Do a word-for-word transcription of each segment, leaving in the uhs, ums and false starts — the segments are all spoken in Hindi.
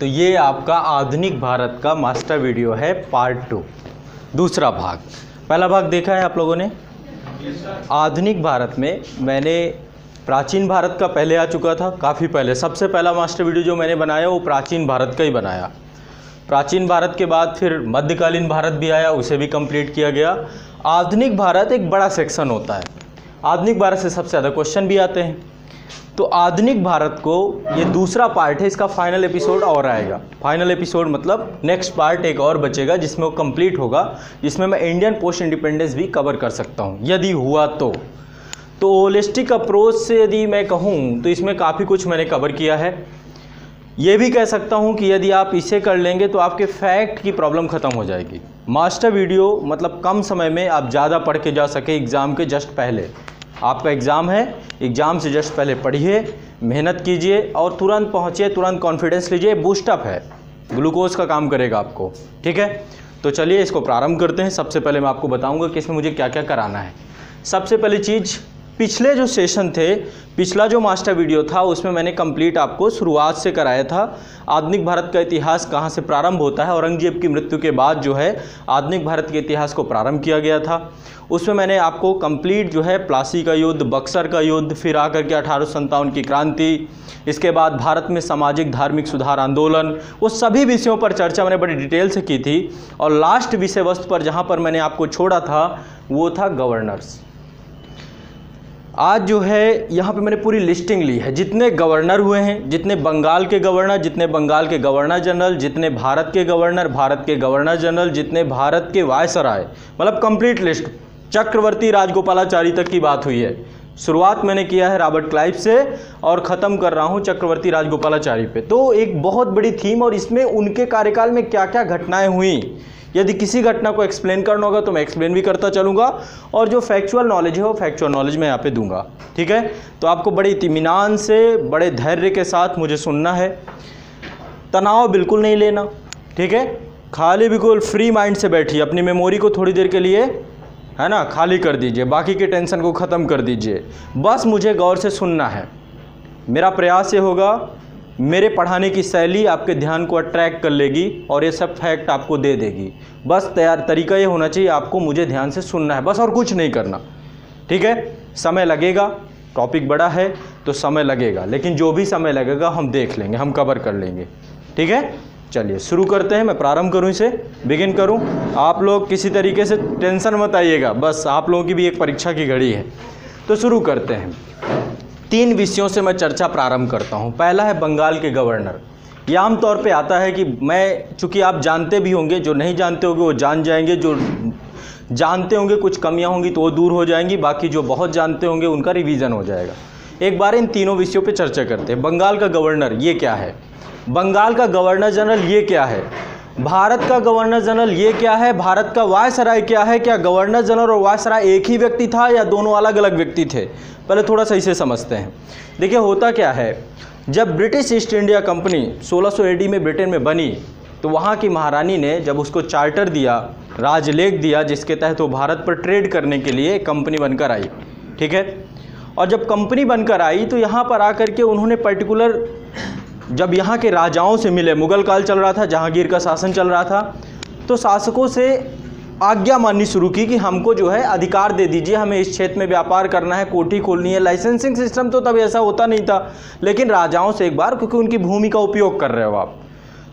तो ये आपका आधुनिक भारत का मास्टर वीडियो है पार्ट टू, दूसरा भाग। पहला भाग देखा है आप लोगों ने, आधुनिक भारत में। मैंने प्राचीन भारत का पहले आ चुका था, काफ़ी पहले। सबसे पहला मास्टर वीडियो जो मैंने बनाया वो प्राचीन भारत का ही बनाया। प्राचीन भारत के बाद फिर मध्यकालीन भारत भी आया, उसे भी कंप्लीट किया गया। आधुनिक भारत एक बड़ा सेक्शन होता है, आधुनिक भारत से सबसे ज़्यादा क्वेश्चन भी आते हैं। तो आधुनिक भारत को, ये दूसरा पार्ट है, इसका फाइनल एपिसोड और आएगा। फाइनल एपिसोड मतलब नेक्स्ट पार्ट एक और बचेगा जिसमें वो कंप्लीट होगा, जिसमें मैं इंडियन पोस्ट इंडिपेंडेंस भी कवर कर सकता हूँ यदि हुआ तो। तो होलिस्टिक अप्रोच से यदि मैं कहूँ तो इसमें काफ़ी कुछ मैंने कवर किया है। ये भी कह सकता हूँ कि यदि आप इसे कर लेंगे तो आपके फैक्ट की प्रॉब्लम ख़त्म हो जाएगी। मास्टर वीडियो मतलब कम समय में आप ज़्यादा पढ़ के जा सके एग्ज़ाम के जस्ट पहले। आपका एग्ज़ाम है, एग्ज़ाम से जस्ट पहले पढ़िए, मेहनत कीजिए और तुरंत पहुँचिए, तुरंत कॉन्फिडेंस लीजिए। बूस्टअप है, ग्लूकोज का काम करेगा आपको। ठीक है, तो चलिए इसको प्रारंभ करते हैं। सबसे पहले मैं आपको बताऊँगा कि इसमें मुझे क्या क्या कराना है। सबसे पहली चीज़, पिछले जो सेशन थे, पिछला जो मास्टर वीडियो था, उसमें मैंने कंप्लीट आपको शुरुआत से कराया था। आधुनिक भारत का इतिहास कहाँ से प्रारंभ होता है, औरंगजेब की मृत्यु के बाद जो है आधुनिक भारत के इतिहास को प्रारंभ किया गया था। उसमें मैंने आपको कंप्लीट जो है प्लासी का युद्ध, बक्सर का युद्ध, फिर आकर के अठारह सौ सत्तावन की क्रांति, इसके बाद भारत में सामाजिक धार्मिक सुधार आंदोलन, वो सभी विषयों पर चर्चा मैंने बड़ी डिटेल से की थी। और लास्ट विषय वस्तु पर जहाँ पर मैंने आपको छोड़ा था वो था गवर्नर्स। आज जो है यहाँ पे मैंने पूरी लिस्टिंग ली है, जितने गवर्नर हुए हैं, जितने बंगाल के गवर्नर, जितने बंगाल के गवर्नर जनरल, जितने भारत के गवर्नर, भारत के गवर्नर जनरल, जितने भारत के वायसराय, मतलब कंप्लीट लिस्ट। चक्रवर्ती राजगोपालाचारी तक की बात हुई है। शुरुआत मैंने किया है रॉबर्ट क्लाइव से और ख़त्म कर रहा हूँ चक्रवर्ती राजगोपालाचारी पे। तो एक बहुत बड़ी थीम, और इसमें उनके कार्यकाल में क्या क्या घटनाएँ हुई, यदि किसी घटना को एक्सप्लेन करना होगा तो मैं एक्सप्लेन भी करता चलूँगा, और जो फैक्चुअल नॉलेज है वो फैक्चुअल नॉलेज मैं यहाँ पे दूंगा। ठीक है, तो आपको बड़े इत्मीनान से, बड़े धैर्य के साथ मुझे सुनना है, तनाव बिल्कुल नहीं लेना। ठीक है, खाली बिल्कुल फ्री माइंड से बैठिए, अपनी मेमोरी को थोड़ी देर के लिए है ना खाली कर दीजिए, बाकी के टेंशन को ख़त्म कर दीजिए। बस मुझे गौर से सुनना है। मेरा प्रयास ये होगा, मेरे पढ़ाने की शैली आपके ध्यान को अट्रैक्ट कर लेगी और ये सब फैक्ट आपको दे देगी। बस तैयार तरीका ये होना चाहिए, आपको मुझे ध्यान से सुनना है बस, और कुछ नहीं करना। ठीक है, समय लगेगा, टॉपिक बड़ा है तो समय लगेगा, लेकिन जो भी समय लगेगा हम देख लेंगे, हम कवर कर लेंगे। ठीक है, चलिए शुरू करते हैं। मैं प्रारंभ करूँ, इसे बिगिन करूँ। आप लोग किसी तरीके से टेंशन मत आइएगा, बस आप लोगों की भी एक परीक्षा की घड़ी है। तो शुरू करते हैं। तीन विषयों से मैं चर्चा प्रारंभ करता हूं। पहला है बंगाल के गवर्नर। यह आमतौर पे आता है कि मैं, चूँकि आप जानते भी होंगे, जो नहीं जानते होंगे वो जान जाएंगे, जो जानते होंगे कुछ कमियां होंगी तो वो दूर हो जाएंगी, बाकी जो बहुत जानते होंगे उनका रिवीजन हो जाएगा। एक बार इन तीनों विषयों पे चर्चा करते हैं। बंगाल का गवर्नर ये क्या है, बंगाल का गवर्नर जनरल ये क्या है, भारत का गवर्नर जनरल ये क्या है, भारत का वायसराय क्या है। क्या गवर्नर जनरल और वायसराय एक ही व्यक्ति था या दोनों अलग अलग व्यक्ति थे, पहले थोड़ा सही से समझते हैं। देखिए, होता क्या है, जब ब्रिटिश ईस्ट इंडिया कंपनी सोलह सौ एडी में ब्रिटेन में बनी, तो वहाँ की महारानी ने जब उसको चार्टर दिया, राजलेख दिया, जिसके तहत वो भारत पर ट्रेड करने के लिए कंपनी बनकर आई। ठीक है, और जब कंपनी बनकर आई तो यहाँ पर आकर के उन्होंने पर्टिकुलर, जब यहाँ के राजाओं से मिले, मुगल काल चल रहा था, जहांगीर का शासन चल रहा था, तो शासकों से आज्ञा माननी शुरू की कि हमको जो है अधिकार दे दीजिए, हमें इस क्षेत्र में व्यापार करना है, कोठी खोलनी है। लाइसेंसिंग सिस्टम तो तब ऐसा होता नहीं था, लेकिन राजाओं से एक बार, क्योंकि उनकी भूमि का उपयोग कर रहे हो आप,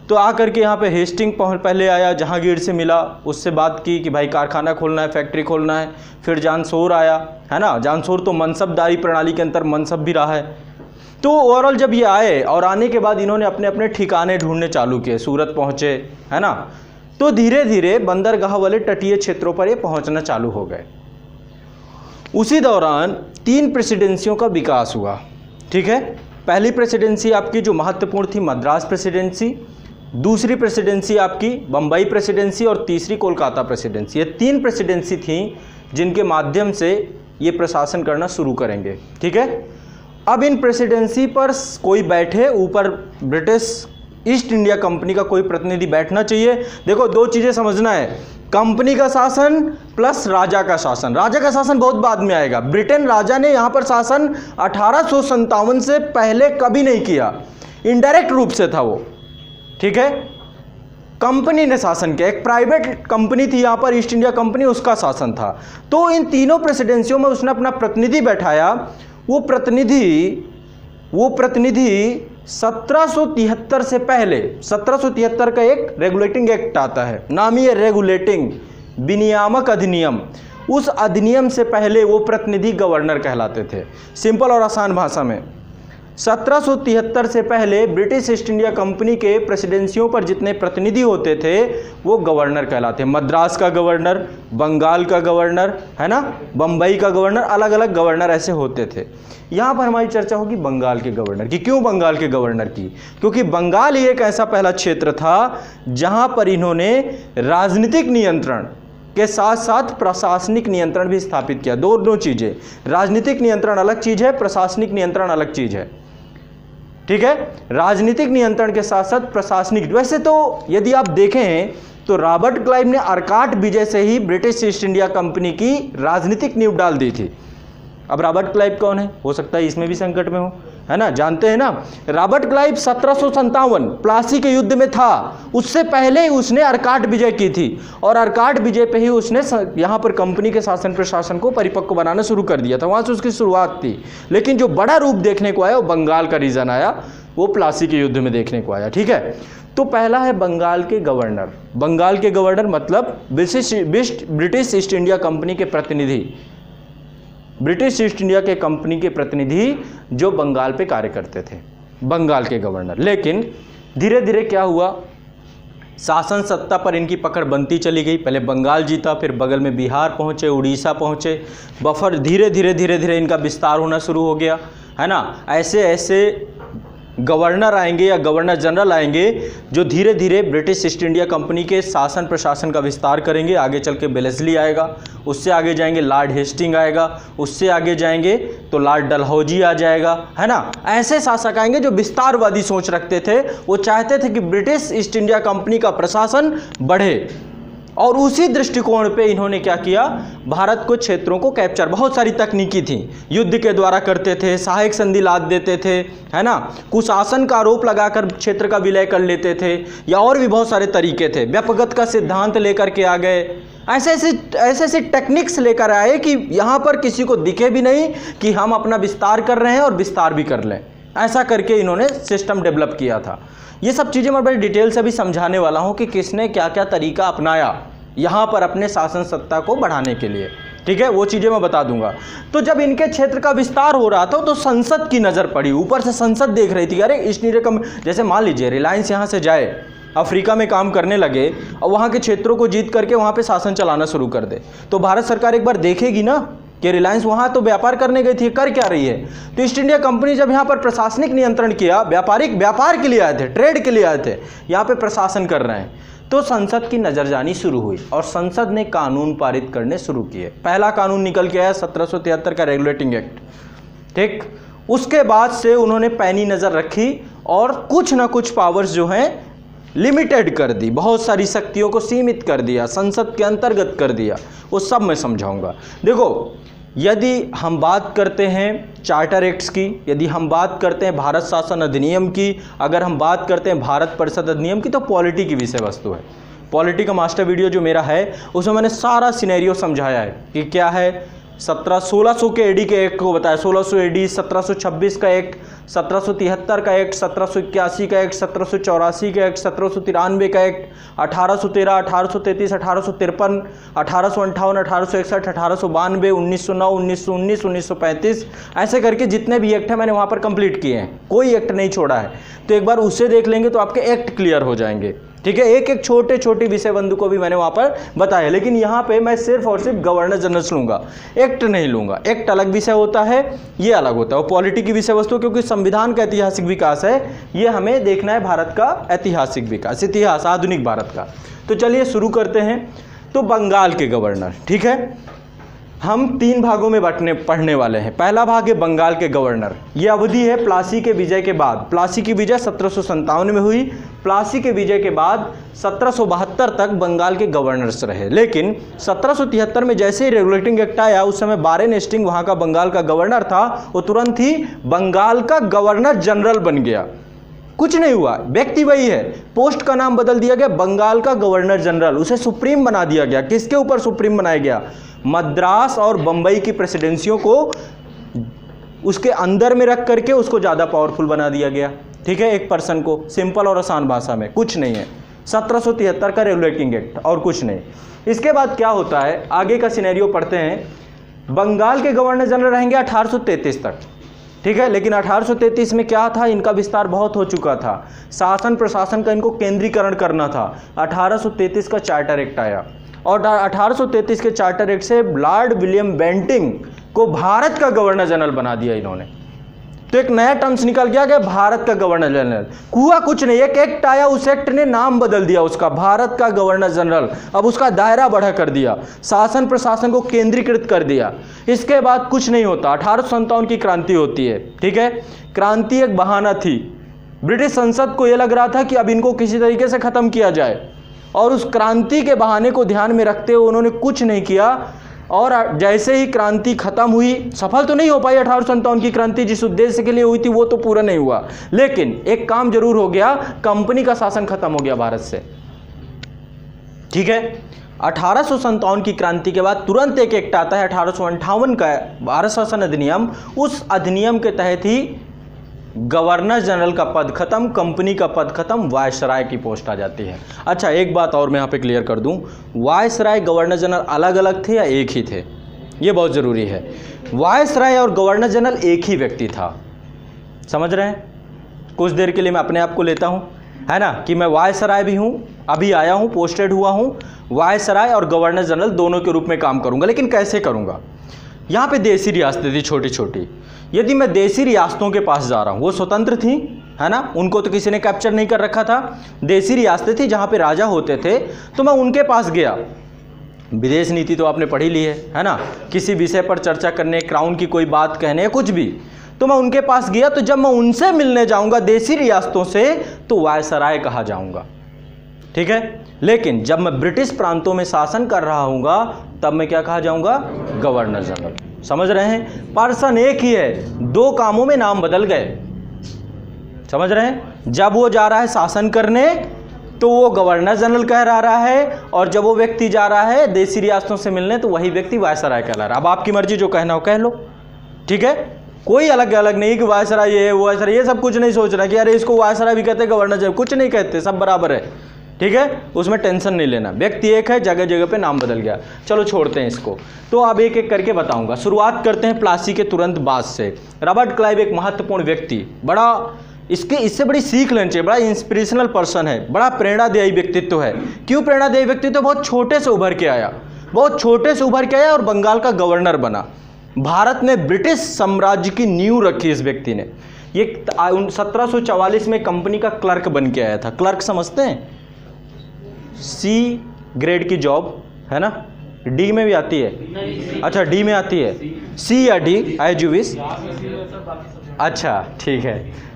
तो आकर के यहाँ पे हेस्टिंग पहले आया, जहांगीर से मिला, उससे बात की कि भाई कारखाना खोलना है, फैक्ट्री खोलना है। फिर जानशोर आया, है ना, जानशोर तो मनसबदारी प्रणाली के अंतर मनसब भी रहा है। तो ओवरऑल जब ये आए, और आने के बाद इन्होंने अपने अपने ठिकाने ढूंढने चालू किए, सूरत पहुँचे, है ना, तो धीरे धीरे बंदरगाह वाले तटीय क्षेत्रों पर ये पहुँचना चालू हो गए। उसी दौरान तीन प्रेसिडेंसियों का विकास हुआ। ठीक है, पहली प्रेसिडेंसी आपकी जो महत्वपूर्ण थी, मद्रास प्रेसिडेंसी, दूसरी प्रेसिडेंसी आपकी बम्बई प्रेसिडेंसी, और तीसरी कोलकाता प्रेसिडेंसी। ये तीन प्रेसिडेंसी थी जिनके माध्यम से ये प्रशासन करना शुरू करेंगे। ठीक है, अब इन प्रेसिडेंसी पर कोई बैठे, ऊपर ब्रिटिश ईस्ट इंडिया कंपनी का कोई प्रतिनिधि बैठना चाहिए। देखो, दो चीज़ें समझना है, कंपनी का शासन प्लस राजा का शासन। राजा का शासन बहुत बाद में आएगा। ब्रिटेन राजा ने यहाँ पर शासन अठारह सौ सत्तावन से पहले कभी नहीं किया। इनडायरेक्ट रूप से था वो, ठीक है। कंपनी ने शासन किया, एक प्राइवेट कंपनी थी यहाँ पर ईस्ट इंडिया कंपनी, उसका शासन था। तो इन तीनों प्रेसिडेंसियों में उसने अपना प्रतिनिधि बैठाया। वो प्रतिनिधि वो प्रतिनिधि सत्रह सौ तिहत्तर से पहले, सत्रह सौ तिहत्तर का एक रेगुलेटिंग एक्ट आता है, नाम ही है रेगुलेटिंग विनियामक अधिनियम। उस अधिनियम से पहले वो प्रतिनिधि गवर्नर कहलाते थे। सिंपल और आसान भाषा में सत्रह सौ तिहत्तर से पहले ब्रिटिश ईस्ट इंडिया कंपनी के प्रेसिडेंसियों पर जितने प्रतिनिधि होते थे वो गवर्नर कहलाते। मद्रास का गवर्नर, बंगाल का गवर्नर, है ना, बम्बई का गवर्नर, अलग अलग गवर्नर ऐसे होते थे। यहाँ पर हमारी चर्चा होगी बंगाल के गवर्नर की। क्यों बंगाल के गवर्नर की? क्योंकि बंगाल ही एक ऐसा पहला क्षेत्र था जहाँ पर इन्होंने राजनीतिक नियंत्रण के साथ साथ प्रशासनिक नियंत्रण भी स्थापित किया। दोनों चीज़ें, राजनीतिक नियंत्रण अलग चीज़ है, प्रशासनिक नियंत्रण अलग चीज़ है, ठीक है। राजनीतिक नियंत्रण के साथ साथ प्रशासनिक, वैसे तो यदि आप देखें तो रॉबर्ट क्लाइव ने आर्काट विजय से ही ब्रिटिश ईस्ट इंडिया कंपनी की राजनीतिक नींव डाल दी थी। अब रॉबर्ट क्लाइव कौन है? हो सकता है इसमें भी संकट में हो, है ना, जानते हैं ना। रॉबर्ट क्लाइव सत्रह सौ संतावन प्लासी के युद्ध में था, उससे पहले उसने आर्काट विजय की थी और आर्काट विजय पे ही उसने यहाँ पर कंपनी के शासन प्रशासन को परिपक्व बनाना शुरू कर दिया था। वहाँ से उसकी शुरुआत थी, लेकिन जो बड़ा रूप देखने को आया वो बंगाल का रीजन आया, वो प्लासी के युद्ध में देखने को आया, ठीक है। तो पहला है बंगाल के गवर्नर। बंगाल के गवर्नर मतलब ब्रिटिश ईस्ट इंडिया कंपनी के प्रतिनिधि, ब्रिटिश ईस्ट इंडिया के कंपनी के प्रतिनिधि जो बंगाल पे कार्य करते थे, बंगाल के गवर्नर। लेकिन धीरे धीरे क्या हुआ, शासन सत्ता पर इनकी पकड़ बनती चली गई। पहले बंगाल जीता, फिर बगल में बिहार पहुंचे, उड़ीसा पहुंचे, बफर धीरे धीरे धीरे धीरे इनका विस्तार होना शुरू हो गया, है ना। ऐसे ऐसे गवर्नर आएंगे या गवर्नर जनरल आएंगे जो धीरे धीरे ब्रिटिश ईस्ट इंडिया कंपनी के शासन प्रशासन का विस्तार करेंगे। आगे चल के वेलेजली आएगा, उससे आगे जाएंगे लॉर्ड हेस्टिंग आएगा, उससे आगे जाएंगे तो लॉर्ड डलहौजी आ जाएगा, है ना। ऐसे शासक आएंगे जो विस्तारवादी सोच रखते थे, वो चाहते थे कि ब्रिटिश ईस्ट इंडिया कंपनी का प्रशासन बढ़े, और उसी दृष्टिकोण पे इन्होंने क्या किया, भारत को क्षेत्रों को कैप्चर, बहुत सारी तकनीकी थी, युद्ध के द्वारा करते थे, सहायक संधि लाद देते थे, है ना, कुशासन का आरोप लगाकर क्षेत्र का विलय कर लेते थे, या और भी बहुत सारे तरीके थे। व्यापकता का सिद्धांत लेकर के आ गए, ऐसे ऐसे ऐसे ऐसे टेक्निक्स लेकर आए कि यहाँ पर किसी को दिखे भी नहीं कि हम अपना विस्तार कर रहे हैं और विस्तार भी कर लें। ऐसा करके इन्होंने सिस्टम डेवलप किया था। ये सब चीज़ें मैं बड़ी डिटेल से भी समझाने वाला हूँ कि किसने क्या क्या तरीका अपनाया यहाँ पर अपने शासन सत्ता को बढ़ाने के लिए, ठीक है, वो चीज़ें मैं बता दूंगा। तो जब इनके क्षेत्र का विस्तार हो रहा था तो संसद की नज़र पड़ी, ऊपर से संसद देख रही थी, अरे ईस्ट इंडिया कंपनी, जैसे मान लीजिए रिलायंस यहाँ से जाए अफ्रीका में काम करने लगे और वहाँ के क्षेत्रों को जीत करके वहाँ पर शासन चलाना शुरू कर दे, तो भारत सरकार एक बार देखेगी ना कि रिलायंस वहाँ तो व्यापार करने गई थी, कर क्या रही है। तो ईस्ट इंडिया कंपनी जब यहाँ पर प्रशासनिक नियंत्रण किया, व्यापारिक व्यापार के लिए आए थे, ट्रेड के लिए आए थे, यहाँ पे प्रशासन कर रहे हैं, तो संसद की नज़र जानी शुरू हुई और संसद ने कानून पारित करने शुरू किए। पहला कानून निकल के आया सत्रह सौ तिहत्तर का रेगुलेटिंग एक्ट, ठीक। उसके बाद से उन्होंने पैनी नज़र रखी और कुछ ना कुछ पावर्स जो हैं लिमिटेड कर दी, बहुत सारी शक्तियों को सीमित कर दिया, संसद के अंतर्गत कर दिया, वो सब मैं समझाऊंगा। देखो, यदि हम बात करते हैं चार्टर एक्ट्स की, यदि हम बात करते हैं भारत शासन अधिनियम की, अगर हम बात करते हैं भारत परिषद अधिनियम की, तो पॉलिटी की विषय वस्तु है। पॉलिटी का मास्टर वीडियो जो मेरा है उसमें मैंने सारा सिनेरियो समझाया है कि क्या है, सत्रह सोलह सौ के एडी के एक्ट को बताया, सोलह सौ एडी, सत्रह सौ छब्बीस का एक्ट, सत्रह सौ तिहत्तर का एक्ट, सत्रह सौ इक्यासी का एक्ट, सत्रह सौ चौरासी का एक्ट, सत्रह सौ तिरानवे का एक्ट, अठारह सौ तेरह, अठारह सौ तैंतीस, अठारह सौ तिरपन, अठारह सौ अंठावन, अठारह सौ इकसठ, अठारह सौ बानवे, उन्नीस सौ नौ, उन्नीस सौ उन्नीस, उन्नीस सौ पैंतीस, ऐसे करके जितने भी एक्ट है मैंने वहाँ पर कंप्लीट किए हैं, कोई एक्ट नहीं छोड़ा है। तो एक बार उससे देख लेंगे तो आपके एक्ट क्लियर हो जाएंगे, ठीक है। एक एक छोटे छोटे विषय बंधु को भी मैंने वहाँ पर बताया, लेकिन यहाँ पे मैं सिर्फ और सिर्फ गवर्नर जनरल्स लूँगा, एक्ट नहीं लूँगा। एक्ट अलग विषय होता है, ये अलग होता है, और पॉलिटी की विषय वस्तु, क्योंकि संविधान का ऐतिहासिक विकास है, ये हमें देखना है भारत का ऐतिहासिक विकास, इतिहास आधुनिक भारत का। तो चलिए शुरू करते हैं। तो बंगाल के गवर्नर, ठीक है, हम तीन भागों में बंटने पढ़ने वाले हैं। पहला भाग है बंगाल के गवर्नर। ये अवधि है प्लासी के विजय के बाद, प्लासी की विजय सत्रह सौ संतावन में हुई, प्लासी के विजय के बाद सत्रह सौ बहत्तर तक बंगाल के गवर्नर्स रहे। लेकिन सत्रह सौ तिहत्तर में जैसे ही रेगुलेटिंग एक्ट आया, उस समय वारेन हेस्टिंग वहाँ का बंगाल का गवर्नर था, वो तुरंत ही बंगाल का गवर्नर जनरल बन गया। कुछ नहीं हुआ, व्यक्ति वही है। पोस्ट का नाम बदल दिया गया, बंगाल का गवर्नर जनरल, उसे सुप्रीम बना दिया गया। किसके ऊपर सुप्रीम बनाया गया? मद्रास और बंबई की प्रेसिडेंसियों को उसके अंदर में रख करके उसको ज़्यादा पावरफुल बना दिया गया। ठीक है, एक पर्सन को, सिंपल और आसान भाषा में। कुछ नहीं है, सत्रह सौ तिहत्तर का रेगुलेटिंग एक्ट, और कुछ नहीं। इसके बाद क्या होता है, आगे का सिनेरियो पढ़ते हैं। बंगाल के गवर्नर जनरल रहेंगे अठारह सौ तैंतीस तक, ठीक है। लेकिन अठारह सौ तैंतीस में क्या था, इनका विस्तार बहुत हो चुका था, शासन प्रशासन का इनको केंद्रीकरण करना था। अठारह सौ तैंतीस का चार्टर एक्ट आया, और अठारह सौ तैंतीस के चार्टर एक्ट से लॉर्ड विलियम बेंटिंग को भारत का गवर्नर जनरल बना दिया इन्होंने। तो एक नया टर्म्स निकल गया कि भारत का गवर्नर जनरल। हुआ कुछ नहीं, एक एक्ट आया, उस एक्ट ने नाम बदल दिया उसका, भारत का गवर्नर जनरल। अब उसका दायरा बढ़ा कर दिया, शासन प्रशासन को केंद्रीकृत कर दिया। इसके बाद कुछ नहीं होता। अठारह सौ सत्तावन की क्रांति होती है, ठीक है। क्रांति एक बहाना थी, ब्रिटिश संसद को यह लग रहा था कि अब इनको किसी तरीके से ख़त्म किया जाए, और उस क्रांति के बहाने को ध्यान में रखते हुए उन्होंने कुछ नहीं किया। और जैसे ही क्रांति खत्म हुई, सफल तो नहीं हो पाई अठारह सौ सत्तावन की क्रांति, जिस उद्देश्य के लिए हुई थी वो तो पूरा नहीं हुआ, लेकिन एक काम जरूर हो गया, कंपनी का शासन खत्म हो गया भारत से, ठीक है। अठारह सौ सत्तावन की क्रांति के बाद तुरंत एक एक्ट आता है अठारह सौ अंठावन का, भारत शासन अधिनियम। उस अधिनियम के तहत ही गवर्नर जनरल का पद खत्म, कंपनी का पद खत्म, वायसराय की पोस्ट आ जाती है। अच्छा, एक बात और मैं यहाँ पे क्लियर कर दूँ, वायसराय गवर्नर जनरल अलग अलग थे या एक ही थे, ये बहुत ज़रूरी है। वायसराय और गवर्नर जनरल एक ही व्यक्ति था, समझ रहे हैं। कुछ देर के लिए मैं अपने आप को लेता हूँ, है ना, कि मैं वायसराय भी हूँ, अभी आया हूँ, पोस्टेड हुआ हूँ, वायसराय और गवर्नर जनरल दोनों के रूप में काम करूँगा। लेकिन कैसे करूँगा, यहाँ पे देसी रियासतें थी छोटी छोटी। यदि मैं देसी रियासतों के पास जा रहा हूँ, वो स्वतंत्र थी, है ना, उनको तो किसी ने कैप्चर नहीं कर रखा था, देसी रियासतें थी जहाँ पे राजा होते थे, तो मैं उनके पास गया। विदेश नीति तो आपने पढ़ी ली है, है ना, किसी विषय पर चर्चा करने, क्राउन की कोई बात कहने, कुछ भी। तो मैं उनके पास गया, तो जब मैं उनसे मिलने जाऊँगा देसी रियासतों से, तो वायसराय कहा जाऊँगा, ठीक है। लेकिन जब मैं ब्रिटिश प्रांतों में शासन कर रहा हूँगा, तब मैं क्या कहा जाऊँगा, गवर्नर जनरल, समझ रहे हैं। पर्सन एक ही है, दो कामों में नाम बदल गए, समझ रहे हैं। जब वो जा रहा है शासन करने तो वो गवर्नर जनरल कहला रहा है, और जब वो व्यक्ति जा रहा है देसी रियासतों से मिलने तो वही व्यक्ति वायसराय कहला रहा है। अब आपकी मर्जी, जो कहना हो कह लो, ठीक है। कोई अलग अलग नहीं कि वायसराय ये, वायसराय ये, सब कुछ नहीं सोच रहा कि अरे इसको वायसराय भी कहते हैं, गवर्नर जनरल, कुछ नहीं कहते, सब बराबर है, ठीक है। उसमें टेंशन नहीं लेना, व्यक्ति एक है, जगह जगह पे नाम बदल गया। चलो छोड़ते हैं इसको, तो अब एक एक करके बताऊंगा। शुरुआत करते हैं प्लासी के तुरंत बाद से। रॉबर्ट क्लाइव एक महत्वपूर्ण व्यक्ति, बड़ा, इसके इससे बड़ी सीख लेनी चाहिए, बड़ा इंस्पिरेशनल पर्सन है, बड़ा प्रेरणादायी व्यक्तित्व है। क्यों प्रेरणादायी व्यक्तित्व? बहुत छोटे से उभर के आया, बहुत छोटे से उभर के आया और बंगाल का गवर्नर बना। भारत में ब्रिटिश साम्राज्य की नींव रखी इस व्यक्ति ने। ये सत्रह सौ चवालीस में कंपनी का क्लर्क बन के आया था। क्लर्क समझते हैं, सी ग्रेड की जॉब है ना, डी में भी आती है, अच्छा डी में आती है, सी या डी, एज यू विश, अच्छा ठीक है।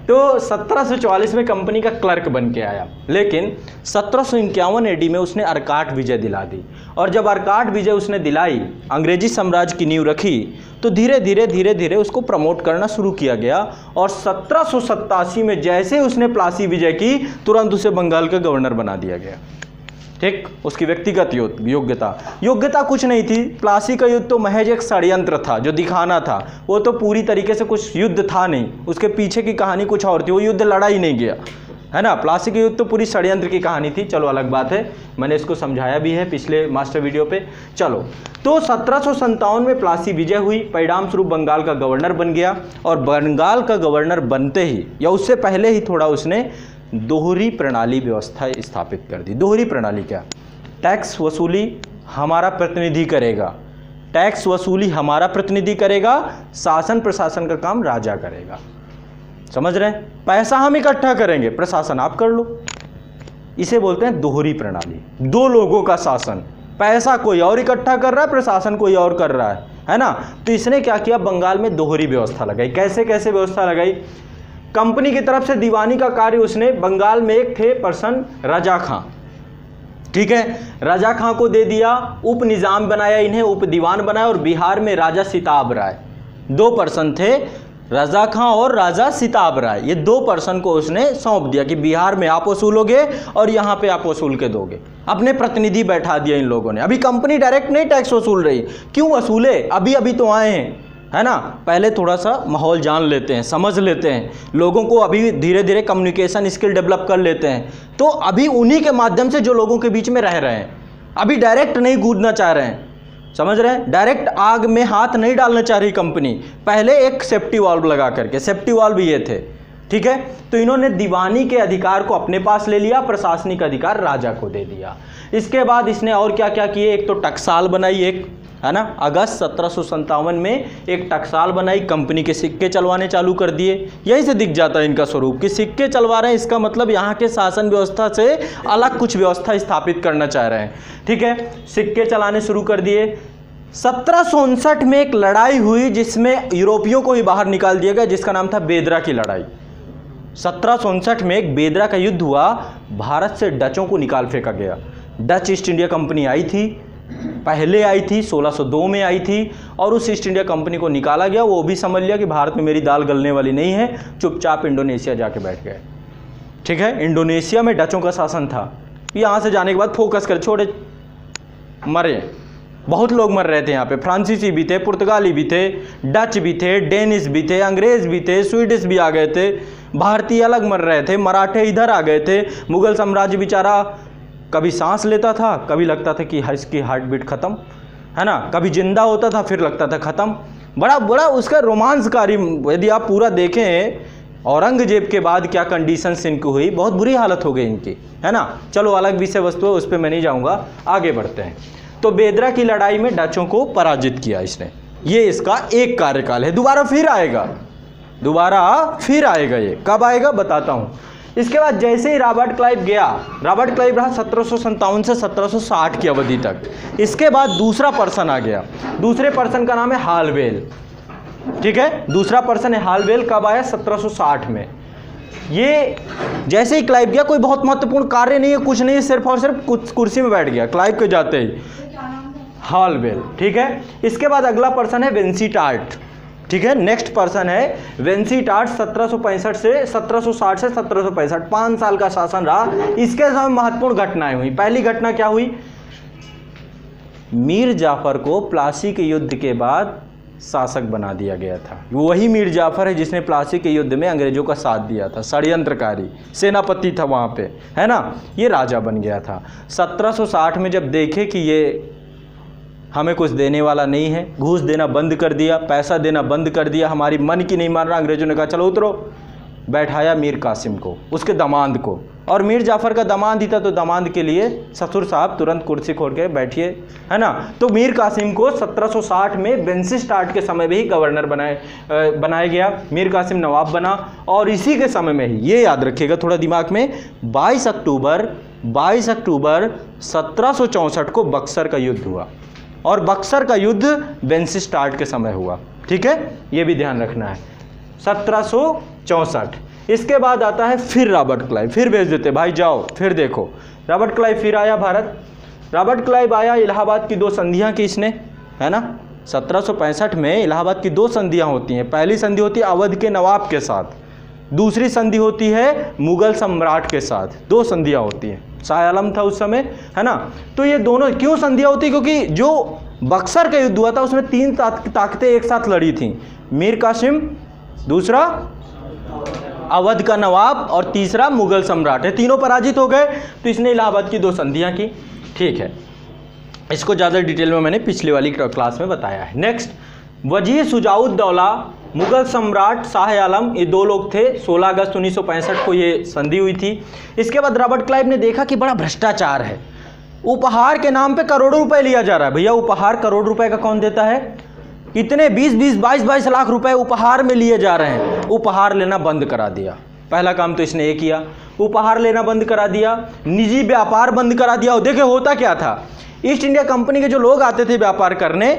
तो सत्रह सौ चौवालीस में कंपनी का क्लर्क बन के आया, लेकिन सत्रह सौ इक्यावन एडी में उसने अर्काट विजय दिला दी। और जब अर्काट विजय उसने दिलाई, अंग्रेजी साम्राज्य की नींव रखी, तो धीरे धीरे धीरे धीरे उसको प्रमोट करना शुरू किया गया। और सत्रह सौ सत्तासी में जैसे उसने प्लासी विजय की, तुरंत उसे बंगाल का गवर्नर बना दिया गया, ठीक। उसकी व्यक्तिगत योग्यता योग्यता कुछ नहीं थी। प्लासी का युद्ध तो महज एक षड्यंत्र था जो दिखाना था, वो तो पूरी तरीके से कुछ युद्ध था नहीं, उसके पीछे की कहानी कुछ और थी, वो युद्ध लड़ा ही नहीं गया, है ना। प्लासी का युद्ध तो पूरी षड्यंत्र की कहानी थी, चलो अलग बात है, मैंने इसको समझाया भी है पिछले मास्टर वीडियो पे। चलो, तो सत्रह सौ सत्तावन में प्लासी विजय हुई, परिणाम स्वरूप बंगाल का गवर्नर बन गया। और बंगाल का गवर्नर बनते ही या उससे पहले ही थोड़ा उसने दोहरी प्रणाली व्यवस्था स्थापित कर दी। दोहरी प्रणाली क्या? टैक्स वसूली हमारा प्रतिनिधि करेगा, टैक्स वसूली हमारा प्रतिनिधि करेगा, शासन प्रशासन का काम राजा करेगा, समझ रहे हैं। पैसा हम इकट्ठा करेंगे, प्रशासन आप कर लो, इसे बोलते हैं दोहरी प्रणाली। दो लोगों का शासन, पैसा कोई और इकट्ठा कर रहा है, प्रशासन कोई और कर रहा है, है ना। तो इसने क्या किया, बंगाल में दोहरी व्यवस्था लगाई। कैसे कैसे व्यवस्था लगाई? कंपनी की तरफ से दीवानी का कार्य उसने, बंगाल में एक थे पर्सन रजा खां, ठीक है, रजा खां को दे दिया, उप निज़ाम बनाया, इन्हें उप दीवान बनाया। और बिहार में राजा सिताब राय, दो पर्सन थे रजा खां और राजा सिताब राय, ये दो पर्सन को उसने सौंप दिया कि बिहार में आप वसूलोगे और यहाँ पे आप वसूल के दोगे। अपने प्रतिनिधि बैठा दिया इन लोगों ने। अभी कंपनी डायरेक्ट नहीं टैक्स वसूल रही, क्यों वसूले, अभी अभी तो आए हैं, है ना, पहले थोड़ा सा माहौल जान लेते हैं, समझ लेते हैं लोगों को, अभी धीरे धीरे कम्युनिकेशन स्किल डेवलप कर लेते हैं। तो अभी उन्हीं के माध्यम से जो लोगों के बीच में रह रहे हैं, अभी डायरेक्ट नहीं कूदना चाह रहे हैं, समझ रहे हैं, डायरेक्ट आग में हाथ नहीं डालना चाह रही कंपनी, पहले एक सेफ्टी वाल्व लगा करके, सेफ्टी वाल्व ये थे, ठीक है। तो इन्होंने दीवानी के अधिकार को अपने पास ले लिया, प्रशासनिक अधिकार राजा को दे दिया। इसके बाद इसने और क्या क्या किए, एक तो टकसाल बनाई एक, है ना, अगस्त सत्रह सौ संतावन में एक टकसाल बनाई, कंपनी के सिक्के चलवाने चालू कर दिए। यहीं से दिख जाता है इनका स्वरूप कि सिक्के चलवा रहे हैं, इसका मतलब यहाँ के शासन व्यवस्था से अलग कुछ व्यवस्था स्थापित करना चाह रहे हैं, ठीक है। सिक्के चलाने शुरू कर दिए। सत्रह सौ उनसठ में एक लड़ाई हुई जिसमें यूरोपियों को ही बाहर निकाल दिया गया, जिसका नाम था बेदरा की लड़ाई। सत्रह सौ उनसठ में एक बेदरा का युद्ध हुआ, भारत से डचों को निकाल फेंका गया। डच ईस्ट इंडिया कंपनी आई थी, पहले आई थी सोलह सौ दो में आई थी, और उस ईस्ट इंडिया कंपनी को निकाला गया। वो भी समझ लिया कि भारत में मेरी दाल गलने वाली नहीं है, चुपचाप इंडोनेशिया जाके बैठ गए, ठीक है। इंडोनेशिया में डचों का शासन था। यहाँ से जाने के बाद फोकस कर छोड़े, मरे बहुत लोग मर रहे थे यहाँ पे। फ्रांसीसी भी थे, पुर्तगाली भी थे, डच भी थे, डेनिश भी थे, अंग्रेज भी थे, स्वीडिश भी आ गए थे, भारतीय अलग मर रहे थे, मराठे इधर आ गए थे। मुगल साम्राज्य बेचारा कभी सांस लेता था, कभी लगता था कि इसकी हार्ट बीट ख़त्म, है ना, कभी जिंदा होता था फिर लगता था ख़त्म। बड़ा बड़ा उसका रोमांचकारी, यदि आप पूरा देखें औरंगजेब के बाद क्या कंडीशंस इनकी हुई, बहुत बुरी हालत हो गई इनकी, है ना। चलो, अलग विषय वस्तु है, उस पर मैं नहीं जाऊँगा, आगे बढ़ते हैं। तो बेदरा की लड़ाई में डचों को पराजित किया इसने, ये इसका एक कार्यकाल है। दोबारा फिर आएगा, दोबारा फिर आएगा, ये कब आएगा बताता हूँ। इसके बाद जैसे ही रॉबर्ट क्लाइव गया, रॉबर्ट क्लाइव रहा सत्रह सौ सत्तावन से सत्रह सौ साठ की अवधि तक। इसके बाद दूसरा पर्सन आ गया, दूसरे पर्सन का नाम है हालवेल, ठीक है। दूसरा पर्सन है हालवेल, कब आया, सत्रह सौ साठ में। ये जैसे ही क्लाइव गया, कोई बहुत महत्वपूर्ण कार्य नहीं है, कुछ नहीं है, सिर्फ और सिर्फ कुछ कुर्सी में बैठ गया क्लाइव के जाते ही, हालवेल, ठीक है। इसके बाद अगला पर्सन है विंसेंट, ठीक है। नेक्स्ट पर्सन है विंसेंट, सत्रह सौ पैंसठ से सत्रह सौ साठ से सत्रह सौ पैंसठ, पाँच साल का शासन रहा। इसके समय महत्वपूर्ण घटनाएं हुई। पहली घटना क्या हुई, मीर जाफर को प्लासी के युद्ध के बाद शासक बना दिया गया था। वही मीर जाफर है जिसने प्लासी के युद्ध में अंग्रेजों का साथ दिया था, षड्यंत्रकारी सेनापति था वहाँ पे, है ना, ये राजा बन गया था। सत्रह सौ साठ में जब देखे कि ये हमें कुछ देने वाला नहीं है, घूस देना बंद कर दिया, पैसा देना बंद कर दिया, हमारी मन की नहीं मान रहा, अंग्रेजों ने कहा चलो उतरो, बैठाया मीर कासिम को, उसके दामाद को, और मीर जाफ़र का दामाद ही था, तो दामाद के लिए ससुर साहब तुरंत कुर्सी खोल के बैठिए, है ना। तो मीर कासिम को सत्रह सौ साठ में विंसेंट के समय में ही गवर्नर बनाए बनाया गया, मीर कासिम नवाब बना। और इसी के समय में ही, ये याद रखिएगा थोड़ा दिमाग में, बाईस अक्टूबर बाईस अक्टूबर सत्रह सौ चौंसठ को बक्सर का युद्ध हुआ, और बक्सर का युद्ध विंसेंट के समय हुआ, ठीक है, ये भी ध्यान रखना है, सत्रह सौ चौंसठ। इसके बाद आता है फिर रॉबर्ट क्लाइव, फिर भेज देते भाई जाओ, फिर देखो। रॉबर्ट क्लाइव फिर आया भारत, रॉबर्ट क्लाइव आया, इलाहाबाद की दो संधियां की इसने, है ना। सत्रह सौ पैंसठ में इलाहाबाद की दो संधियां होती हैं। पहली संधि होती है अवध के नवाब के साथ, दूसरी संधि होती है मुगल सम्राट के साथ, दो संधियाँ होती हैं। शाह आलम था उस समय, है ना। तो ये दोनों क्यों संधियाँ होती, क्योंकि जो बक्सर का युद्ध हुआ था उसमें तीन ताकतें एक साथ लड़ी थीं, मीर कासिम, दूसरा अवध का नवाब, और तीसरा मुगल सम्राट है, तीनों पराजित हो गए। तो इसने इलाहाबाद की दो संधियाँ की, ठीक है। इसको ज़्यादा डिटेल में मैंने पिछली वाली क्लास में बताया है। नेक्स्ट, वजीर सुजाउद्दौला, मुगल सम्राट, शाह आलम, ये दो लोग थे। सोलह अगस्त उन्नीस सौ पैंसठ को ये संधि हुई थी। इसके बाद रॉबर्ट क्लाइव ने देखा कि बड़ा भ्रष्टाचार है, उपहार के नाम पे करोड़ों रुपए लिया जा रहा है। भैया उपहार करोड़ रुपए का कौन देता है, इतने बीस बीस बाईस बाईस लाख रुपए उपहार में लिए जा रहे हैं। उपहार लेना बंद करा दिया, पहला काम तो इसने ये किया, उपहार लेना बंद करा दिया, निजी व्यापार बंद करा दिया। और देखे होता क्या था, ईस्ट इंडिया कंपनी के जो लोग आते थे व्यापार करने,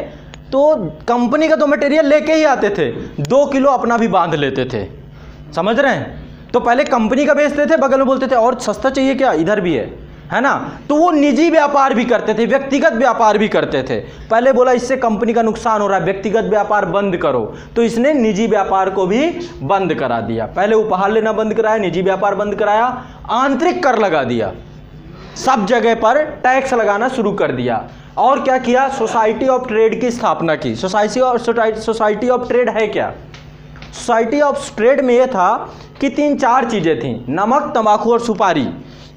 तो कंपनी का तो मटेरियल लेके ही आते थे, दो किलो अपना भी बांध लेते थे, समझ रहे हैं। तो पहले कंपनी का बेचते थे, बगल में बोलते थे और सस्ता चाहिए क्या, इधर भी है, है ना, तो वो निजी व्यापार भी करते थे, व्यक्तिगत व्यापार भी करते थे। पहले बोला इससे कंपनी का नुकसान हो रहा है, व्यक्तिगत व्यापार बंद करो, तो इसने निजी व्यापार को भी बंद करा दिया। पहले उपहार लेना बंद कराया, निजी व्यापार बंद कराया, आंतरिक कर लगा दिया, सब जगह पर टैक्स लगाना शुरू कर दिया। और क्या किया, सोसाइटी ऑफ ट्रेड की स्थापना की। Society of society of trade है क्या? सोसाइटी ऑफ ट्रेड में यह था कि तीन चार चीज़ें थीं, नमक, तंबाकू और सुपारी।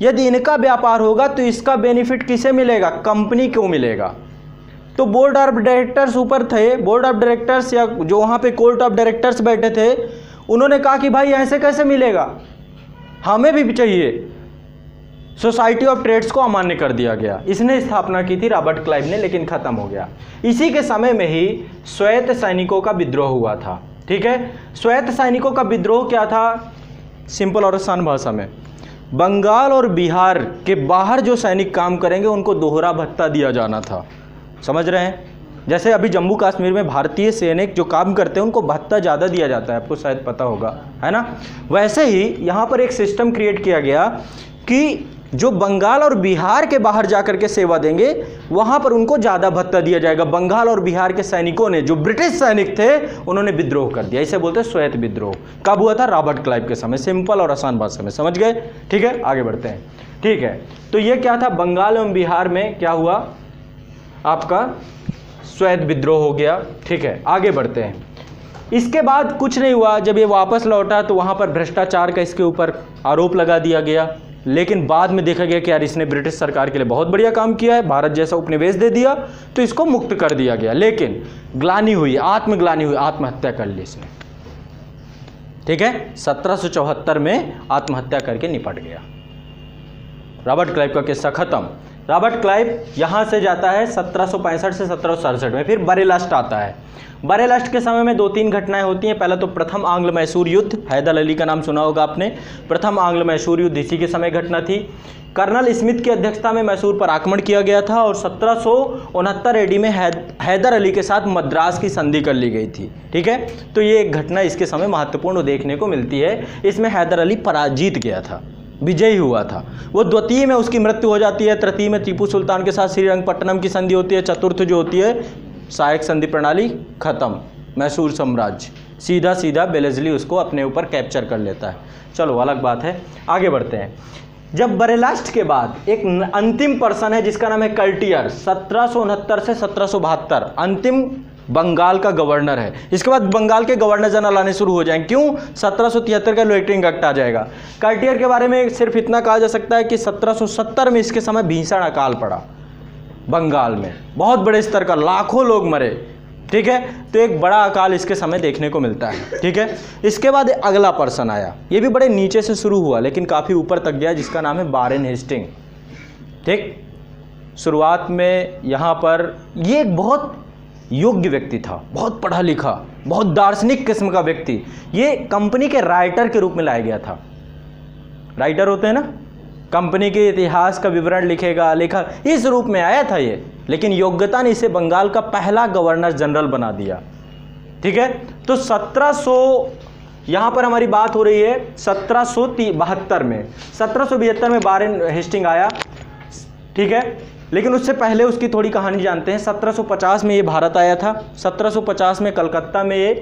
यदि इनका व्यापार होगा तो इसका बेनिफिट किसे मिलेगा, कंपनी को मिलेगा। तो बोर्ड ऑफ डायरेक्टर्स ऊपर थे, बोर्ड ऑफ डायरेक्टर्स या जो वहाँ पे कोर्ट ऑफ डायरेक्टर्स बैठे थे, उन्होंने कहा कि भाई ऐसे कैसे मिलेगा, हमें भी चाहिए। सोसाइटी ऑफ ट्रेड्स को अमान्य कर दिया गया। इसने स्थापना की थी रॉबर्ट क्लाइव ने, लेकिन ख़त्म हो गया। इसी के समय में ही श्वेत सैनिकों का विद्रोह हुआ था। ठीक है, श्वेत सैनिकों का विद्रोह क्या था, सिंपल और आसान भाषा में बंगाल और बिहार के बाहर जो सैनिक काम करेंगे उनको दोहरा भत्ता दिया जाना था। समझ रहे हैं, जैसे अभी जम्मू कश्मीर में भारतीय सैनिक जो काम करते हैं उनको भत्ता ज़्यादा दिया जाता है, आपको शायद पता होगा, है ना। वैसे ही यहाँ पर एक सिस्टम क्रिएट किया गया कि जो बंगाल और बिहार के बाहर जाकर के सेवा देंगे वहाँ पर उनको ज़्यादा भत्ता दिया जाएगा। बंगाल और बिहार के सैनिकों ने, जो ब्रिटिश सैनिक थे, उन्होंने विद्रोह कर दिया। इसे बोलते हैं श्वेत विद्रोह। कब हुआ था, रॉबर्ट क्लाइव के समय। सिंपल और आसान भाषा में, समझ गए। ठीक है, आगे बढ़ते हैं। ठीक है, तो ये क्या था, बंगाल एवं बिहार में क्या हुआ, आपका श्वेत विद्रोह हो गया। ठीक है, आगे बढ़ते हैं। इसके बाद कुछ नहीं हुआ। जब ये वापस लौटा तो वहाँ पर भ्रष्टाचार का इसके ऊपर आरोप लगा दिया गया, लेकिन बाद में देखा गया कि यार इसने ब्रिटिश सरकार के लिए बहुत बढ़िया काम किया है, भारत जैसा उपनिवेश दे दिया, तो इसको मुक्त कर दिया गया। लेकिन ग्लानि हुई, आत्मग्लानि हुई, आत्महत्या कर ली इसने। ठीक है, सत्रह सौ चौहत्तर में आत्महत्या करके निपट गया। रॉबर्ट क्लाइव का किस्सा खत्म। रॉबर्ट क्लाइव यहाँ से जाता है सत्रह सौ पैंसठ से सत्रह सौ सड़सठ में, फिर बरेलास्ट आता है। बरेलास्ट के समय में दो तीन घटनाएं होती हैं। पहला तो प्रथम आंग्ल मैसूर युद्ध, हैदर अली का नाम सुना होगा आपने, प्रथम आंग्ल मैसूर युद्ध इसी के समय घटना थी। कर्नल स्मिथ की अध्यक्षता में मैसूर पर आक्रमण किया गया था और सत्रह सौ उनहत्तर एडी में हैदर अली के साथ मद्रास की संधि कर ली गई थी। ठीक है, तो ये एक घटना इसके समय महत्वपूर्ण देखने को मिलती है। इसमें हैदर अली पराजित गया था, विजयी हुआ था। वो द्वितीय में उसकी मृत्यु हो जाती है, तृतीय में टीपू सुल्तान के साथ श्रीरंगपट्टनम की संधि होती है, चतुर्थ जो होती है सहायक संधि प्रणाली, खत्म मैसूर साम्राज्य। सीधा सीधा वेलेजली उसको अपने ऊपर कैप्चर कर लेता है। चलो, अलग बात है, आगे बढ़ते हैं। जब बरेलास्ट के बाद एक अंतिम पर्सन है जिसका नाम है कर्टियर, सत्रह सौ उनहत्तर से सत्रह सौ बहत्तर अंतिम बंगाल का गवर्नर है। इसके बाद बंगाल के गवर्नर जनरल आने शुरू हो जाएंगे। क्यों, सत्रह सौ तिहत्तर का लोइटरिंग एक्ट आ जाएगा। कर्टियर के बारे में सिर्फ इतना कहा जा सकता है कि सत्रह सौ सत्तर में इसके समय भीषण अकाल पड़ा बंगाल में, बहुत बड़े स्तर का, लाखों लोग मरे। ठीक है, तो एक बड़ा अकाल इसके समय देखने को मिलता है। ठीक है, इसके बाद अगला पर्सन आया, ये भी बड़े नीचे से शुरू हुआ लेकिन काफ़ी ऊपर तक गया, जिसका नाम है वारेन हेस्टिंग। ठीक, शुरुआत में यहाँ पर ये एक बहुत योग्य व्यक्ति था, बहुत पढ़ा लिखा, बहुत दार्शनिक किस्म का व्यक्ति। ये कंपनी के राइटर के रूप में लाया गया था। राइटर होते हैं ना, कंपनी के इतिहास का विवरण लिखेगा, लेखक, इस रूप में आया था ये। लेकिन योग्यता ने इसे बंगाल का पहला गवर्नर जनरल बना दिया। ठीक है, तो सत्रह सौ, यहाँ पर हमारी बात हो रही है सत्रह सौ बहत्तर में, सत्रह सौ बहत्तर में वारेन हेस्टिंग आया। ठीक है, लेकिन उससे पहले उसकी थोड़ी कहानी जानते हैं। सत्रह सौ पचास में ये भारत आया था, सत्रह सौ पचास में कलकत्ता में ये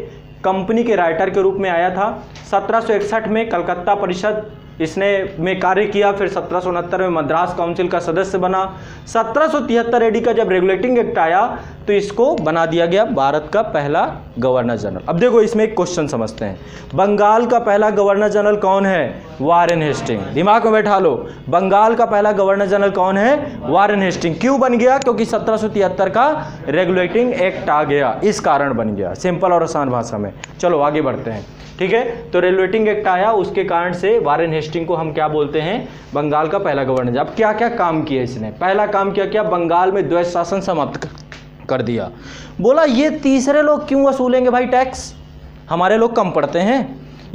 कंपनी के राइटर के रूप में आया था, सत्रह सौ इकसठ में कलकत्ता परिषद इसने में कार्य किया, फिर सत्रह सौ उनहत्तर में मद्रास काउंसिल का सदस्य बना। सत्रह सौ तिहत्तर एडी का जब रेगुलेटिंग एक्ट आया तो इसको बना दिया गया भारत का पहला गवर्नर जनरल। अब देखो, इसमें एक क्वेश्चन समझते हैं, बंगाल का पहला गवर्नर जनरल कौन है, वारेन हेस्टिंग। दिमाग में बैठा लो, बंगाल का पहला गवर्नर जनरल कौन है, वारेन हेस्टिंग। क्यों बन गया, क्योंकि सत्रह सौ तिहत्तर का रेगुलेटिंग एक्ट आ गया, इस कारण बन गया, सिंपल और आसान भाषा में। चलो आगे बढ़ते हैं। ठीक है, तो रेगुलेटिंग एक्ट आया, उसके कारण से वारेन हेस्टिंग को हम क्या बोलते हैं, बंगाल का पहला गवर्नर। अब क्या क्या काम किया इसने, पहला काम क्या किया, बंगाल में द्वैत शासन समाप्त कर दिया। बोला ये तीसरे लोग क्यों वसूलेंगे भाई टैक्स, हमारे लोग कम पड़ते हैं,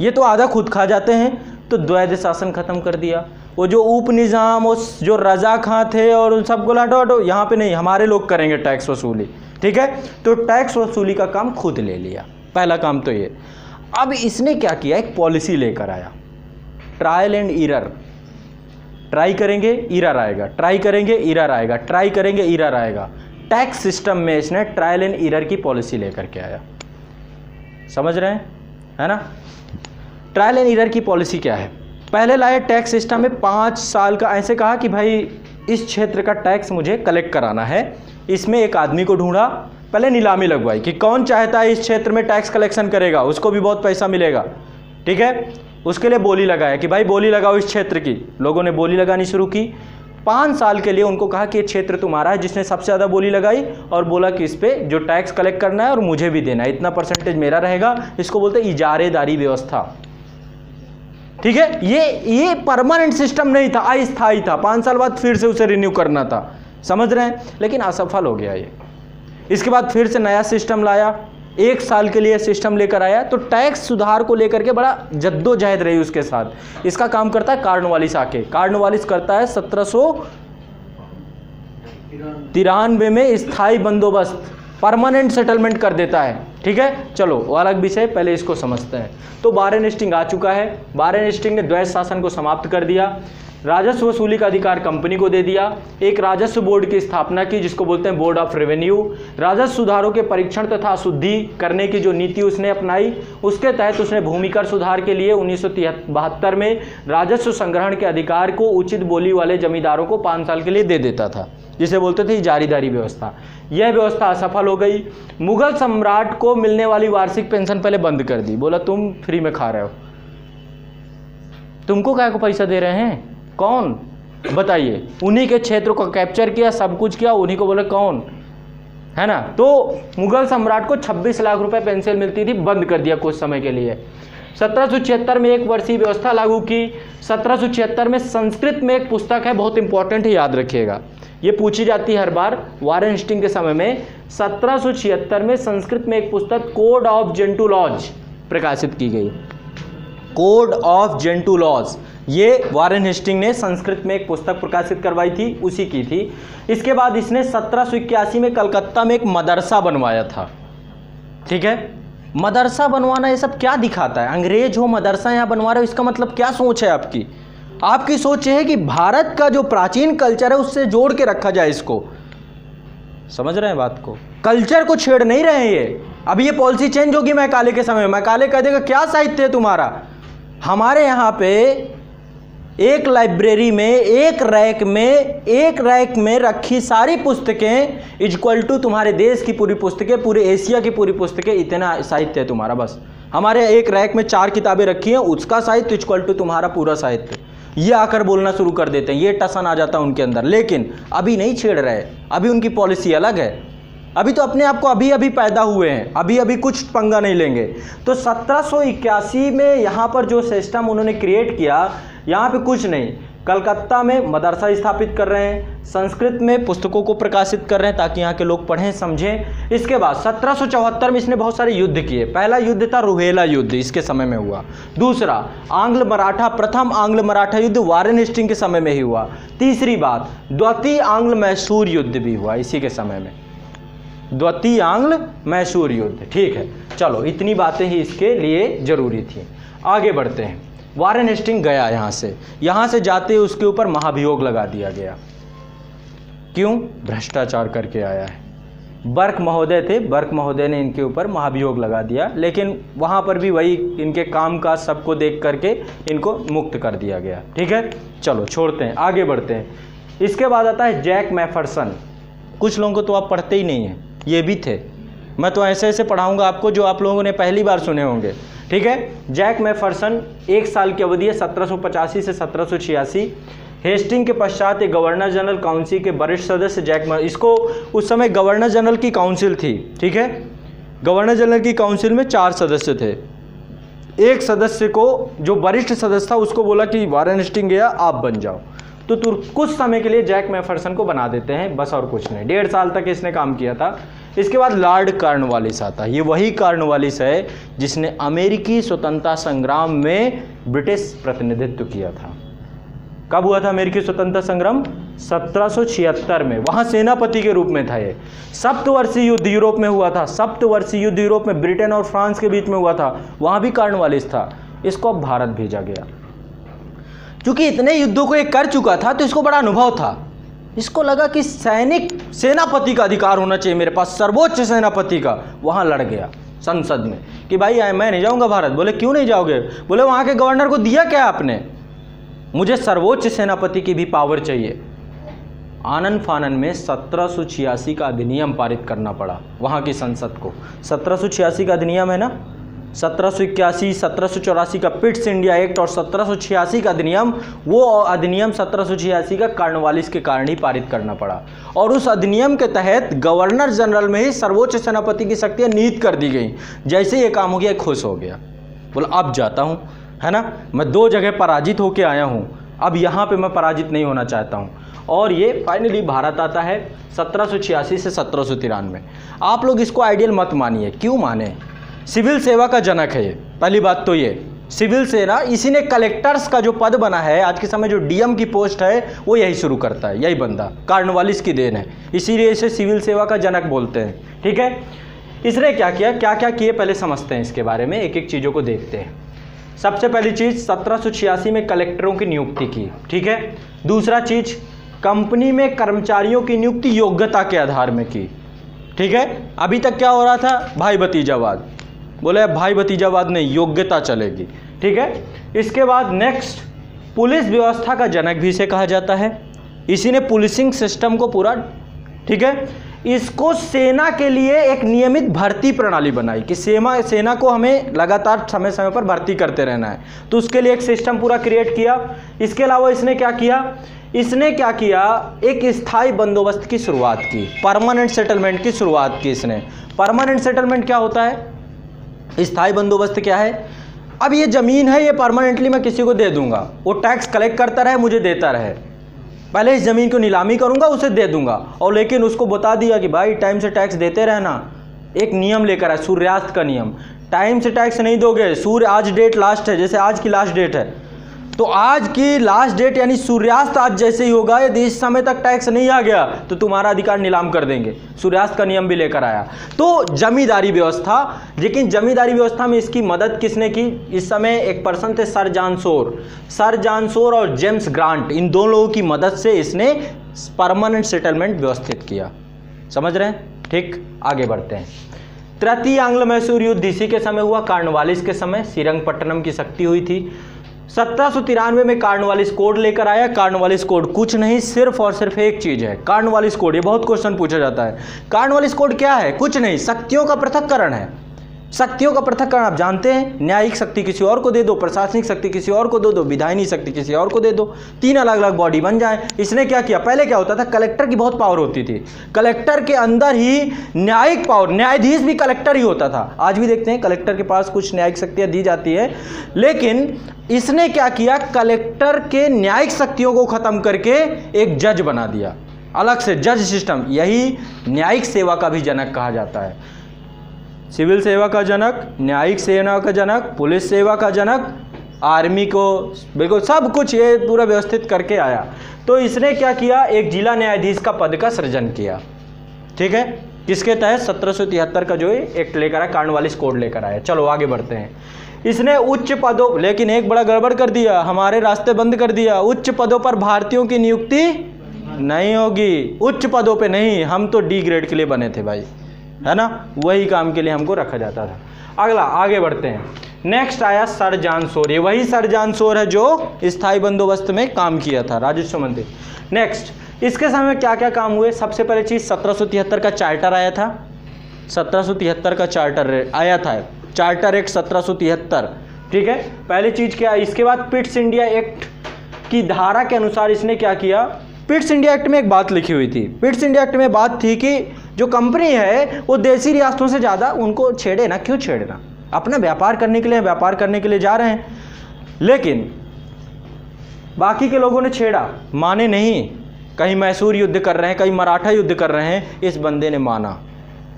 ये तो आधा खुद खा जाते हैं, तो द्वैध शासन खत्म कर दिया। वो जो उप निज़ाम और जो रजा खां थे और उन सबको हटो हटो, यहाँ पे नहीं, हमारे लोग करेंगे टैक्स वसूली। ठीक है, तो टैक्स वसूली का काम खुद ले लिया, पहला काम तो ये। अब इसने क्या किया, एक पॉलिसी लेकर आया, ट्रायल एंड एरर। ट्राई करेंगे इरर आएगा, ट्राई करेंगे इरर आएगा, ट्राई करेंगे इरर आएगा। टैक्स सिस्टम में इसने ट्रायल एंड इरर की पॉलिसी लेकर के आया। समझ रहे हैं, है ना। ट्रायल एंड इरर की पॉलिसी क्या है, पहले लाए टैक्स सिस्टम में पाँच साल का, ऐसे कहा कि भाई इस क्षेत्र का टैक्स मुझे कलेक्ट कराना है। इसमें एक आदमी को ढूंढा, पहले नीलामी लगवाई कि कौन चाहता है इस क्षेत्र में टैक्स कलेक्शन करेगा, उसको भी बहुत पैसा मिलेगा। ठीक है, उसके लिए बोली लगाया कि भाई बोली लगाओ इस क्षेत्र की। लोगों ने बोली लगानी शुरू की। पाँच साल के लिए उनको कहा कि ये क्षेत्र तुम्हारा है। जिसने सबसे ज़्यादा बोली लगाई और बोला कि इस पर जो टैक्स कलेक्ट करना है और मुझे भी देना है, इतना परसेंटेज मेरा रहेगा, इसको बोलते हैं इजारेदारी व्यवस्था। ठीक है, ये ये परमानेंट सिस्टम नहीं था, अस्थायी था। पाँच साल बाद फिर से उसे रिन्यू करना था, समझ रहे हैं, लेकिन असफल हो गया ये। इसके बाद फिर से नया सिस्टम लाया, एक साल के लिए सिस्टम लेकर आया। तो टैक्स सुधार को लेकर के बड़ा जद्दोजहद रही उसके साथ। इसका काम करता है कार्नवालिस आके, कार्नवालिस करता है सत्रह सौ तिरानवे में स्थायी बंदोबस्त, परमानेंट सेटलमेंट कर देता है। ठीक है, चलो अलग विषय, पहले इसको समझते हैं। तो वारेन हेस्टिंग आ चुका है। वारेन हेस्टिंग ने द्वैत शासन को समाप्त कर दिया, राजस्व वसूली का अधिकार कंपनी को दे दिया, एक राजस्व बोर्ड की स्थापना की जिसको बोलते हैं बोर्ड ऑफ रेवेन्यू। राजस्व सुधारों के परीक्षण तथा शुद्धि करने की जो नीति उसने अपनाई, उसके तहत उसने भूमि कर सुधार के लिए उन्नीस सौ बहत्तर में राजस्व संग्रहण के अधिकार को उचित बोली वाले जमींदारों को पाँच साल के लिए दे देता था, जिसे बोलते थे जारीदारी व्यवस्था। यह व्यवस्था असफल हो गई। मुगल सम्राट को मिलने वाली वार्षिक पेंशन पहले बंद कर दी, बोला तुम फ्री में खा रहे हो, तुमको क्या को पैसा दे रहे हैं, कौन बताइए। उन्हीं के क्षेत्रों को कैप्चर किया, सब कुछ किया, उन्हीं को बोला कौन, है ना। तो मुगल सम्राट को छब्बीस लाख रुपए पेंशन मिलती थी, बंद कर दिया कुछ समय के लिए। सत्रह सौ छिहत्तर में एक वर्षीय व्यवस्था लागू की। सत्रह सौ छिहत्तर में संस्कृत में एक पुस्तक है, बहुत इंपॉर्टेंट है, याद रखिएगा, ये पूछी जाती है हर बार वारेन हेस्टिंग के समय में। सत्रह सौ छिहत्तर में संस्कृत में एक पुस्तक कोड ऑफ जेंटू लॉज प्रकाशित की गई, कोड ऑफ जेंटू लॉज। ये वारेन हेस्टिंग ने संस्कृत में एक पुस्तक प्रकाशित करवाई थी, उसी की थी। इसके बाद इसने सत्रह सौ इक्यासी में कलकत्ता में एक मदरसा बनवाया था। ठीक है, मदरसा बनवाना ये सब क्या दिखाता है, अंग्रेज हो मदरसा यहाँ बनवा रहे हो, इसका मतलब क्या सोच है आपकी। आपकी सोच है कि भारत का जो प्राचीन कल्चर है उससे जोड़ के रखा जाए इसको, समझ रहे हैं बात को, कल्चर को छेड़ नहीं रहे हैं ये। अब ये पॉलिसी चेंज होगी मैकाले के समय में, मैकाले कह देगा क्या साहित्य है तुम्हारा। हमारे यहाँ पे एक लाइब्रेरी में एक रैक में एक रैक में रखी सारी पुस्तकें इक्वल टू तुम्हारे देश की पूरी पुस्तकें, पूरे एशिया की पूरी पुस्तकें, इतना साहित्य है तुम्हारा बस। हमारे एक रैक में चार किताबें रखी हैं, उसका साहित्य इक्वल टू तुम्हारा पूरा साहित्य। ये आकर बोलना शुरू कर देते हैं, ये टसन आ जाता है उनके अंदर। लेकिन अभी नहीं छेड़ रहे, अभी उनकी पॉलिसी अलग है, अभी तो अपने आप को अभी अभी पैदा हुए हैं, अभी अभी कुछ पंगा नहीं लेंगे। तो सत्रह सौ इक्यासी में यहाँ पर जो सिस्टम उन्होंने क्रिएट किया, यहाँ पे कुछ नहीं, कलकत्ता में मदरसा स्थापित कर रहे हैं, संस्कृत में पुस्तकों को प्रकाशित कर रहे हैं ताकि यहाँ के लोग पढ़ें समझें। इसके बाद सत्रह सौ चौहत्तर में इसने बहुत सारे युद्ध किए। पहला युद्ध था रुहेला युद्ध, इसके समय में हुआ। दूसरा आंग्ल मराठा, प्रथम आंग्ल मराठा युद्ध वारेन हेस्टिंग के समय में ही हुआ। तीसरी बात, द्वितीय आंग्ल मैसूर युद्ध भी हुआ इसी के समय में, द्वितीय आंग्ल मैसूर युद्ध। ठीक है, चलो इतनी बातें ही इसके लिए जरूरी थी। आगे बढ़ते हैं। वारेन हेस्टिंग गया यहाँ से, यहाँ से जाते ही उसके ऊपर महाभियोग लगा दिया गया। क्यों, भ्रष्टाचार करके आया है। बर्क महोदय थे, बर्क महोदय ने इनके ऊपर महाभियोग लगा दिया, लेकिन वहाँ पर भी वही इनके काम काज सबको देख करके इनको मुक्त कर दिया गया। ठीक है, चलो छोड़ते हैं, आगे बढ़ते हैं। इसके बाद आता है जैक मैफरसन। कुछ लोगों को तो आप पढ़ते ही नहीं हैं, ये भी थे। मैं तो ऐसे ऐसे पढ़ाऊँगा आपको जो आप लोगों ने पहली बार सुने होंगे। ठीक है, जैक मैफरसन, एक साल की अवधि है सत्रह सौ पचासी से सत्रह सौ छियासी। हेस्टिंग के पश्चात एक गवर्नर जनरल काउंसिल के वरिष्ठ सदस्य जैक मैफ, इसको उस समय गवर्नर जनरल की काउंसिल थी। ठीक है, गवर्नर जनरल की काउंसिल में चार सदस्य थे। एक सदस्य को, जो वरिष्ठ सदस्य था, उसको बोला कि वारेन हेस्टिंग गया, आप बन जाओ। तो कुछ समय के लिए जैक मैफरसन को बना देते हैं, बस और कुछ नहीं। डेढ़ साल तक इसने काम किया था। इसके बाद लॉर्ड कार्नवालिस आता है। ये वही कार्नवालिस है जिसने अमेरिकी स्वतंत्रता संग्राम में ब्रिटिश प्रतिनिधित्व किया था। कब हुआ था अमेरिकी स्वतंत्रता संग्राम? सत्रह सौ छिहत्तर में। वहाँ सेनापति के रूप में था ये। सप्तवर्षीय युद्ध यूरोप में हुआ था, सप्तवर्षीय युद्ध यूरोप में ब्रिटेन और फ्रांस के बीच में हुआ था, वहाँ भी कार्नवालिस था। इसको अब भारत भेजा गया। क्योंकि इतने युद्धों को ये कर चुका था तो इसको बड़ा अनुभव था। इसको लगा कि सैनिक सेनापति का अधिकार होना चाहिए मेरे पास, सर्वोच्च सेनापति का। वहाँ लड़ गया संसद में कि भाई मैं नहीं जाऊँगा भारत। बोले क्यों नहीं जाओगे? बोले वहाँ के गवर्नर को दिया क्या आपने, मुझे सर्वोच्च सेनापति की भी पावर चाहिए। आनन फानन में सत्रह सौ छियासी का अधिनियम पारित करना पड़ा वहाँ की संसद को। सत्रह सौ छियासी का अधिनियम है ना, सत्रह सौ इक्यासी, सत्रह सौ चौरासी का पिट्स इंडिया एक्ट और सत्रह सौ छियासी का अधिनियम। वो अधिनियम सत्रह सौ छियासी का कार्नवालिस के कारण ही पारित करना पड़ा। और उस अधिनियम के तहत गवर्नर जनरल में ही सर्वोच्च सेनापति की शक्तियाँ निहित कर दी गई। जैसे ये काम हो गया खुश हो गया, बोला अब जाता हूँ, है ना, मैं दो जगह पराजित होकर आया हूँ, अब यहाँ पे मैं पराजित नहीं होना चाहता हूँ। और ये फाइनली भारत आता है सत्रह सौ छियासी से सत्रह सौ तिरानवे। आप लोग इसको आइडियल मत मानिए। क्यों माने? सिविल सेवा का जनक है ये, पहली बात तो ये सिविल सेना। इसी ने कलेक्टर्स का जो पद बना है आज के समय, जो डीएम की पोस्ट है, वो यही शुरू करता है, यही बंदा कार्नवालिस की देन है। इसीलिए इसे सिविल सेवा का जनक बोलते हैं। ठीक है, इसने क्या किया, क्या क्या किए पहले समझते हैं, इसके बारे में एक एक चीज़ों को देखते हैं। सबसे पहली चीज़, सत्रह सौ छियासी में कलेक्टरों की नियुक्ति की। ठीक है, दूसरा चीज़, कंपनी में कर्मचारियों की नियुक्ति योग्यता के आधार में की। ठीक है, अभी तक क्या हो रहा था, भाई भतीजावाद। बोले अब भाई भतीजावाद नहीं, योग्यता चलेगी। ठीक है, इसके बाद नेक्स्ट, पुलिस व्यवस्था का जनक भी इसे कहा जाता है। इसी ने पुलिसिंग सिस्टम को पूरा, ठीक है, इसको सेना के लिए एक नियमित भर्ती प्रणाली बनाई कि सेना सेना को हमें लगातार समय समय पर भर्ती करते रहना है, तो उसके लिए एक सिस्टम पूरा क्रिएट किया। इसके अलावा इसने क्या किया, इसने क्या किया, एक स्थायी बंदोबस्त की शुरुआत की, परमानेंट सेटलमेंट की शुरुआत की इसने। परमानेंट सेटलमेंट क्या होता है, स्थायी बंदोबस्त क्या है, अब ये ज़मीन है, ये परमानेंटली मैं किसी को दे दूंगा, वो टैक्स कलेक्ट करता रहे, मुझे देता रहे। पहले इस ज़मीन को नीलामी करूंगा, उसे दे दूंगा, और लेकिन उसको बता दिया कि भाई टाइम से टैक्स देते रहना। एक नियम लेकर आए, सूर्यास्त का नियम, टाइम से टैक्स नहीं दोगे, सूर्य आज डेट लास्ट है, जैसे आज की लास्ट डेट है, तो आज की लास्ट डेट यानी सूर्यास्त आज जैसे ही होगा, यदि इस समय तक टैक्स नहीं आ गया तो तुम्हारा अधिकार नीलाम कर देंगे। सूर्यास्त का नियम भी लेकर आया। तो जमींदारी व्यवस्था, लेकिन जमींदारी व्यवस्था में इसकी मदद किसने की, इस समय एक पर्सन थे sir John Shore. Sir John Shore और जेम्स ग्रांट, इन दो लोगों की मदद से इसने परमानेंट सेटलमेंट व्यवस्थित किया। समझ रहे हैं? ठीक, आगे बढ़ते हैं। तृतीय आंग्ल मैसूर युद्ध इसी के समय हुआ, कार्नवालिस के समय। श्रीरंगपट्टनम की शक्ति हुई थी। सत्रह सौ तिरानवे में कार्नवालिस कोड लेकर आया। कार्नवालिस कोड कुछ नहीं, सिर्फ और सिर्फ एक चीज़ है कार्नवालिस कोड। ये बहुत क्वेश्चन पूछा जाता है, कार्नवालिस कोड क्या है? कुछ नहीं, शक्तियों का पृथक्करण है। शक्तियों का पृथक्करण आप जानते हैं, न्यायिक शक्ति किसी और को दे दो, प्रशासनिक शक्ति किसी और को दे दो, विधायनी शक्ति किसी और को दे दो, तीन अलग अलग बॉडी बन जाए। इसने क्या किया, पहले क्या होता था, कलेक्टर की बहुत पावर होती थी, कलेक्टर के अंदर ही न्यायिक पावर, न्यायाधीश भी कलेक्टर ही होता था। आज भी देखते हैं कलेक्टर के पास कुछ न्यायिक शक्तियाँ दी जाती है। लेकिन इसने क्या किया, कलेक्टर के न्यायिक शक्तियों को खत्म करके एक जज बना दिया, अलग से जज सिस्टम। यही न्यायिक सेवा का भी जनक कहा जाता है। सिविल सेवा का जनक, न्यायिक सेवा का जनक, पुलिस सेवा का जनक, आर्मी को, बिल्कुल सब कुछ ये पूरा व्यवस्थित करके आया। तो इसने क्या किया, एक जिला न्यायाधीश का पद का सृजन किया। ठीक है, जिसके तहत सत्रह सौ तिहत्तर का जो एक्ट लेकर आया, कार्नवालिस कोड लेकर आया। चलो आगे बढ़ते हैं। इसने उच्च पदों, लेकिन एक बड़ा गड़बड़ कर दिया, हमारे रास्ते बंद कर दिया। उच्च पदों पर भारतीयों की नियुक्ति नहीं होगी, उच्च पदों पे नहीं, हम तो डी ग्रेड के लिए बने थे भाई, है ना, वही काम के लिए हमको रखा जाता था। अगला, आगे बढ़ते हैं। नेक्स्ट आया सर जॉन शोर। ये वही सर जॉन शोर है जो स्थायी बंदोबस्त में काम किया था, राजस्व मंत्री। नेक्स्ट, इसके समय क्या क्या काम हुए, सबसे पहले चीज़ सत्रह सौ तिहत्तर का चार्टर आया था। सत्रह सौ तिहत्तर का चार्टर आया था, चार्टर एक्ट सत्रह सौ तिहत्तर। ठीक है, पहली चीज़ क्या। इसके बाद पिट्स इंडिया एक्ट की धारा के अनुसार इसने क्या किया, पिट्स इंडिया एक्ट में एक बात लिखी हुई थी। पिट्स इंडिया एक्ट में बात थी कि जो कंपनी है वो देसी रियासतों से ज़्यादा उनको छेड़े ना। क्यों छेड़ना, अपना व्यापार करने के लिए, व्यापार करने के लिए जा रहे हैं, लेकिन बाकी के लोगों ने छेड़ा, माने नहीं। कहीं मैसूर युद्ध कर रहे हैं, कहीं मराठा युद्ध कर रहे हैं, इस बंदे ने माना,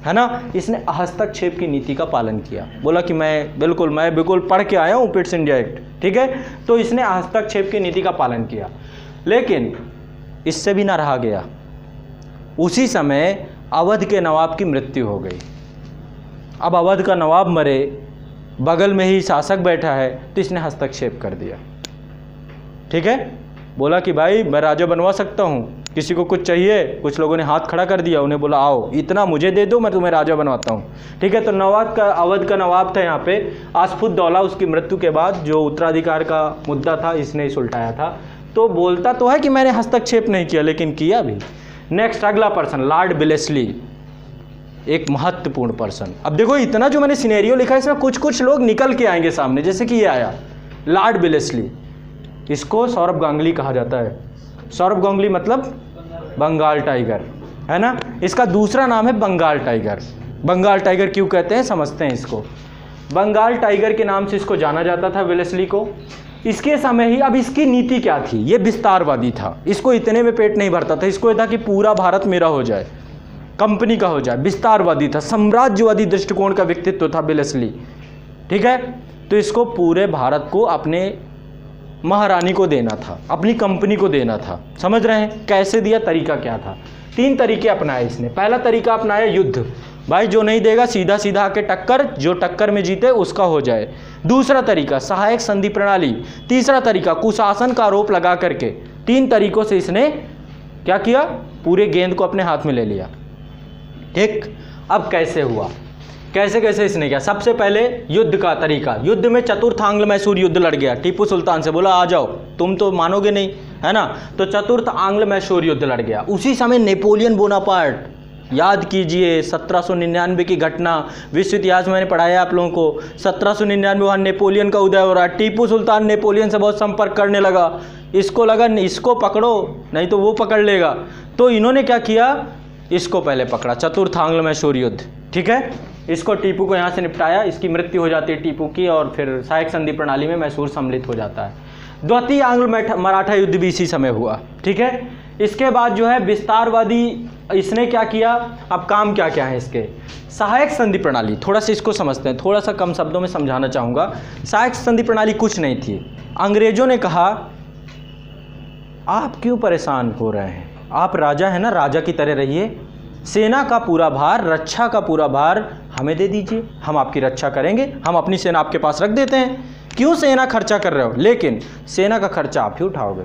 है ना। इसने हस्तक्षेप की नीति का पालन किया, बोला कि मैं बिल्कुल मैं बिल्कुल पढ़ के आया हूँ पिट्स इंडिया एक्ट। ठीक है, तो इसने हस्तक्षेप की नीति का पालन किया, लेकिन इससे भी ना रहा गया। उसी समय अवध के नवाब की मृत्यु हो गई। अब अवध का नवाब मरे, बगल में ही शासक बैठा है, तो इसने हस्तक्षेप कर दिया। ठीक है, बोला कि भाई मैं राजा बनवा सकता हूँ। किसी को कुछ चाहिए, कुछ लोगों ने हाथ खड़ा कर दिया, उन्हें बोला आओ इतना मुझे दे दो मैं तुम्हें राजा बनवाता हूँ। ठीक है, तो नवाब का अवध का नवाब था यहाँ पे आसफुद्दौला, उसकी मृत्यु के बाद जो उत्तराधिकार का मुद्दा था इसने इस उल्टाया था। तो बोलता तो है कि मैंने हस्तक्षेप नहीं किया लेकिन किया भी। नेक्स्ट अगला पर्सन लॉर्ड वेलेजली, एक महत्वपूर्ण पर्सन। अब देखो इतना जो मैंने सिनेरियो लिखा है इसमें कुछ कुछ लोग निकल के आएंगे सामने, जैसे कि ये आया लॉर्ड वेलेजली। इसको सौरभ गांगुली कहा जाता है। सौरभ गांगुली मतलब बंगाल टाइगर है ना, इसका दूसरा नाम है बंगाल टाइगर। बंगाल टाइगर क्यों कहते हैं समझते हैं इसको। बंगाल टाइगर के नाम से इसको जाना जाता था वेलेजली को। इसके समय ही अब इसकी नीति क्या थी, ये विस्तारवादी था, इसको इतने में पेट नहीं भरता था, इसको यह था कि पूरा भारत मेरा हो जाए, कंपनी का हो जाए, विस्तारवादी था, साम्राज्यवादी दृष्टिकोण का व्यक्तित्व था वेलेजली। ठीक है, तो इसको पूरे भारत को अपने महारानी को देना था, अपनी कंपनी को देना था। समझ रहे हैं कैसे दिया, तरीका क्या था। तीन तरीके अपनाए इसने। पहला तरीका अपनाया युद्ध, भाई जो नहीं देगा सीधा सीधा आके टक्कर, जो टक्कर में जीते उसका हो जाए। दूसरा तरीका सहायक संधि प्रणाली। तीसरा तरीका कुशासन का आरोप लगा करके। तीन तरीकों से इसने क्या किया, पूरे गेंद को अपने हाथ में ले लिया। ठीक, अब कैसे हुआ, कैसे कैसे इसने किया। सबसे पहले युद्ध का तरीका, युद्ध में चतुर्थ आंग्ल मैसूर युद्ध लड़ गया। टीपू सुल्तान से बोला आ जाओ, तुम तो मानोगे नहीं है ना, तो चतुर्थ आंग्ल मैसूर युद्ध लड़ गया। उसी समय नेपोलियन बोनापार्ट, याद कीजिए सत्रह सौ निन्यानवे की घटना, विश्व इतिहास मैंने पढ़ाया आप लोगों को। सत्रह सौ निन्यानवे वहाँ नेपोलियन का उदय हो रहा है। टीपू सुल्तान नेपोलियन से बहुत संपर्क करने लगा, इसको लगा इसको पकड़ो नहीं तो वो पकड़ लेगा, तो इन्होंने क्या किया, इसको पहले पकड़ा, चतुर्थ आंग्ल मैसूर युद्ध। ठीक है, इसको टीपू को यहाँ से निपटाया, इसकी मृत्यु हो जाती है टीपू की, और फिर सहायक संधि प्रणाली में मैसूर सम्मिलित हो जाता है। द्वितीय आंग्ल मराठा युद्ध भी इसी समय हुआ। ठीक है, इसके बाद जो है विस्तारवादी, इसने क्या किया, अब काम क्या क्या है इसके। सहायक संधि प्रणाली, थोड़ा सा इसको समझते हैं, थोड़ा सा कम शब्दों में समझाना चाहूँगा। सहायक संधि प्रणाली कुछ नहीं थी, अंग्रेजों ने कहा आप क्यों परेशान हो रहे हैं, आप राजा हैं ना, राजा की तरह रहिए, सेना का पूरा भार, रक्षा का पूरा भार हमें दे दीजिए, हम आपकी रक्षा करेंगे, हम अपनी सेना आपके पास रख देते हैं, क्यों सेना खर्चा कर रहे हो, लेकिन सेना का खर्चा आप ही उठाओगे,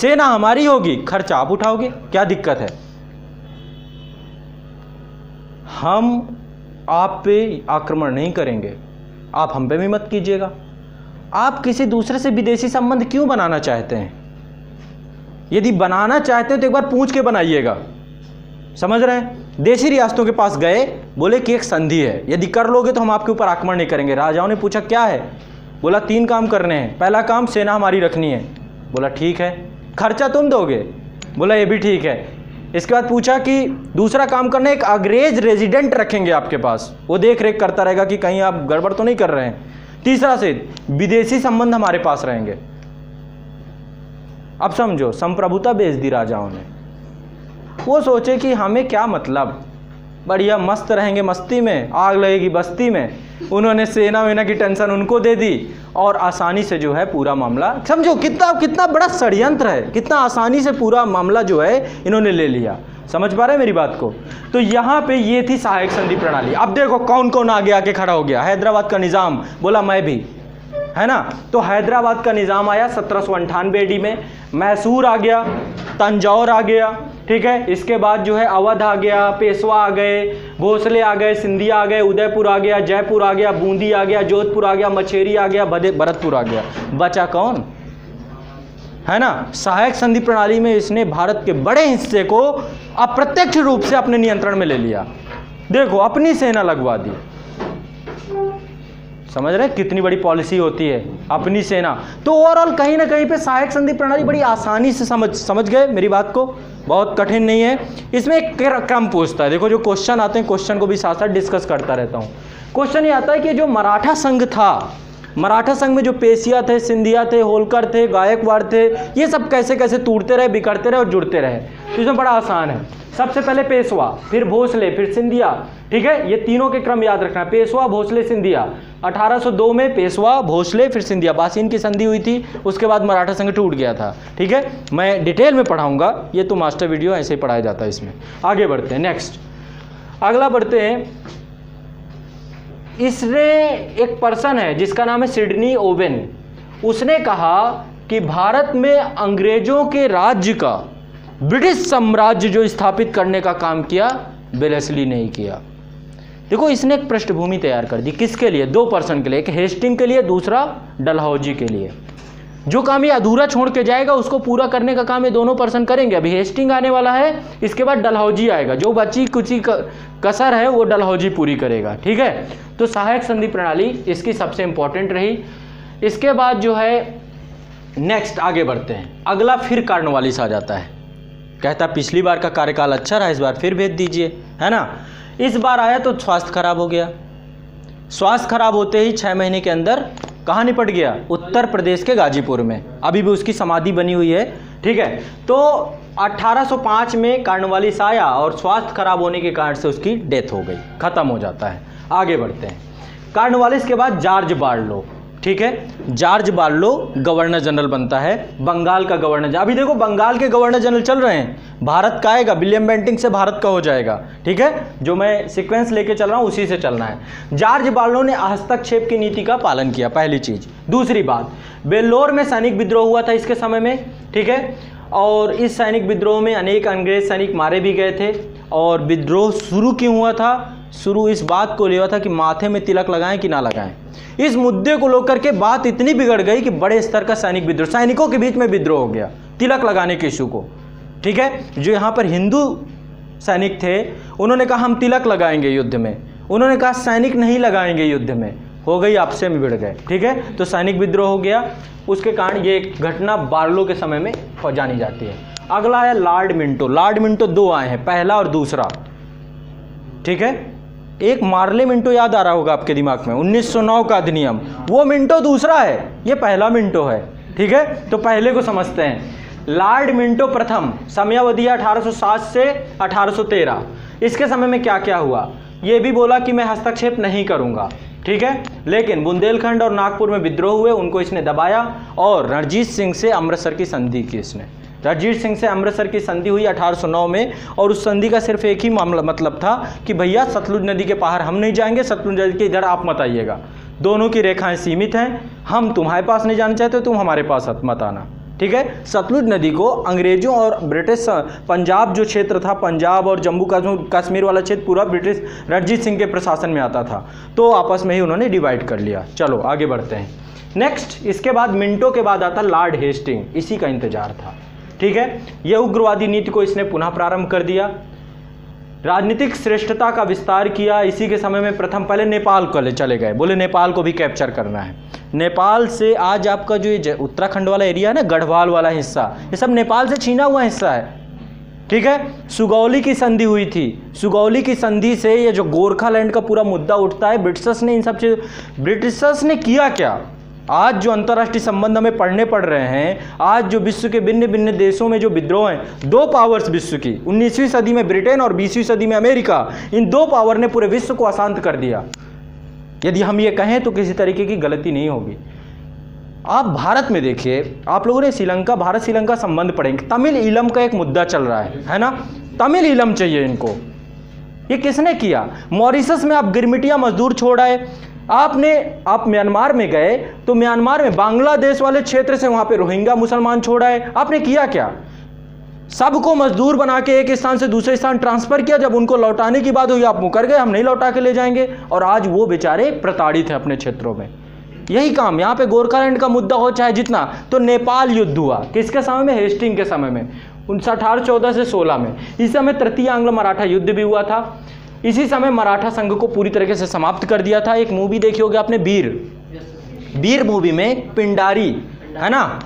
सेना हमारी होगी, खर्चा आप उठाओगे, क्या दिक्कत है, हम आप पे आक्रमण नहीं करेंगे, आप हम पे भी मत कीजिएगा। आप किसी दूसरे से विदेशी संबंध क्यों बनाना चाहते हैं, यदि बनाना चाहते हो तो एक बार पूछ के बनाइएगा। समझ रहे हैं, देशी रियासतों के पास गए, बोले कि एक संधि है, यदि कर लोगे तो हम आपके ऊपर आक्रमण नहीं करेंगे। राजाओं ने पूछा क्या है, बोला तीन काम करने हैं, पहला काम सेना हमारी रखनी है, बोला ठीक है, खर्चा तुम दोगे, बोला ये भी ठीक है। इसके बाद पूछा कि दूसरा काम करना है, एक अंग्रेज रेजिडेंट रखेंगे आपके पास, वो देख रेख करता रहेगा कि कहीं आप गड़बड़ तो नहीं कर रहे हैं। तीसरा से विदेशी संबंध हमारे पास रहेंगे। अब समझो संप्रभुता बेच दी राजाओं ने, वो सोचे कि हमें क्या मतलब, बढ़िया मस्त रहेंगे, मस्ती में आग लगेगी बस्ती में। उन्होंने सेना वेना की टेंशन उनको दे दी और आसानी से जो है पूरा मामला, समझो कितना कितना बड़ा षड्यंत्र है, कितना आसानी से पूरा मामला जो है इन्होंने ले लिया। समझ पा रहे हैं मेरी बात को। तो यहाँ पे ये थी सहायक संधि प्रणाली। अब देखो कौन कौन आगे आके खड़ा हो गया। हैदराबाद का निज़ाम बोला मैं भी, है ना, तो हैदराबाद का निज़ाम आया सत्रह सौ अंठानवे ईडी में। मैसूर आ गया, तंजौर आ गया, ठीक है, इसके बाद जो है अवध आ गया, पेशवा आ गए, भोसले आ गए, सिंधिया आ गए, उदयपुर आ गया, जयपुर आ गया, बूंदी आ गया, जोधपुर आ गया, मचेरी आ गया, भरतपुर आ गया। बचा कौन, है ना, सहायक संधि प्रणाली में इसने भारत के बड़े हिस्से को अप्रत्यक्ष रूप से अपने नियंत्रण में ले लिया। देखो अपनी सेना लगवा दी, समझ रहे कितनी बड़ी पॉलिसी होती है अपनी सेना। तो ओवरऑल कहीं ना कहीं पे सहायक संधि प्रणाली बड़ी आसानी से समझ समझ गए मेरी बात को, बहुत कठिन नहीं है। इसमें एक क्रम पूछता है, देखो जो क्वेश्चन आते हैं क्वेश्चन को भी साथ साथ डिस्कस करता रहता हूँ। क्वेश्चन ये आता है कि जो मराठा संघ था, मराठा संघ में जो पेशिया थे, सिंधिया थे, होलकर थे, गायकवाड़ थे, ये सब कैसे कैसे टूटते रहे, बिगड़ते रहे और जुड़ते रहे। तो इसमें बड़ा आसान है, सबसे पहले पेशवा, फिर भोसले, फिर सिंधिया। ठीक है, ये तीनों के क्रम याद रखना, पेशवा भोसले सिंधिया। अठारह सौ दो में पेशवा भोसले फिर सिंधिया, बासीन की संधि हुई थी, उसके बाद मराठा संघ टूट गया था। ठीक है, मैं डिटेल में पढ़ाऊंगा, ये तो मास्टर वीडियो ऐसे ही पढ़ाया जाता है। इसमें आगे बढ़ते हैं, नेक्स्ट अगला बढ़ते हैं। इसने एक पर्सन है जिसका नाम है सिडनी ओवेन, उसने कहा कि भारत में अंग्रेजों के राज्य का, ब्रिटिश साम्राज्य जो स्थापित करने का काम किया, वेलेजली नहीं किया। देखो, इसने एक पृष्ठभूमि तैयार कर दी। किसके लिए? दो पर्सन के लिए, एक हेस्टिंग के लिए, दूसरा डलहौजी के लिए। जो काम ये अधूरा छोड़ के जाएगा उसको पूरा करने का काम ये दोनों पर्सन करेंगे। अभी हेस्टिंग आने वाला है, इसके बाद डलहौजी आएगा, जो बची कुछ कसर है वो डलहौजी पूरी करेगा। ठीक है, तो सहायक संधि प्रणाली इसकी सबसे इंपॉर्टेंट रही। इसके बाद जो है नेक्स्ट आगे बढ़ते हैं। अगला फिर कार्नवालिस आ जाता है, कहता पिछली बार का कार्यकाल अच्छा रहा, इस बार फिर भेज दीजिए, है ना। इस बार आया तो स्वास्थ्य खराब हो गया। स्वास्थ्य खराब होते ही छः महीने के अंदर कहाँ निपट गया? उत्तर प्रदेश के गाजीपुर में। अभी भी उसकी समाधि बनी हुई है। ठीक है, तो अठारह सौ पाँच में कार्नवालिस आया और स्वास्थ्य खराब होने के कारण से उसकी डेथ हो गई, खत्म हो जाता है। आगे बढ़ते हैं। कार्नवालिस के बाद जॉर्ज बार्लो, ठीक है, जॉर्ज बार्लो गवर्नर जनरल बनता है, बंगाल का गवर्नर। अभी देखो बंगाल के गवर्नर जनरल चल रहे हैं, भारत का आएगा, विलियम बेंटिंग से भारत का हो जाएगा। ठीक है, जो मैं सीक्वेंस लेके चल रहा हूँ उसी से चलना है। जॉर्ज बार्लो ने हस्तक्षेप की नीति का पालन किया, पहली चीज। दूसरी बात, बेलोर में सैनिक विद्रोह हुआ था इसके समय में, ठीक है, और इस सैनिक विद्रोह में अनेक अंग्रेज सैनिक मारे भी गए थे। और विद्रोह शुरू क्यों हुआ था? शुरू इस बात को लिया था कि माथे में तिलक लगाएं कि ना लगाएं। इस मुद्दे को लेकर के बात इतनी बिगड़ गई कि बड़े स्तर का सैनिक विद्रोह, सैनिकों के बीच में विद्रोह हो गया तिलक लगाने के इशू को। ठीक है, जो यहाँ पर हिंदू सैनिक थे उन्होंने कहा हम तिलक लगाएंगे युद्ध में, उन्होंने कहा सैनिक नहीं लगाएंगे युद्ध में, हो गई आपसे में बिगड़ गए। ठीक है, तो सैनिक विद्रोह हो गया, उसके कारण ये घटना बार्लो के समय में जानी जाती है। अगला है लॉर्ड मिंटो। लॉर्ड मिंटो दो आए हैं, पहला और दूसरा। ठीक है, एक मार्ले मिंटो याद आ रहा होगा आपके दिमाग में, उन्नीस सौ नौ का अधिनियम, वो मिंटो दूसरा है, ये पहला मिंटो है। ठीक है, तो पहले को समझते हैं। लॉर्ड मिंटो प्रथम, समयावधि अठारह सौ सात से अठारह सौ तेरह, इसके समय में क्या क्या हुआ? ये भी बोला कि मैं हस्तक्षेप नहीं करूंगा। ठीक है, लेकिन बुंदेलखंड और नागपुर में विद्रोह हुए, उनको इसने दबाया। और रणजीत सिंह से अमृतसर की संधि की इसने, रणजीत सिंह से अमृतसर की संधि हुई अठारह सौ नौ में। और उस संधि का सिर्फ एक ही मामला मतलब था कि भैया सतलुज नदी के पार हम नहीं जाएंगे, सतलुज नदी के इधर आप मत आइएगा, दोनों की रेखाएं सीमित हैं, हम तुम्हारे पास नहीं जाना चाहते, तुम हमारे पास मत आना। ठीक है, सतलुज नदी को अंग्रेजों और ब्रिटिश, पंजाब जो क्षेत्र था, पंजाब और जम्मू कश्मीर वाला क्षेत्र पूरा ब्रिटिश रणजीत सिंह के प्रशासन में आता था, तो आपस में ही उन्होंने डिवाइड कर लिया। चलो आगे बढ़ते हैं। नेक्स्ट, इसके बाद मिंटो के बाद आता लॉर्ड हेस्टिंग, इसी का इंतजार था। ठीक है, यह उग्रवादी नीति को इसने पुनः प्रारंभ कर दिया, राजनीतिक श्रेष्ठता का विस्तार किया। इसी के समय में प्रथम पहले नेपाल को ले चले गए, बोले नेपाल को भी कैप्चर करना है। नेपाल से आज आपका जो ये उत्तराखंड वाला एरिया है ना, गढ़वाल वाला हिस्सा, ये सब नेपाल से छीना हुआ हिस्सा है। ठीक है, सुगौली की संधि हुई थी, सुगौली की संधि से ये जो गोरखालैंड का पूरा मुद्दा उठता है, ब्रिटिशर्स ने इन सब चीज़ ब्रिटिशर्स ने किया क्या? आज जो अंतर्राष्ट्रीय संबंध हमें पढ़ने पड़ रहे हैं, आज जो विश्व के भिन्न भिन्न देशों में जो विद्रोह हैं, दो पावर्स विश्व की, उन्नीसवीं सदी में ब्रिटेन और बीसवीं सदी में अमेरिका, इन दो पावर ने पूरे विश्व को अशांत कर दिया। यदि हम ये कहें तो किसी तरीके की गलती नहीं होगी। आप भारत में देखिए, आप लोगों ने श्रीलंका, भारत श्रीलंका संबंध पढ़ेंगे, तमिल ईलम का एक मुद्दा चल रहा है, है ना, तमिल ईलम चाहिए इनको। ये किसने किया? मॉरिशस में आप गिरमिटिया मजदूर छोड़ आए, आपने आप म्यांमार में गए तो म्यांमार में बांग्लादेश वाले क्षेत्र से वहां पे रोहिंग्या मुसलमान छोड़ाए, आपने किया क्या? सबको मजदूर बना के एक स्थान से दूसरे स्थान ट्रांसफर किया, जब उनको लौटाने की बात हुई आप मुकर गए, हम नहीं लौटा के ले जाएंगे। और आज वो बेचारे प्रताड़ित हैं अपने क्षेत्रों में। यही काम यहाँ पे गोरखालैंड का मुद्दा हो चाहे जितना। तो नेपाल युद्ध हुआ किसके समय में? हेस्टिंग के समय में, अठारह चौदह से सोलह में। इस समय तृतीय आंग्लो मराठा युद्ध भी हुआ था। इसी समय मराठा संघ को पूरी तरीके से समाप्त कर दिया था। एक मूवी देखी होगी आपने, वीर, वीर मूवी में पिंडारी, है ना,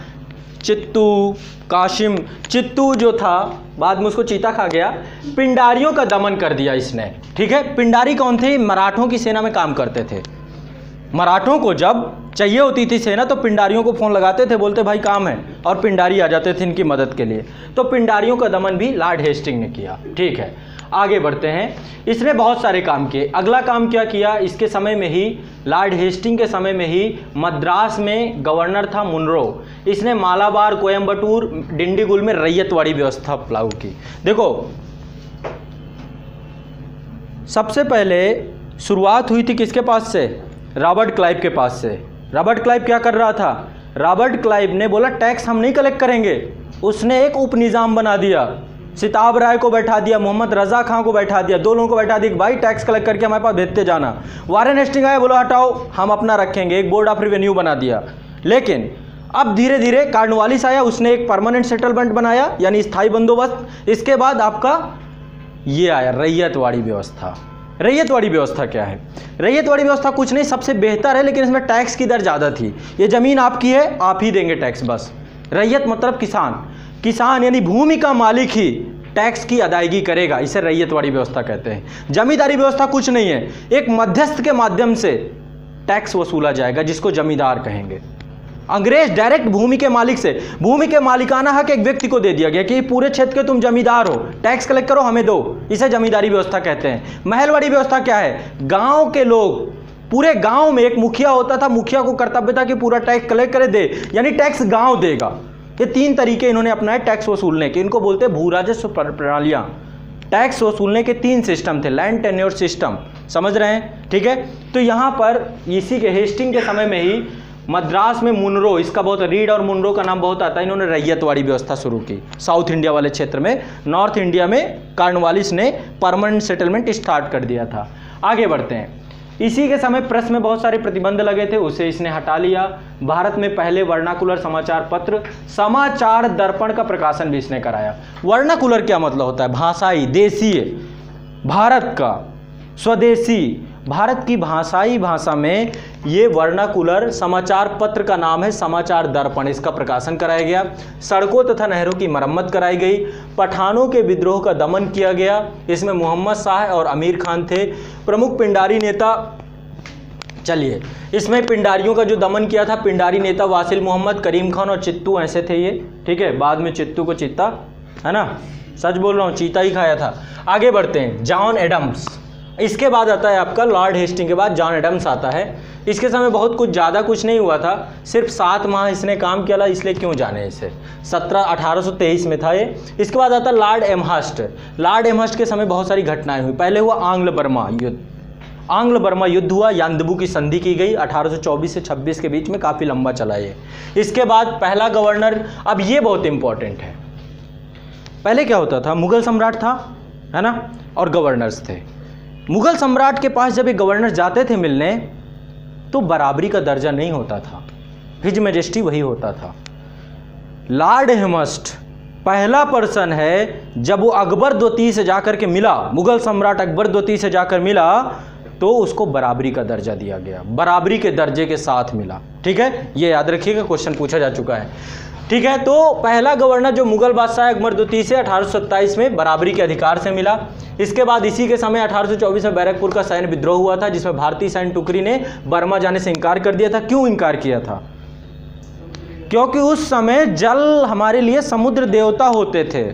चित्तू, काशिम, चित्तू जो था बाद में उसको चीता खा गया, पिंडारियों का दमन कर दिया इसने। ठीक है, पिंडारी कौन थे? मराठों की सेना में काम करते थे। मराठों को जब चाहिए होती थी सेना तो पिंडारियों को फ़ोन लगाते थे, बोलते भाई काम है, और पिंडारी आ जाते थे इनकी मदद के लिए। तो पिंडारियों का दमन भी लॉर्ड हेस्टिंग ने किया। ठीक है, आगे बढ़ते हैं। इसने बहुत सारे काम किए। अगला काम क्या किया? इसके समय में ही, लॉर्ड हेस्टिंग के समय में ही, मद्रास में गवर्नर था मुनरो, इसने मालाबार, कोयम्बटूर, डिंडीगुल में रैयतवाड़ी व्यवस्था लागू की। देखो, सबसे पहले शुरुआत हुई थी किसके पास से? रॉबर्ट क्लाइव के पास से। रॉबर्ट क्लाइव क्या कर रहा था? रॉबर्ट क्लाइव ने बोला टैक्स हम नहीं कलेक्ट करेंगे, उसने एक उप निज़ाम बना दिया, सिताब राय को बैठा दिया, मोहम्मद रजा खां को बैठा दिया, दो लोगों को बैठा दिया, भाई टैक्स कलेक्ट करके हमारे पास भेजते जाना। वारेन हेस्टिंग आया, बोला हटाओ हम अपना रखेंगे, एक बोर्ड ऑफ रिवेन्यू बना दिया। लेकिन अब धीरे धीरे कार्नवालिस आया, उसने एक परमानेंट सेटलमेंट बनाया यानी स्थायी बंदोबस्त। इसके बाद आपका ये आया रैयतवाड़ी व्यवस्था। रैयतवाड़ी व्यवस्था क्या है? रैयतवाड़ी व्यवस्था कुछ नहीं, सबसे बेहतर है, लेकिन इसमें टैक्स की दर ज़्यादा थी। ये ज़मीन आपकी है, आप ही देंगे टैक्स बस। रैयत मतलब किसान, किसान यानी भूमि का मालिक ही टैक्स की अदायगी करेगा, इसे रैयतवाड़ी व्यवस्था कहते हैं। जमींदारी व्यवस्था कुछ नहीं है, एक मध्यस्थ के माध्यम से टैक्स वसूला जाएगा जिसको जमींदार कहेंगे। अंग्रेज डायरेक्ट भूमि के मालिक से, भूमि के मालिकाना हक एक व्यक्ति को दे दिया गया कि पूरे क्षेत्र के तुम जमींदार हो, टैक्स कलेक्ट करो हमें दो, इसे जमींदारी व्यवस्था कहते हैं। महलवाड़ी व्यवस्था क्या है? गांव के लोग, पूरे गांव में एक मुखिया होता था, मुखिया को कर्तव्य था कि पूरा टैक्स कलेक्ट करे दे, यानी टैक्स गांव देगा। ये तीन तरीके इन्होंने अपनाए टैक्स वसूलने के, इनको बोलते हैं भूराजस्व प्रणालियां। टैक्स वसूलने के तीन सिस्टम थे, लैंड टेन्योर सिस्टम, समझ रहे हैं? ठीक है, तो यहाँ पर इसी के हेस्टिंग के समय में ही मद्रास में मुनरो, इसका बहुत रीड और मुनरो का नाम बहुत आता है, इन्होंने रैयतवाड़ी व्यवस्था शुरू की। साउथ इंडिया वाले क्षेत्र में, नॉर्थ इंडिया में कार्नवालिस ने परमानेंट सेटलमेंट स्टार्ट कर दिया था। आगे बढ़ते हैं। इसी के समय प्रेस में बहुत सारे प्रतिबंध लगे थे, उसे इसने हटा लिया। भारत में पहले वर्नाकुलर समाचार पत्र, समाचार दर्पण का प्रकाशन भी इसने कराया। वर्नाकुलर क्या मतलब होता है? भाषाई, देशीय, भारत का, स्वदेशी, भारत की भाषाई भाषा में ये वर्नाकुलर समाचार पत्र का नाम है। समाचार दर्पण, इसका प्रकाशन कराया गया। सड़कों तथा नहरों की मरम्मत कराई गई। पठानों के विद्रोह का दमन किया गया, इसमें मोहम्मद शाह और आमिर खान थे प्रमुख पिंडारी नेता। चलिए, इसमें पिंडारियों का जो दमन किया था, पिंडारी नेता वासिल मोहम्मद, करीम खान और चित्तू ऐसे थे ये, ठीक है। बाद में चित्तू को चित्ता, है ना, सच बोल रहा हूँ, चीता ही खाया था। आगे बढ़ते हैं। जॉन एडम्स, इसके बाद आता है आपका लॉर्ड हेस्टिंग के बाद जॉन एडम्स आता है। इसके समय बहुत कुछ ज़्यादा कुछ नहीं हुआ था, सिर्फ सात माह इसने काम किया था, इसलिए क्यों जाने इसे। सत्रह अठारह सौ तेईस में था ये। इसके बाद आता है लॉर्ड एमहर्स्ट। लॉर्ड एमहर्स्ट के समय बहुत सारी घटनाएं हुई। पहले हुआ आंग्ल बर्मा युद्ध, आंग्ल बर्मा युद्ध हुआ, यानदबू की संधि की गई अठारह सौ चौबीस से छब्बीस के बीच में, काफ़ी लंबा चला ये। इसके बाद पहला गवर्नर, अब ये बहुत इंपॉर्टेंट है। पहले क्या होता था, मुगल सम्राट था, है ना, और गवर्नर्स थे। मुगल सम्राट के पास जब ये गवर्नर जाते थे मिलने तो बराबरी का दर्जा नहीं होता था, हिज मैजेस्टी वही होता था। लॉर्ड हेमस्ट पहला पर्सन है, जब वो अकबर द्वितीय से जाकर के मिला, मुगल सम्राट अकबर द्वितीय से जाकर मिला तो उसको बराबरी का दर्जा दिया गया, बराबरी के दर्जे के साथ मिला, ठीक है। ये याद रखिएगा, क्वेश्चन पूछा जा चुका है, ठीक है। तो पहला गवर्नर जो मुगल बादशाह अकबर द्वितीय से अठारह सौ सत्ताईस में बराबरी के अधिकार से मिला। इसके बाद इसी के समय अठारह सौ चौबीस में बैरकपुर का सैन्य विद्रोह हुआ था, जिसमें भारतीय सैन्य टुकड़ी ने बर्मा जाने से इंकार कर दिया था। क्यों इंकार किया था? क्योंकि उस समय जल हमारे लिए समुद्र देवता होते थे।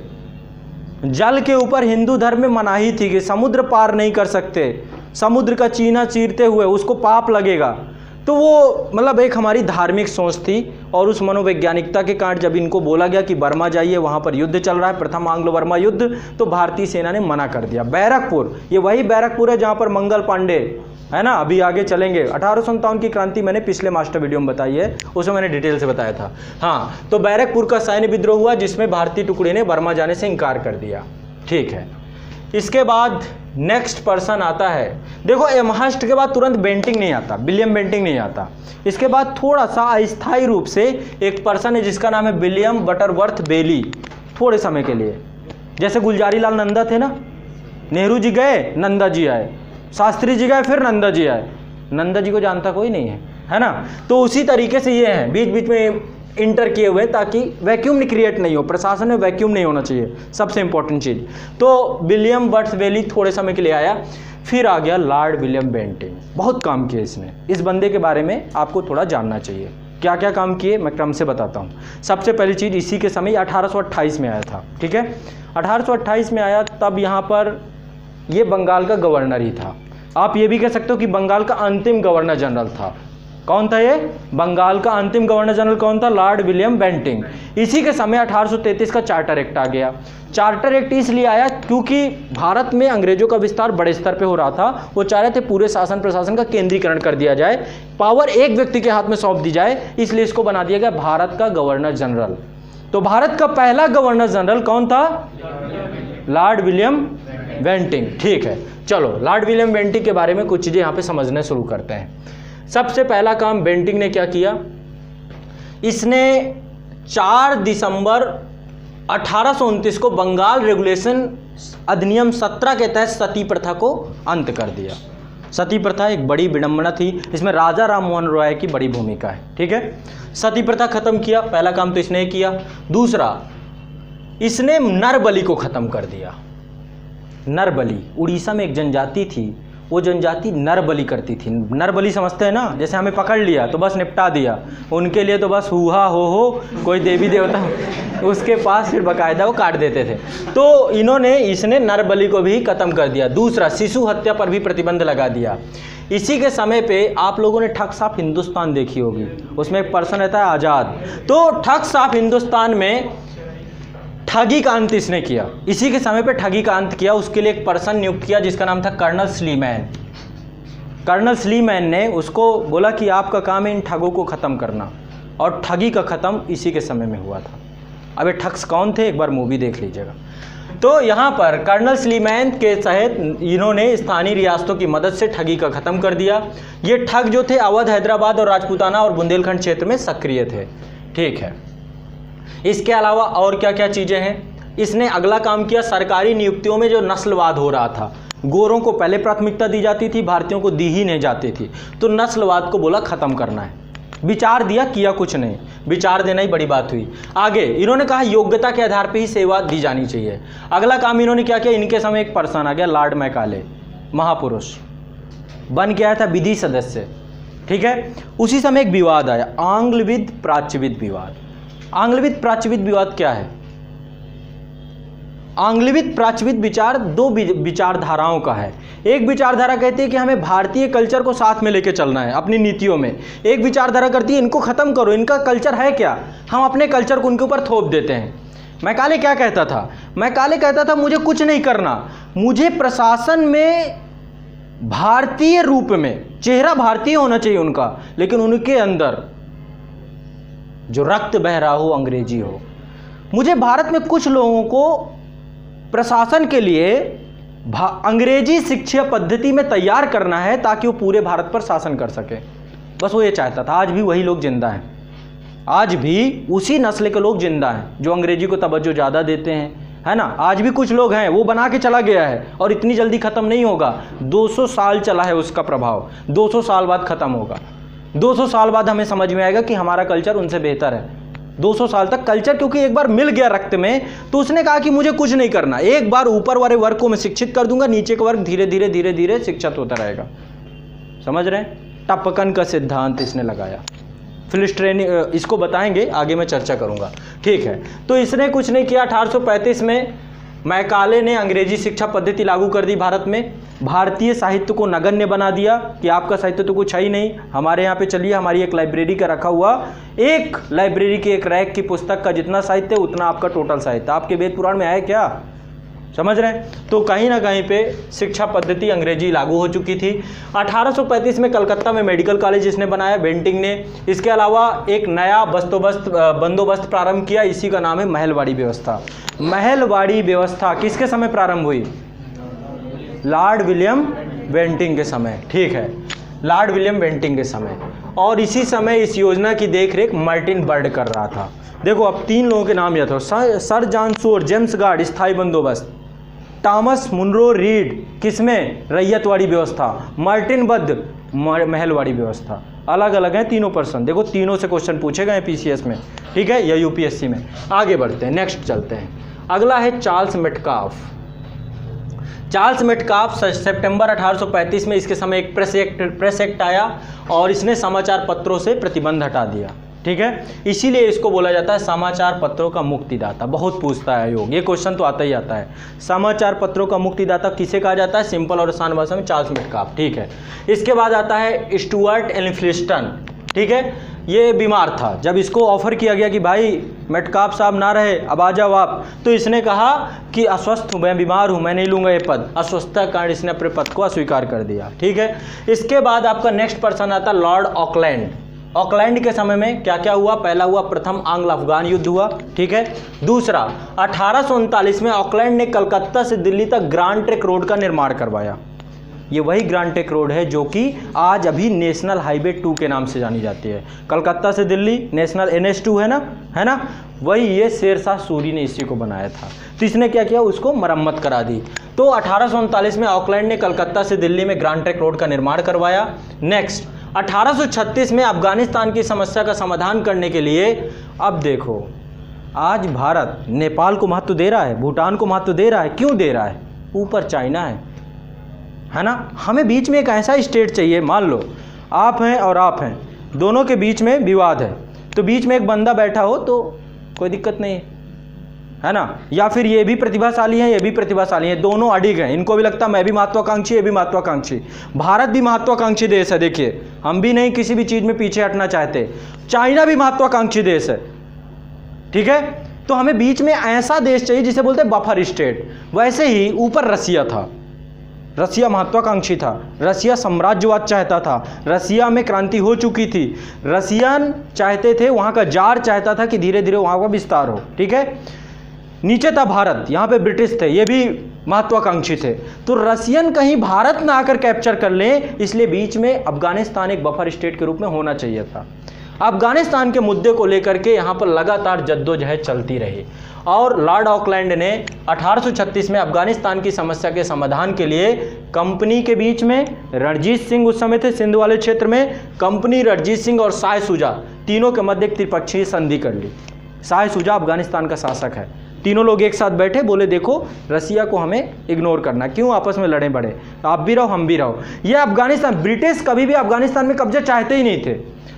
जल के ऊपर हिंदू धर्म में मनाही थी कि समुद्र पार नहीं कर सकते, समुद्र का चीना चीरते हुए उसको पाप लगेगा। तो वो मतलब एक हमारी धार्मिक सोच थी, और उस मनोवैज्ञानिकता के कारण जब इनको बोला गया कि बर्मा जाइए, वहाँ पर युद्ध चल रहा है, प्रथम आंग्लो बर्मा युद्ध, तो भारतीय सेना ने मना कर दिया। बैरकपुर, ये वही बैरकपुर है जहाँ पर मंगल पांडे, है ना, अभी आगे चलेंगे। अठारह सौ सत्तावन की क्रांति मैंने पिछले मास्टर वीडियो में बताई है, उसमें मैंने डिटेल से बताया था। हाँ, तो बैरकपुर का सैन्य विद्रोह हुआ, जिसमें भारतीय टुकड़े ने बर्मा जाने से इनकार कर दिया, ठीक है। इसके बाद नेक्स्ट पर्सन आता है, देखो एमहर्स्ट के बाद तुरंत बेंटिंग नहीं आता, विलियम बेंटिंग नहीं आता। इसके बाद थोड़ा सा अस्थायी रूप से एक पर्सन है जिसका नाम है विलियम बटरवर्थ बेली, थोड़े समय के लिए। जैसे गुलजारी लाल नंदा थे ना, नेहरू जी गए, नंदा जी आए, शास्त्री जी गए, फिर नंदा जी आए। नंदा जी को जानता कोई नहीं है, है ना। तो उसी तरीके से ये हैं, बीच बीच में इंटर किए हुए, ताकि वैक्यूम क्रिएट नहीं हो, प्रशासन में वैक्यूम नहीं होना चाहिए, सबसे इंपॉर्टेंट चीज़। तो विलियम बर्ट्स वेली थोड़े समय के लिए आया। फिर आ गया लॉर्ड विलियम बेंटिंग, बहुत काम किए इसने। इस बंदे के बारे में आपको थोड़ा जानना चाहिए, क्या क्या काम किए मैं क्रम से बताता हूँ। सबसे पहली चीज़, इसी के समय अठारह सौ अट्ठाईस में आया था, ठीक है। अठारह सौ अट्ठाईस में आया, तब यहाँ पर ये बंगाल का गवर्नर ही था। आप ये भी कह सकते हो कि बंगाल का अंतिम गवर्नर जनरल था। कौन था ये? बंगाल का अंतिम गवर्नर जनरल कौन था? Lord William Bentinck. इसी के समय अठारह सौ तैंतीस का चार्टर एक्ट आ गया। चार्टर एक्ट इसलिए आया क्योंकि भारत में अंग्रेजों का विस्तार बड़े स्तर पे हो रहा था। वो चाह रहे थे पूरे शासन प्रशासन का केंद्रीकरण कर दिया जाए, पावर एक व्यक्ति के हाथ में सौंप दी जाए, इसलिए इसको बना दिया गया भारत का गवर्नर जनरल। तो भारत का पहला गवर्नर जनरल कौन था? Lord William Bentinck. ठीक है, चलो लॉर्ड विलियम बेंटिंग के बारे में कुछ चीज़ें यहाँ पे समझने शुरू करते हैं। सबसे पहला काम बेंटिंग ने क्या किया? इसने चार दिसंबर अठारह सौ उनतीस को बंगाल रेगुलेशन अधिनियम सत्रह के तहत सती प्रथा को अंत कर दिया। सती प्रथा एक बड़ी विडंबना थी, इसमें राजा राममोहन राय की बड़ी भूमिका है। ठीक है, सती प्रथा खत्म किया, पहला काम तो इसने किया। दूसरा, इसने नरबली को खत्म कर दिया। नरबली उड़ीसा में एक जनजाति थी, वो जनजाति नरबली करती थी। नरबली समझते हैं ना, जैसे हमें पकड़ लिया तो बस निपटा दिया। उनके लिए तो बस हुआ हो हो कोई देवी देवता उसके पास फिर बकायदा वो काट देते थे। तो इन्होंने इसने नरबली को भी खत्म कर दिया। दूसरा, शिशु हत्या पर भी प्रतिबंध लगा दिया। इसी के समय पे आप लोगों ने ठग्स ऑफ हिंदुस्तान देखी होगी, उसमें एक पर्सन रहता है आज़ाद। तो ठग्स ऑफ हिंदुस्तान में ठगी का अंत इसने किया। इसी के समय पे ठगी का अंत किया। उसके लिए एक पर्सन नियुक्त किया जिसका नाम था कर्नल स्लीमैन। कर्नल स्लीमैन ने उसको बोला कि आपका काम है इन ठगों को ख़त्म करना, और ठगी का ख़त्म इसी के समय में हुआ था। अब ये ठग्स कौन थे, एक बार मूवी देख लीजिएगा। तो यहाँ पर कर्नल स्लीमैन के सहित इन्होंने स्थानीय रियासतों की मदद से ठगी का ख़त्म कर दिया। ये ठग जो थे अवध, हैदराबाद और राजपूताना और बुंदेलखंड क्षेत्र में सक्रिय थे। ठीक है, इसके अलावा और क्या क्या चीज़ें हैं? इसने अगला काम किया, सरकारी नियुक्तियों में जो नस्लवाद हो रहा था, गोरों को पहले प्राथमिकता दी जाती थी, भारतीयों को दी ही नहीं जाती थी। तो नस्लवाद को बोला ख़त्म करना है। विचार दिया, किया कुछ नहीं, विचार देना ही बड़ी बात हुई। आगे इन्होंने कहा योग्यता के आधार पर ही सेवा दी जानी चाहिए। अगला काम इन्होंने क्या किया? इनके समय एक पर्सन आ गया, लॉर्ड मैकाले, महापुरुष बन गया था विधि सदस्य। ठीक है, उसी समय एक विवाद आया, आंग्लविद प्राच्यविद विवाद। आंग्लविद प्राच्यविद विवाद क्या है? आंग्लविद प्राच्यविद विचार दो विचारधाराओं का है। एक विचारधारा कहती है कि हमें भारतीय कल्चर को साथ में लेके चलना है अपनी नीतियों में। एक विचारधारा करती है इनको ख़त्म करो, इनका कल्चर है क्या, हम अपने कल्चर को उनके ऊपर थोप देते हैं। मैकाले क्या कहता था? मैकाले कहता था मुझे कुछ नहीं करना, मुझे प्रशासन में भारतीय रूप में चेहरा भारतीय होना चाहिए उनका, लेकिन उनके अंदर जो रक्त बह रहा हो अंग्रेजी हो। मुझे भारत में कुछ लोगों को प्रशासन के लिए अंग्रेजी शिक्षा पद्धति में तैयार करना है ताकि वो पूरे भारत पर शासन कर सके। बस वो ये चाहता था। आज भी वही लोग जिंदा हैं, आज भी उसी नस्ल के लोग जिंदा हैं जो अंग्रेजी को तवज्जो ज़्यादा देते हैं, है ना। आज भी कुछ लोग हैं, वो बना के चला गया है और इतनी जल्दी ख़त्म नहीं होगा। दो सौ साल चला है उसका प्रभाव, दो सौ साल बाद ख़त्म होगा। दो सौ साल बाद हमें समझ में आएगा कि हमारा कल्चर उनसे बेहतर है। दो सौ साल तक कल्चर, क्योंकि एक बार मिल गया रक्त में, तो उसने कहा कि मुझे कुछ नहीं करना, एक बार ऊपर वाले वर्ग को मैं शिक्षित कर दूंगा, नीचे का वर्ग धीरे धीरे धीरे धीरे शिक्षित होता रहेगा। समझ रहे हैं, टपकन का सिद्धांत इसने लगाया। फिलिस्ट्रेनी, इसको बताएंगे आगे, मैं चर्चा करूँगा। ठीक है, तो इसने कुछ नहीं किया। अठारह सौ पैंतीस में मैकाले ने अंग्रेजी शिक्षा पद्धति लागू कर दी भारत में। भारतीय साहित्य को नगण्य बना दिया कि आपका साहित्य तो कुछ है ही नहीं, हमारे यहाँ पे चलिए, हमारी एक लाइब्रेरी का रखा हुआ, एक लाइब्रेरी के एक रैक की पुस्तक का जितना साहित्य है उतना आपका टोटल साहित्य, आपके वेद पुराण में है क्या? समझ रहे हैं, तो कहीं ना कहीं पे शिक्षा पद्धति अंग्रेजी लागू हो चुकी थी। अठारह सौ पैंतीस में कलकत्ता में मेडिकल कॉलेज इसने बनाया, बेंटिंग ने। इसके अलावा एक नया बस्तोबस्त बंदोबस्त प्रारंभ किया, इसी का नाम है महलवाड़ी व्यवस्था। महलवाड़ी व्यवस्था किसके समय प्रारंभ हुई? लॉर्ड विलियम बेंटिंग के समय। ठीक है, लॉर्ड विलियम बेंटिंग के समय। और इसी समय इस योजना की देखरेख मार्टिन बर्ड कर रहा था। देखो, अब तीन लोगों के नाम याद हो, sir John Shore, James guard, स्थायी बंदोबस्त, टॉमस मुनरो रीड, किसमें? रैयतवाड़ी व्यवस्था, मार्टिन बर्ड महलवाड़ी व्यवस्था। अलग अलग हैं तीनों पर्सन। देखो, तीनों से क्वेश्चन पूछे गए पीसीएस में, ठीक है, या यूपीएससी में। आगे बढ़ते हैं, नेक्स्ट चलते हैं। अगला है चार्ल्स मेटकाफ। चार्ल्स मेटकाफ सितंबर अठारह सौ पैंतीस में, इसके समय एक प्रेस एक्ट प्रेस एक्ट आया और इसने समाचार पत्रों से प्रतिबंध हटा दिया। ठीक है, इसीलिए इसको बोला जाता है समाचार पत्रों का मुक्तिदाता। बहुत पूछता है योग, ये क्वेश्चन तो आता ही आता है। समाचार पत्रों का मुक्तिदाता किसे कहा जाता है? सिंपल और आसान भाषा में चार्ल्स मेटकाफ। ठीक है, इसके बाद आता है स्टुअर्ट एलिफिस्टन। ठीक है, ये बीमार था। जब इसको ऑफर किया गया कि भाई मेटकाप साहब ना रहे, अब आ जाओ आप, तो इसने कहा कि अस्वस्थ हूँ, मैं बीमार हूँ, मैं नहीं लूँगा ये पद। अस्वस्थता कारण इसने अपने पद को अस्वीकार कर दिया। ठीक है, इसके बाद आपका नेक्स्ट पर्सन आता लॉर्ड ऑकलैंड। ऑकलैंड के समय में क्या क्या हुआ? पहला हुआ प्रथम आंग्ल अफगान युद्ध हुआ, ठीक है। दूसरा अठारह सौ उनतालीस में ऑकलैंड ने कलकत्ता से दिल्ली तक ग्रांड ट्रैंक रोड का निर्माण करवाया। ये वही ग्रांड ट्रैंक रोड है जो कि आज अभी नेशनल हाईवे टू के नाम से जानी जाती है। कलकत्ता से Delhi national N H two है ना, है ना, वही ये शेरशाह सूरी ने इसी को बनाया था। तो इसने क्या किया, उसको मरम्मत करा दी। तो अठारह सौ उनतालीस में ऑकलैंड ने कलकत्ता से दिल्ली में ग्रांड ट्रैंक रोड का निर्माण करवाया। नेक्स्ट अठारह सौ छत्तीस में अफगानिस्तान की समस्या का समाधान करने के लिए, अब देखो आज भारत नेपाल को महत्व दे रहा है, भूटान को महत्व दे रहा है, क्यों दे रहा है? ऊपर चाइना है, है ना। हमें बीच में एक ऐसा स्टेट चाहिए, मान लो आप हैं और आप हैं, दोनों के बीच में विवाद है, तो बीच में एक बंदा बैठा हो तो कोई दिक्कत नहीं है, है ना। या फिर ये भी प्रतिभाशाली हैं, ये भी प्रतिभाशाली हैं, दोनों अडिग हैं, इनको भी लगता है मैं भी महत्वाकांक्षी, ये भी महत्वाकांक्षी। भारत भी महत्वाकांक्षी देश है, देखिए हम भी नहीं किसी भी चीज़ में पीछे हटना चाहते। चाइना भी महत्वाकांक्षी देश है, ठीक है। तो हमें बीच में ऐसा देश चाहिए जिसे बोलते हैं बफर स्टेट। वैसे ही ऊपर रसिया था, रसिया महत्वाकांक्षी था, रसिया साम्राज्यवाद चाहता था, रसिया में क्रांति हो चुकी थी, रसियन चाहते थे, वहाँ का जार चाहता था कि धीरे धीरे वहाँ का विस्तार हो, ठीक है। नीचे था भारत, यहाँ पे ब्रिटिश थे, ये भी महत्वाकांक्षी थे। तो रसियन कहीं भारत ना आकर कैप्चर कर लें, इसलिए बीच में अफगानिस्तान एक बफर स्टेट के रूप में होना चाहिए था। अफगानिस्तान के मुद्दे को लेकर के यहाँ पर लगातार जद्दोजहद चलती रही, और लॉर्ड ऑकलैंड ने अठारह सौ छत्तीस में अफगानिस्तान की समस्या के समाधान के लिए कंपनी के बीच में, रणजीत सिंह उस समय थे सिंध वाले क्षेत्र में, कंपनी, रणजीत सिंह और शाह शुजा तीनों के मध्य एक त्रिपक्षीय संधि कर ली। शाह शुजा अफगानिस्तान का शासक है, तीनों लोग एक साथ बैठे, बोले देखो रसिया को हमें इग्नोर करना, क्यों आपस में लड़े बड़े, आप भी रहो हम भी रहो। ये अफगानिस्तान, ब्रिटिश कभी भी अफगानिस्तान में कब्जा चाहते ही नहीं थे,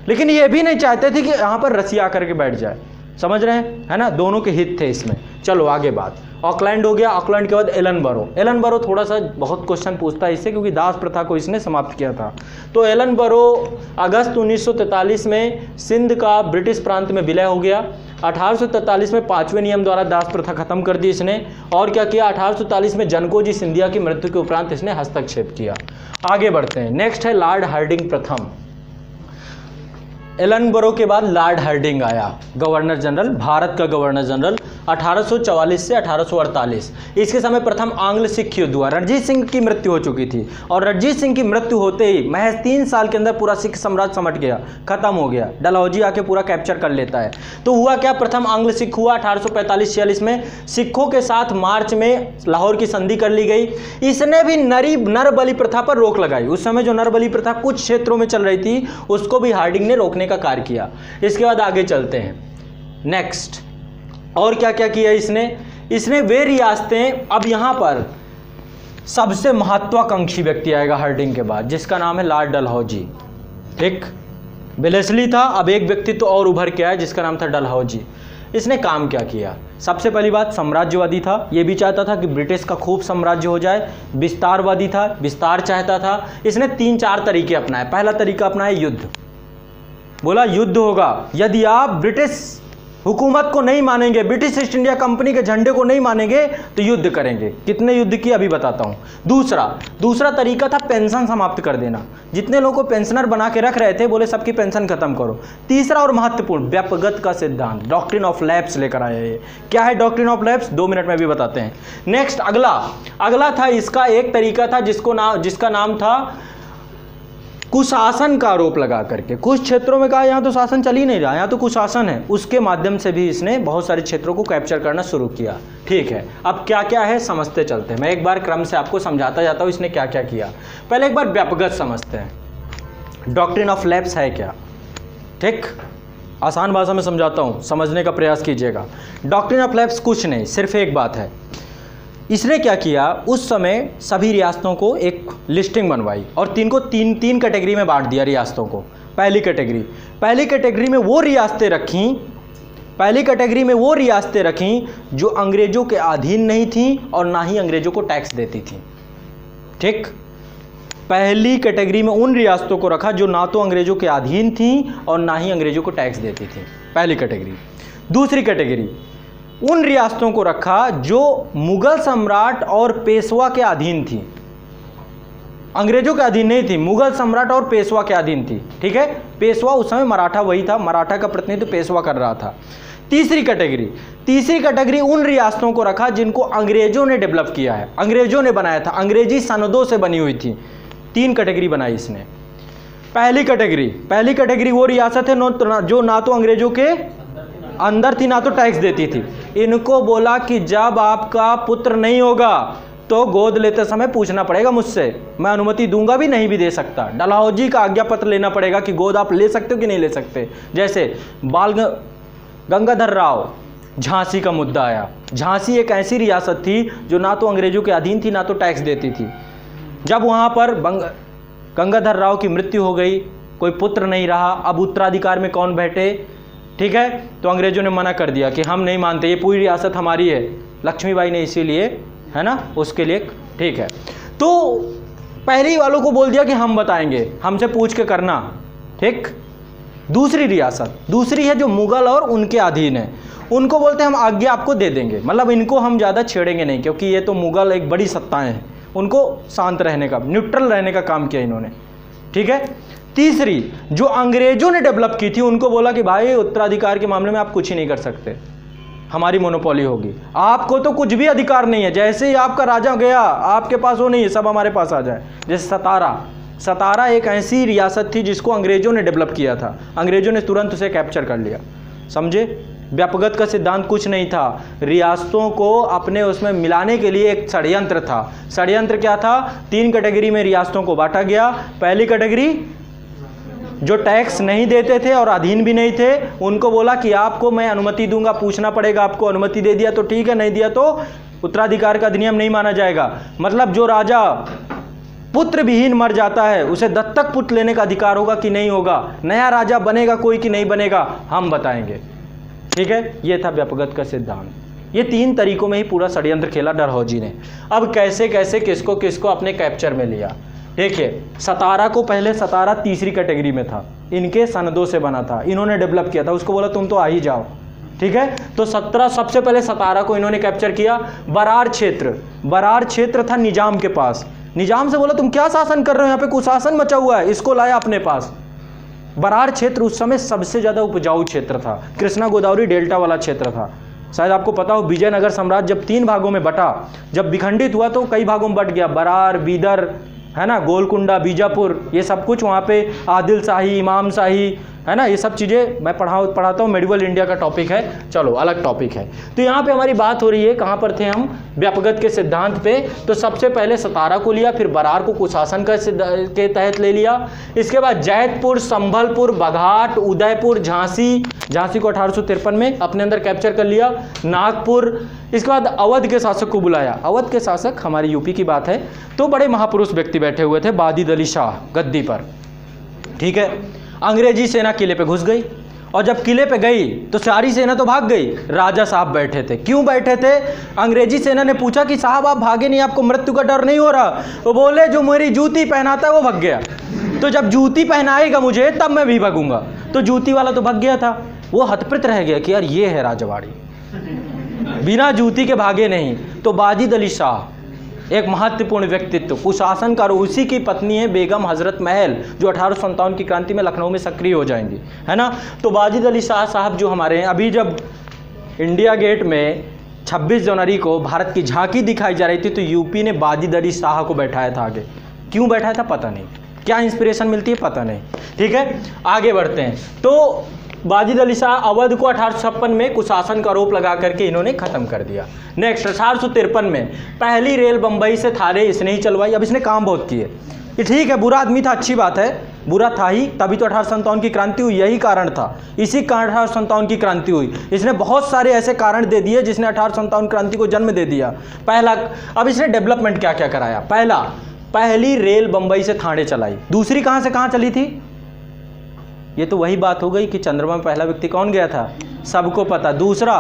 लेकिन ये भी नहीं चाहते थे कि यहाँ पर रसिया आकर के बैठ जाए, समझ रहे हैं, है ना। दोनों के हित थे इसमें। चलो आगे बात, ऑकलैंड हो गया, ऑकलैंड के बाद एलनबरो। एलनबरो थोड़ा सा बहुत क्वेश्चन पूछता है इससे, क्योंकि दास प्रथा को इसने समाप्त किया था। तो एलनबरो अगस्त उन्नीस सौ तैंतालीस में सिंध का ब्रिटिश प्रांत में विलय हो गया। अठारह सौ तैंतालीस में पांचवें नियम द्वारा दास प्रथा खत्म कर दी इसने, और क्या किया, अठारह सौ तैंतालीस में जनकोजी सिंधिया की मृत्यु के उपरांत इसने हस्तक्षेप किया। आगे बढ़ते हैं, नेक्स्ट है लॉर्ड हार्डिंग प्रथम। एलनबरो के बाद लॉर्ड हार्डिंग आया, गवर्नर जनरल, भारत का गवर्नर जनरल, अठारह सौ चौवालीस से अठारह सौ अड़तालीस। इसके समय प्रथम आंग्ल सिख युद्ध हुआ, रणजीत सिंह की मृत्यु हो चुकी थी, और रणजीत सिंह की मृत्यु होते ही महज तीन साल के अंदर पूरा सिख साम्राज्य समट गया, खत्म हो गया, डलहौजी आके पूरा कैप्चर कर लेता है। तो हुआ क्या, प्रथम आंग्ल सिख हुआ अठारह सौ पैंतालीस छियालीस में। सिखों के साथ मार्च में लाहौर की संधि कर ली गई। इसने भी नरी नर बलि प्रथा पर रोक लगाई। उस समय जो नर बलि प्रथा कुछ क्षेत्रों में चल रही थी, उसको भी हार्डिंग ने रोकने का कार्य किया। इसके बाद आगे चलते हैं, नेक्स्ट और क्या क्या किया इसने, इसने वे रियासतें, अब यहाँ पर सबसे महत्वाकांक्षी व्यक्ति आएगा हार्डिंग के बाद, जिसका नाम है लॉर्ड डलहौजी। एक वेलेजली था, अब एक व्यक्ति तो और उभर के आया जिसका नाम था डलहौजी। इसने काम क्या किया, सबसे पहली बात साम्राज्यवादी था, ये भी चाहता था कि ब्रिटिश का खूब साम्राज्य हो जाए। विस्तारवादी था, विस्तार चाहता था। इसने तीन चार तरीके अपनाए। पहला तरीका अपनाया युद्ध, बोला युद्ध होगा, यदि आप ब्रिटिश हुकूमत को नहीं मानेंगे, ब्रिटिश ईस्ट इंडिया कंपनी के झंडे को नहीं मानेंगे तो युद्ध करेंगे। कितने युद्ध किए अभी बताता हूँ। दूसरा दूसरा तरीका था पेंशन समाप्त कर देना, जितने लोगों को पेंशनर बना के रख रहे थे, बोले सबकी पेंशन खत्म करो। तीसरा और महत्वपूर्ण व्यापगत का सिद्धांत, डॉक्ट्रिन ऑफ लैप्स लेकर आया। ये क्या है डॉक्ट्रिन ऑफ लैप्स, दो मिनट में भी बताते हैं। नेक्स्ट अगला अगला था, इसका एक तरीका था जिसको नाम जिसका नाम था कुशासन का आरोप लगा करके। कुछ क्षेत्रों में कहा यहाँ तो शासन चल ही नहीं रहा, यहाँ तो कुशासन है। उसके माध्यम से भी इसने बहुत सारे क्षेत्रों को कैप्चर करना शुरू किया। ठीक है, अब क्या क्या है समझते चलते हैं। मैं एक बार क्रम से आपको समझाता जाता हूँ इसने क्या क्या किया। पहले एक बार व्यापगत समझते हैं, डॉक्ट्रिन ऑफ लैप्स है क्या। ठीक, आसान भाषा में समझाता हूँ, समझने का प्रयास कीजिएगा। डॉक्ट्रिन ऑफ लैप्स कुछ नहीं, सिर्फ एक बात है। इसने क्या किया, उस समय सभी रियासतों को एक लिस्टिंग बनवाई और तीन को तीन तीन कैटेगरी में बांट दिया रियासतों को। पहली कैटेगरी पहली कैटेगरी में वो रियासतें रखीं पहली कैटेगरी में वो रियासतें रखीं जो अंग्रेज़ों के अधीन नहीं थीं और ना ही अंग्रेज़ों को टैक्स देती थीं। ठीक, पहली कैटेगरी में उन रियासतों को रखा जो ना तो अंग्रेज़ों के अधीन थीं और ना ही अंग्रेज़ों को टैक्स देती थीं। पहली कैटेगरी। दूसरी कैटेगरी उन रियासतों को रखा जो मुग़ल सम्राट और पेशवा के अधीन थीं, अंग्रेज़ों के अधीन नहीं थी, मुग़ल सम्राट और पेशवा के अधीन थी। ठीक है, पेशवा उस समय मराठा वही था, मराठा का प्रतिनिधित्व पेशवा कर रहा था। तीसरी कैटेगरी, तीसरी कैटेगरी उन रियासतों को रखा जिनको अंग्रेज़ों ने डेवलप किया है, अंग्रेज़ों ने बनाया था, अंग्रेजी सनदों से बनी हुई थी। तीन कैटेगरी बनाई इसने। पहली कैटेगरी, पहली कैटेगरी वो रियासत है जो ना तो अंग्रेज़ों के अंदर थी ना तो टैक्स देती थी। इनको बोला कि जब आपका पुत्र नहीं होगा तो गोद लेते समय पूछना पड़ेगा मुझसे, मैं अनुमति दूंगा भी नहीं भी दे सकता। डलहौजी का आज्ञा पत्र लेना पड़ेगा कि गोद आप ले सकते हो कि नहीं ले सकते। जैसे बाल गंगाधर राव, झांसी का मुद्दा आया। झांसी एक ऐसी रियासत थी जो ना तो अंग्रेजों के अधीन थी ना तो टैक्स देती थी। जब वहाँ पर गंगाधर राव की मृत्यु हो गई, कोई पुत्र नहीं रहा, अब उत्तराधिकार में कौन बैठे? ठीक है, तो अंग्रेजों ने मना कर दिया कि हम नहीं मानते, ये पूरी रियासत हमारी है। लक्ष्मी बाई ने इसीलिए, है ना, उसके लिए। ठीक है, तो पहली वालों को बोल दिया कि हम बताएंगे, हमसे पूछ के करना। ठीक, दूसरी रियासत, दूसरी है जो मुगल और उनके अधीन है, उनको बोलते हैं हम आज्ञा आपको दे देंगे, मतलब इनको हम ज़्यादा छेड़ेंगे नहीं, क्योंकि ये तो मुगल एक बड़ी सत्ताएं हैं, उनको शांत रहने का, न्यूट्रल रहने का काम किया इन्होंने। ठीक है, तीसरी जो अंग्रेजों ने डेवलप की थी उनको बोला कि भाई उत्तराधिकार के मामले में आप कुछ ही नहीं कर सकते, हमारी मोनोपोली होगी, आपको तो कुछ भी अधिकार नहीं है, जैसे ही आपका राजा गया आपके पास वो नहीं है, सब हमारे पास आ जाए। जैसे सतारा, सतारा एक ऐसी रियासत थी जिसको अंग्रेजों ने डेवलप किया था, अंग्रेजों ने तुरंत उसे कैप्चर कर लिया। समझे, व्यापकत्व का सिद्धांत कुछ नहीं था, रियासतों को अपने उसमें मिलाने के लिए एक षड्यंत्र था। षड्यंत्र क्या था? तीन कैटेगरी में रियासतों को बांटा गया। पहली कैटेगरी जो टैक्स नहीं देते थे और अधीन भी नहीं थे, उनको बोला कि आपको मैं अनुमति दूंगा, पूछना पड़ेगा आपको, अनुमति दे दिया तो ठीक है, नहीं दिया तो उत्तराधिकार का अधिनियम नहीं माना जाएगा। मतलब जो राजा पुत्र विहीन मर जाता है उसे दत्तक पुत्र लेने का अधिकार होगा कि नहीं होगा, नया राजा बनेगा कोई कि नहीं बनेगा, हम बताएंगे। ठीक है, ये था व्यापकत्व का सिद्धांत। ये तीन तरीकों में ही पूरा षड्यंत्र खेला डलहौजी ने। अब कैसे कैसे किसको किसको अपने कैप्चर में लिया, देखिए। सतारा को पहले, सतारा तीसरी कैटेगरी में था, इनके सनदों से बना था, इन्होंने डेवलप किया था, उसको बोला तुम तो आ ही जाओ। ठीक है, तो सत्रह सबसे पहले सतारा को इन्होंने कैप्चर किया। बरार क्षेत्र, बरार क्षेत्र था निजाम के पास, निजाम से बोला तुम क्या शासन कर रहे हो, यहाँ पे कुशासन मचा हुआ है, इसको लाया अपने पास। बरार क्षेत्र उस समय सबसे ज़्यादा उपजाऊ क्षेत्र था, कृष्णा गोदावरी डेल्टा वाला क्षेत्र था। शायद आपको पता हो विजयनगर साम्राज्य जब तीन भागों में बटा, जब विखंडित हुआ तो कई भागों में बट गया, बरार, बीदर, है ना, गोलकुंडा, बीजापुर, ये सब कुछ वहाँ पे, आदिल शाही, इमाम शाही, है ना, ये सब चीज़ें मैं पढ़ाओ पढ़ाता हूँ, मेडिवल इंडिया का टॉपिक है, चलो अलग टॉपिक है। तो यहाँ पे हमारी बात हो रही है, कहाँ पर थे हम, व्यापकत्व के सिद्धांत पे। तो सबसे पहले सतारा को लिया, फिर बरार को कुशासन का के तहत ले लिया, इसके बाद जैतपुर, संभलपुर, बघाट, उदयपुर, झांसी, झांसी को अठारह सौ तिरपन में अपने अंदर कैप्चर कर लिया, नागपुर। इसके बाद अवध के शासक को बुलाया, अवध के शासक हमारे यूपी की बात है, तो बड़े महापुरुष व्यक्ति बैठे हुए थे, बादिद अली शाह गद्दी पर। ठीक है, अंग्रेजी सेना किले पे घुस गई, और जब किले पे गई तो सारी सेना तो भाग गई, राजा साहब बैठे थे। क्यों बैठे थे? अंग्रेजी सेना ने पूछा कि साहब आप भागे नहीं, आपको मृत्यु का डर नहीं हो रहा? वो बोले जो मेरी जूती पहनाता है वो भाग गया, तो जब जूती पहनाएगा मुझे तब मैं भी भागूंगा। तो जूती वाला तो भाग गया था, वो हतप्रत रह गया कि यार ये है राजवाड़ी, बिना जूती के भागे नहीं। तो बाजिद अली शाह एक महत्वपूर्ण व्यक्तित्व, कुशासनकार, उसी की पत्नी है बेगम हजरत महल, जो अठारह सौ सत्तावन की क्रांति में लखनऊ में सक्रिय हो जाएंगी, है ना। तो बाजिद अली शाह साहब जो हमारे हैं, अभी जब इंडिया गेट में छब्बीस जनवरी को भारत की झांकी दिखाई जा रही थी तो यूपी ने बाजिद अली शाह को बैठाया था आगे, क्यों बैठाया था पता नहीं, क्या इंस्पिरेशन मिलती है पता नहीं। ठीक है, आगे बढ़ते हैं। तो बाजिद अली शाह अवध को अठारह सौ छप्पन में कुशासन का आरोप लगा करके इन्होंने खत्म कर दिया। नेक्स्ट, अठारह सौ तिरपन में पहली रेल बंबई से थाने इसने ही चलवाई। अब इसने काम बहुत किए, ये ठीक है, बुरा आदमी था, अच्छी बात है, बुरा था ही, तभी तो अठारह सौ सत्तावन की क्रांति हुई, यही कारण था, इसी कारण अठारह सौ सत्तावन की क्रांति हुई। इसने बहुत सारे ऐसे कारण दे दिए जिसने अठारह सौ सत्तावन क्रांति को जन्म दे दिया। पहला, अब इसने डेवलपमेंट क्या क्या कराया। पहला, पहली रेल बंबई से थाने चलाई। दूसरी कहाँ से कहाँ चली थी? ये तो वही बात हो गई कि चंद्रमा में पहला व्यक्ति कौन गया था, सबको पता। दूसरा,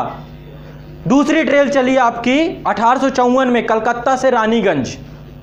दूसरी ट्रेल चली आपकी अठारह सौ चौवन में कलकत्ता से रानीगंज,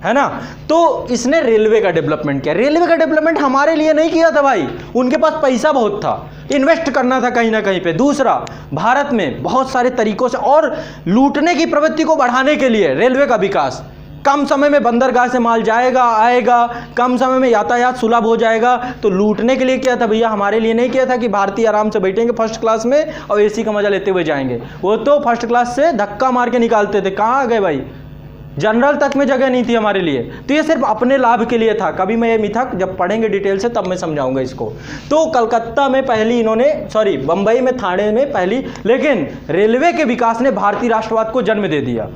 है ना। तो इसने रेलवे का डेवलपमेंट किया। रेलवे का डेवलपमेंट हमारे लिए नहीं किया था भाई, उनके पास पैसा बहुत था, इन्वेस्ट करना था कहीं ना कहीं पे। दूसरा, भारत में बहुत सारे तरीकों से और लूटने की प्रवृत्ति को बढ़ाने के लिए रेलवे का विकास, कम समय में बंदरगाह से माल जाएगा आएगा, कम समय में यातायात सुलभ हो जाएगा। तो लूटने के लिए किया था भैया, हमारे लिए नहीं किया था कि भारतीय आराम से बैठेंगे फर्स्ट क्लास में और एसी का मजा लेते हुए जाएंगे। वो तो फर्स्ट क्लास से धक्का मार के निकालते थे। कहाँ आ गए भाई, जनरल तक में जगह नहीं थी हमारे लिए। तो ये सिर्फ अपने लाभ के लिए था। कभी मैं ये मिथक जब पढ़ेंगे डिटेल से तब मैं समझाऊंगा इसको। तो कलकत्ता में पहली इन्होंने, सॉरी बम्बई में, थाने में पहली, लेकिन रेलवे के विकास ने भारतीय राष्ट्रवाद को जन्म दे दिया।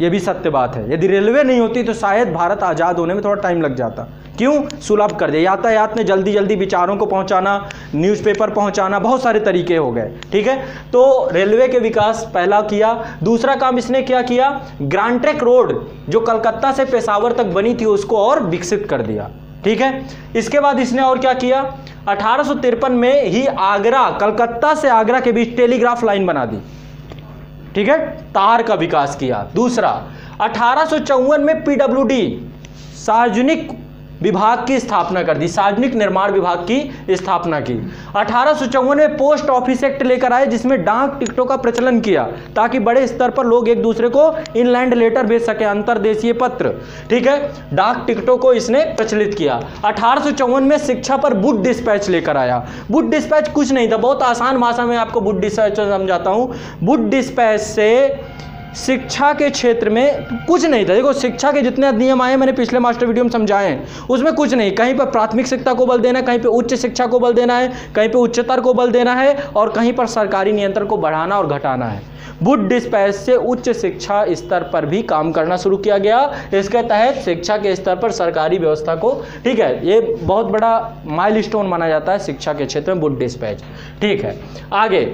ये भी सत्य बात है। यदि रेलवे नहीं होती तो शायद भारत आज़ाद होने में थोड़ा टाइम लग जाता। क्यों? सुलभ कर दिया। यातायात ने जल्दी जल्दी विचारों को पहुंचाना, न्यूज़पेपर पहुंचाना, बहुत सारे तरीके हो गए। ठीक है, तो रेलवे के विकास पहला किया। दूसरा काम इसने क्या किया, ग्रैंड ट्रैंक रोड जो कलकत्ता से पेशावर तक बनी थी उसको और विकसित कर दिया। ठीक है, इसके बाद इसने और क्या किया, अठारह सौ तिरपन में ही आगरा, कलकत्ता से आगरा के बीच टेलीग्राफ लाइन बना दी। ठीक है, तार का विकास किया। दूसरा, अठारह सौ चौवन में पीडब्ल्यूडी सार्वजनिक विभाग की स्थापना कर दी, सार्वजनिक निर्माण विभाग की स्थापना की। अठारह सौ चौवन में पोस्ट ऑफिस एक्ट लेकर आए जिसमें डाक टिकटों का प्रचलन किया ताकि बड़े स्तर पर लोग एक दूसरे को इनलैंड लेटर भेज सके, अंतरदेशीय पत्र। ठीक है, डाक टिकटों को इसने प्रचलित किया। अठारह सौ चौवन में शिक्षा पर बुट डिस्पैच लेकर आया। बुट डिस्पैच कुछ नहीं था, बहुत आसान भाषा में आपको बुट डिस्पैच समझाता हूँ। बुट डिस्पैच से शिक्षा के क्षेत्र में कुछ नहीं था। देखो, शिक्षा के जितने नियम आए मैंने पिछले मास्टर वीडियो में समझाए हैं, उसमें कुछ नहीं। कहीं पर प्राथमिक शिक्षा को बल देना है, कहीं पर उच्च शिक्षा को बल देना है, कहीं पर उच्चतर को बल देना है, और कहीं पर सरकारी नियंत्रण को बढ़ाना और घटाना है। बुट डिस्पैच से उच्च शिक्षा स्तर पर भी काम करना शुरू किया गया। इसके तहत शिक्षा के स्तर पर सरकारी व्यवस्था को, ठीक है, ये बहुत बड़ा माइलस्टोन माना जाता है शिक्षा के क्षेत्र में, बुट डिस्पैच। ठीक है, आगे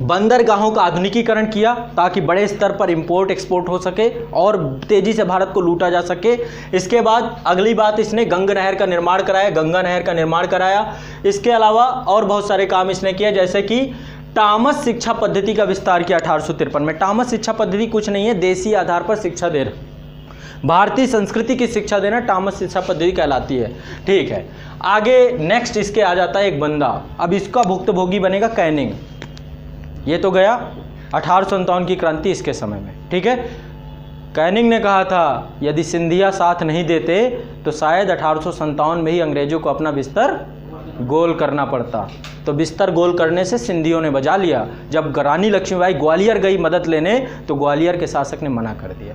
बंदरगाहों का आधुनिकीकरण किया ताकि बड़े स्तर पर इंपोर्ट एक्सपोर्ट हो सके और तेज़ी से भारत को लूटा जा सके। इसके बाद अगली बात, इसने गंगा नहर का निर्माण कराया, गंगा नहर का निर्माण कराया। इसके अलावा और बहुत सारे काम इसने किया, जैसे कि टामस शिक्षा पद्धति का विस्तार किया अठारह सौ तिरपन में। टामस शिक्षा पद्धति कुछ नहीं है, देसी आधार पर शिक्षा दे रही, भारतीय संस्कृति की शिक्षा देना टामस शिक्षा पद्धति कहलाती है। ठीक है, आगे नेक्स्ट इसके आ जाता है एक बंदा। अब इसका भुक्तभोगी बनेगा कैनिंग। ये तो गया अठारह सौ अंतावन की क्रांति इसके समय में। ठीक है, कैनिंग ने कहा था यदि सिंधिया साथ नहीं देते तो शायद अठारह सौ संतावन में ही अंग्रेजों को अपना बिस्तर गोल करना पड़ता। तो बिस्तर गोल करने से सिंधियों ने बचा लिया। जब रानी लक्ष्मी बाई ग्वालियर गई मदद लेने तो ग्वालियर के शासक ने मना कर दिया,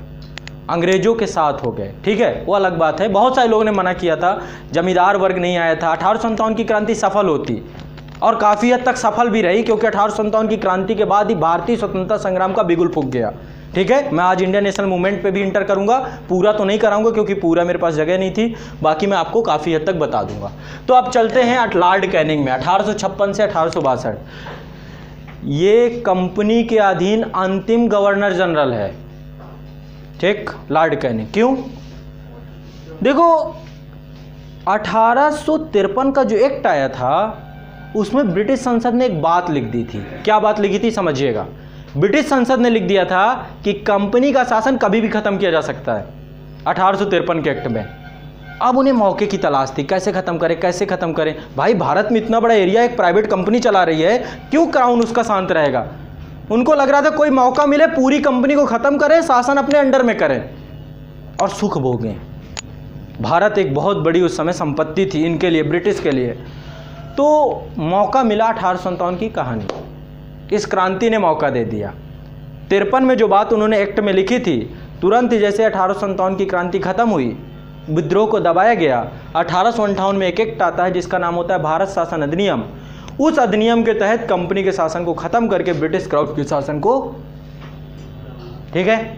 अंग्रेजों के साथ हो गए। ठीक है, वो अलग बात है, बहुत सारे लोगों ने मना किया था, जमींदार वर्ग नहीं आया था। अठारह सौ अंतावन की क्रांति सफल होती और काफ़ी हद तक सफल भी रही, क्योंकि अठारह सौ अंतावन की क्रांति के बाद ही भारतीय स्वतंत्रता संग्राम का बिगुल फूंक गया। ठीक है, मैं आज इंडियन नेशनल मूवमेंट पे भी इंटर करूंगा, पूरा तो नहीं कराऊंगा क्योंकि पूरा मेरे पास जगह नहीं थी, बाकी मैं आपको काफ़ी हद तक बता दूंगा। तो अब चलते हैं लॉर्ड कैनिंग में, अठारह सौ छप्पन से अठारह सौ बासठ ये कंपनी के अधीन अंतिम गवर्नर जनरल है। ठीक, लॉर्ड कैनिंग। क्यों? देखो, अठारह सौ तिरपन का जो एक्ट आया था उसमें ब्रिटिश संसद ने एक बात लिख दी थी। क्या बात लिखी थी समझिएगा, ब्रिटिश संसद ने लिख दिया था कि कंपनी का शासन कभी भी खत्म किया जा सकता है अठारह सौ तिरपन के एक्ट में। अब उन्हें मौके की तलाश थी, कैसे खत्म करें कैसे खत्म करें। भाई, भारत में इतना बड़ा एरिया एक प्राइवेट कंपनी चला रही है, क्यों क्राउन उसका शांत रहेगा? उनको लग रहा था कोई मौका मिले पूरी कंपनी को खत्म करें, शासन अपने अंडर में करें और सुख भोगें। भारत एक बहुत बड़ी उस समय संपत्ति थी इनके लिए, ब्रिटिश के लिए। तो मौका मिला अठारह सौ अंतावन की कहानी, इस क्रांति ने मौका दे दिया। तिरपन में जो बात उन्होंने एक्ट में लिखी थी, तुरंत ही जैसे अठारह सौ अंतावन की क्रांति खत्म हुई, विद्रोह को दबाया गया। अठारह सौ अंठावन में एक एक्ट आता है जिसका नाम होता है भारत शासन अधिनियम। उस अधिनियम के तहत कंपनी के शासन को खत्म करके ब्रिटिश क्राउन के शासन को, ठीक है,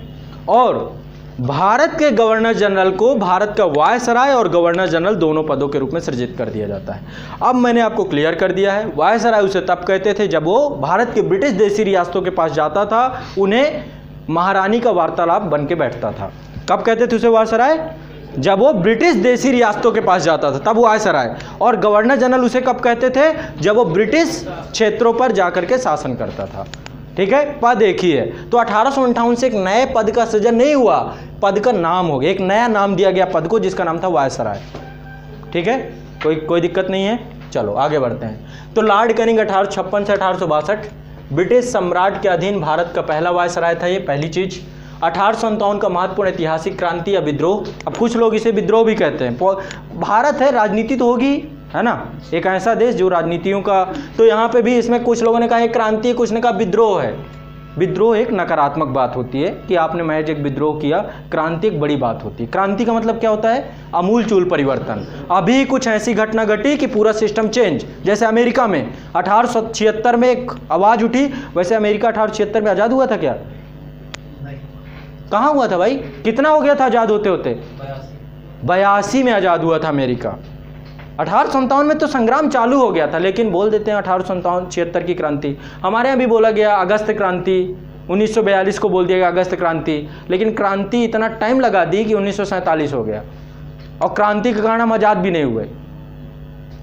और भारत के गवर्नर जनरल को भारत का वायसराय और गवर्नर जनरल दोनों पदों के रूप में सृजित कर दिया जाता है। अब मैंने आपको क्लियर कर दिया है, वायसराय उसे तब कहते थे जब वो भारत के ब्रिटिश देशी रियासतों के पास जाता था, उन्हें महारानी का वार्तालाप बन के बैठता था। कब कहते थे उसे वायसराय? जब वो ब्रिटिश देशी रियासतों के पास जाता था तब वो वायसराय, और गवर्नर जनरल उसे कब कहते थे? जब वो ब्रिटिश क्षेत्रों पर जाकर के शासन करता था। ठीक है, पद एक ही है। तो अठारह सौ अंठावन से एक नए पद का सृजन नहीं हुआ, पद का नाम हो गया, एक नया नाम दिया गया पद को जिसका नाम था वायसराय। ठीक है, कोई कोई दिक्कत नहीं है। चलो आगे बढ़ते हैं। तो लॉर्ड कैनिंग अठारह सौ छप्पन से अठारह सौ बासठ ब्रिटिश सम्राट के अधीन भारत का पहला वायसराय था, ये पहली चीज। अठारह सौ अंठावन का महत्वपूर्ण ऐतिहासिक क्रांति या विद्रोह, अब कुछ लोग इसे विद्रोह भी कहते हैं। भारत है, राजनीति तो होगी, है ना, एक ऐसा देश जो राजनीतियों का, तो यहाँ पे भी इसमें कुछ लोगों ने कहा एक क्रांति है, कुछ ने कहा विद्रोह है। विद्रोह एक नकारात्मक बात होती है कि आपने महज एक विद्रोह किया, क्रांति एक बड़ी बात होती है। क्रांति का मतलब क्या होता है? अमूल चूल परिवर्तन। अभी कुछ ऐसी घटना घटी कि पूरा सिस्टम चेंज। जैसे अमेरिका में अठारह सौ छिहत्तर में एक आवाज़ उठी, वैसे अमेरिका अठारह सौ छिहत्तर में आज़ाद हुआ था क्या? कहाँ हुआ था भाई? कितना हो गया था आज़ाद होते होते? बयासी में आज़ाद हुआ था अमेरिका। अठारह सौ अंठावन में तो संग्राम चालू हो गया था, लेकिन बोल देते हैं अठारह सौ अंठावन छिहत्तर की क्रांति। हमारे यहाँ भी बोला गया अगस्त क्रांति, उन्नीस सौ बयालीस को बोल दिया गया अगस्त क्रांति, लेकिन क्रांति इतना टाइम लगा दी कि उन्नीस सौ सैंतालीस हो गया, और क्रांति के कारण हम आज़ाद भी नहीं हुए।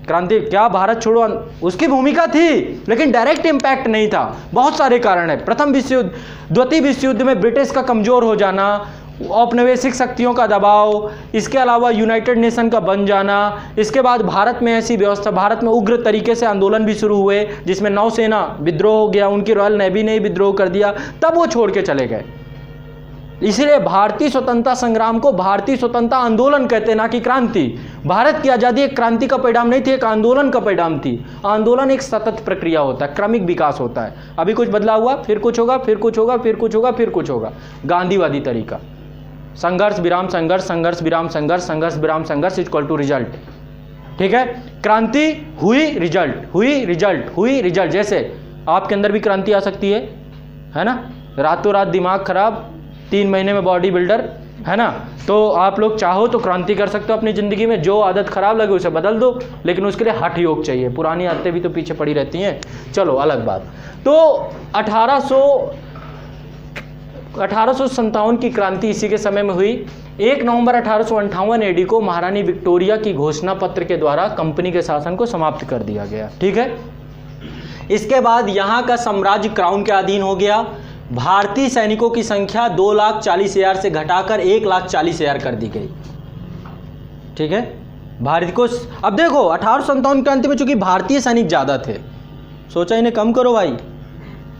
क्रांति क्या, भारत छोड़ो, उसकी भूमिका थी लेकिन डायरेक्ट इम्पैक्ट नहीं था। बहुत सारे कारण है, प्रथम विश्व युद्ध, द्वितीय विश्व युद्ध में ब्रिटिश का कमज़ोर हो जाना, औपनिवेशिक शक्तियों का दबाव, इसके अलावा यूनाइटेड नेशन का बन जाना, इसके बाद भारत में ऐसी व्यवस्था, भारत में उग्र तरीके से आंदोलन भी शुरू हुए जिसमें नौसेना विद्रोह हो गया, उनकी रॉयल नेवी ने विद्रोह कर दिया, तब वो छोड़ के चले गए। इसलिए भारतीय स्वतंत्रता संग्राम को भारतीय स्वतंत्रता आंदोलन कहते हैं, ना कि क्रांति। भारत की आज़ादी एक क्रांति का परिणाम नहीं थी, एक आंदोलन का परिणाम थी। आंदोलन एक सतत प्रक्रिया होता है, क्रमिक विकास होता है। अभी कुछ बदलाव हुआ, फिर कुछ होगा, फिर कुछ होगा, फिर कुछ होगा, फिर कुछ होगा। गांधीवादी तरीका, संघर्ष विराम संघर्ष, संघर्ष विराम संघर्ष, संघर्ष विराम संघर्ष इज इक्वल टू रिजल्ट। ठीक है, क्रांति हुई, रिजल्ट हुई, रिजल्ट हुई, रिजल्ट। जैसे आपके अंदर भी क्रांति आ सकती है, है ना, रातों रात दिमाग खराब, तीन महीने में बॉडी बिल्डर, है ना। तो आप लोग चाहो तो क्रांति कर सकते हो अपनी ज़िंदगी में, जो आदत खराब लगे उसे बदल दो, लेकिन उसके लिए हठ योग चाहिए। पुरानी आदतें भी तो पीछे पड़ी रहती हैं, चलो अलग बात। तो अठारह सौ अठारह सौ सत्तावन की क्रांति इसी के समय में हुई। एक नवंबर अठारह सौ अंठावन एडी को महारानी विक्टोरिया की घोषणा पत्र के द्वारा कंपनी के शासन को समाप्त कर दिया गया। ठीक है, इसके बाद यहाँ का साम्राज्य क्राउन के अधीन हो गया। भारतीय सैनिकों की संख्या दो लाख चालीस हजार से घटाकर एक लाख चालीस हजार कर दी गई। ठीक है, भारत को अब देखो अठारह सौ अंठावन क्रांति में चूंकि भारतीय सैनिक ज़्यादा थे, सोचा इन्हें कम करो भाई,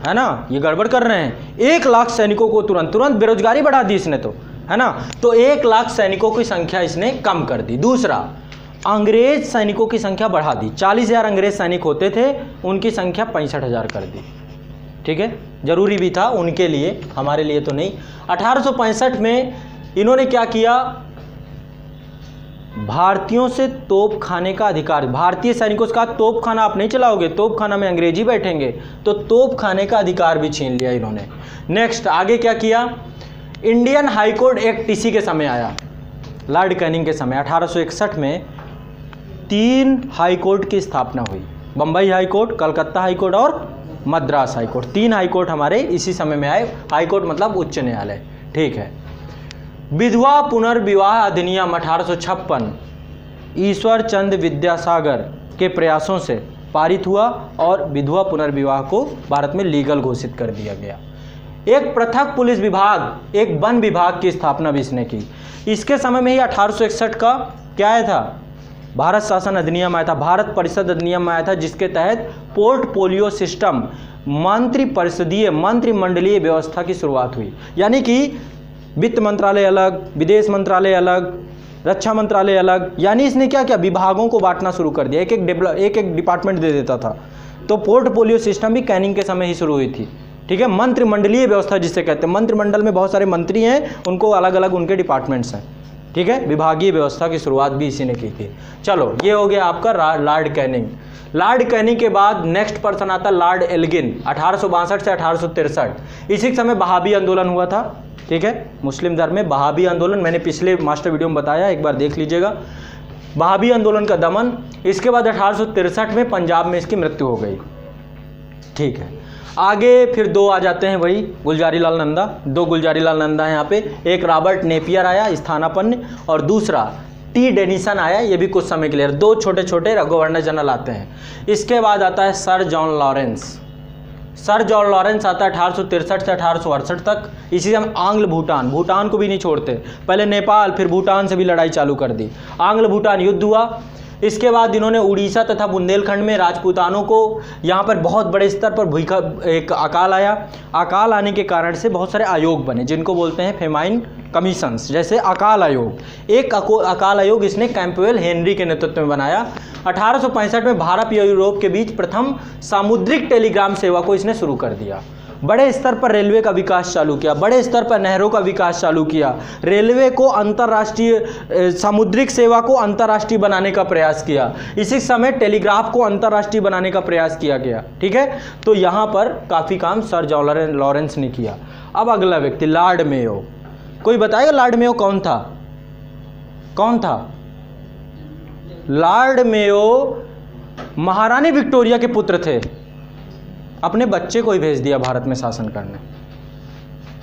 है ना, ये गड़बड़ कर रहे हैं। एक लाख सैनिकों को तुरंत तुरंत बेरोजगारी बढ़ा दी इसने, तो है ना, तो एक लाख सैनिकों की संख्या इसने कम कर दी। दूसरा, अंग्रेज सैनिकों की संख्या बढ़ा दी, चालीस हजार अंग्रेज सैनिक होते थे, उनकी संख्या पैंसठ हजार कर दी। ठीक है, जरूरी भी था उनके लिए, हमारे लिए तो नहीं। अठारह सौ पैंसठ में इन्होंने क्या किया, भारतीयों से तोप खाने का अधिकार, भारतीय सैनिकों से कहा तोप खाना आप नहीं चलाओगे, तोप खाना में अंग्रेजी बैठेंगे, तो तोप खाने का अधिकार भी छीन लिया इन्होंने। नेक्स्ट आगे क्या किया, इंडियन हाई कोर्ट एक्ट इसी के समय आया, लॉर्ड कैनिंग के समय। अठारह सौ इकसठ में तीन हाई कोर्ट की स्थापना हुई, Bombay high court, Calcutta high court और मद्रास हाई कोर्ट। तीन हाई कोर्ट हमारे इसी समय में आए। हाई कोर्ट मतलब उच्च न्यायालय। ठीक है, विधवा पुनर्विवाह अधिनियम अठारह सौ छप्पन ईश्वरचंद विद्यासागर के प्रयासों से पारित हुआ और विधवा पुनर्विवाह को भारत में लीगल घोषित कर दिया गया। एक पृथक पुलिस विभाग, एक वन विभाग की स्थापना भी इसने की। इसके समय में ही अठारह सौ इकसठ का क्या आया था, भारत शासन अधिनियम आया था, भारत परिषद अधिनियम आया था, जिसके तहत पोर्टफोलियो सिस्टम, मंत्रिपरिषदीय मंत्रिमंडलीय व्यवस्था की शुरुआत हुई। यानी कि वित्त मंत्रालय अलग, विदेश मंत्रालय अलग, रक्षा मंत्रालय अलग, यानी इसने क्या क्या विभागों को बांटना शुरू कर दिया, एक एक डेवलप एक एक डिपार्टमेंट दे देता था। तो पोर्टफोलियो सिस्टम भी कैनिंग के समय ही शुरू हुई थी। ठीक है, मंत्रिमंडलीय व्यवस्था जिसे कहते हैं, मंत्रिमंडल में बहुत सारे मंत्री हैं, उनको अलग अलग उनके डिपार्टमेंट्स हैं। ठीक है, विभागीय व्यवस्था की शुरुआत भी इसी ने की थी। चलो, ये हो गया आपका लॉर्ड कैनिंग। लॉर्ड कैनिंग के बाद नेक्स्ट पर्सन आता लॉर्ड एल्गिन, अठारह सौ बासठ से अठारह सौ तिरसठ इसी के समय बहाबी आंदोलन हुआ था। ठीक है, मुस्लिम धर्म में बहाबी आंदोलन, मैंने पिछले मास्टर वीडियो में बताया, एक बार देख लीजिएगा, बहाबी आंदोलन का दमन। इसके बाद अठारह सौ तिरसठ में पंजाब में इसकी मृत्यु हो गई। ठीक है, आगे फिर दो आ जाते हैं, वही गुलजारीलाल नंदा, दो गुलजारीलाल नंदा है यहाँ पे। एक रॉबर्ट नेपियर आया, स्थानापन्न, और दूसरा टी डेनिसन आया, ये भी कुछ समय के लिए। दो छोटे छोटे गवर्नर जनरल आते हैं। इसके बाद आता है sir John Lawrence, sir George Lawrence आता है अठारह सौ तिरसठ से अठारह सौ अड़सठ तक। इसी हम आंग्ल भूटान, भूटान को भी नहीं छोड़ते, पहले नेपाल फिर भूटान से भी लड़ाई चालू कर दी, आंग्ल भूटान युद्ध हुआ। इसके बाद इन्होंने उड़ीसा तथा बुंदेलखंड में राजपूतानों को, यहाँ पर बहुत बड़े स्तर पर भूखंप, एक अकाल आया। अकाल आने के कारण से बहुत सारे आयोग बने जिनको बोलते हैं फेमाइन कमीशंस, जैसे अकाल आयोग। एक अकाल आयोग इसने कैंपवेल हेनरी के नेतृत्व में बनाया। अठारह सौ पैंसठ में भारत और यूरोप के बीच प्रथम सामुद्रिक टेलीग्राम सेवा को इसने शुरू कर दिया। बड़े स्तर पर रेलवे का विकास चालू किया, बड़े स्तर पर नहरों का विकास चालू किया, रेलवे को अंतर्राष्ट्रीय सामुद्रिक सेवा को अंतर्राष्ट्रीय बनाने का प्रयास किया। इसी समय टेलीग्राफ को अंतर्राष्ट्रीय बनाने का प्रयास किया गया। ठीक है, तो यहाँ पर काफ़ी काम सर जॉर्ज लॉरेंस ने किया। अब अगला व्यक्ति लॉर्ड मेयो, कोई बताएगा लॉर्ड मेयो कौन था? कौन था लॉर्ड मेयो? महारानी विक्टोरिया के पुत्र थे, अपने बच्चे को ही भेज दिया भारत में शासन करने।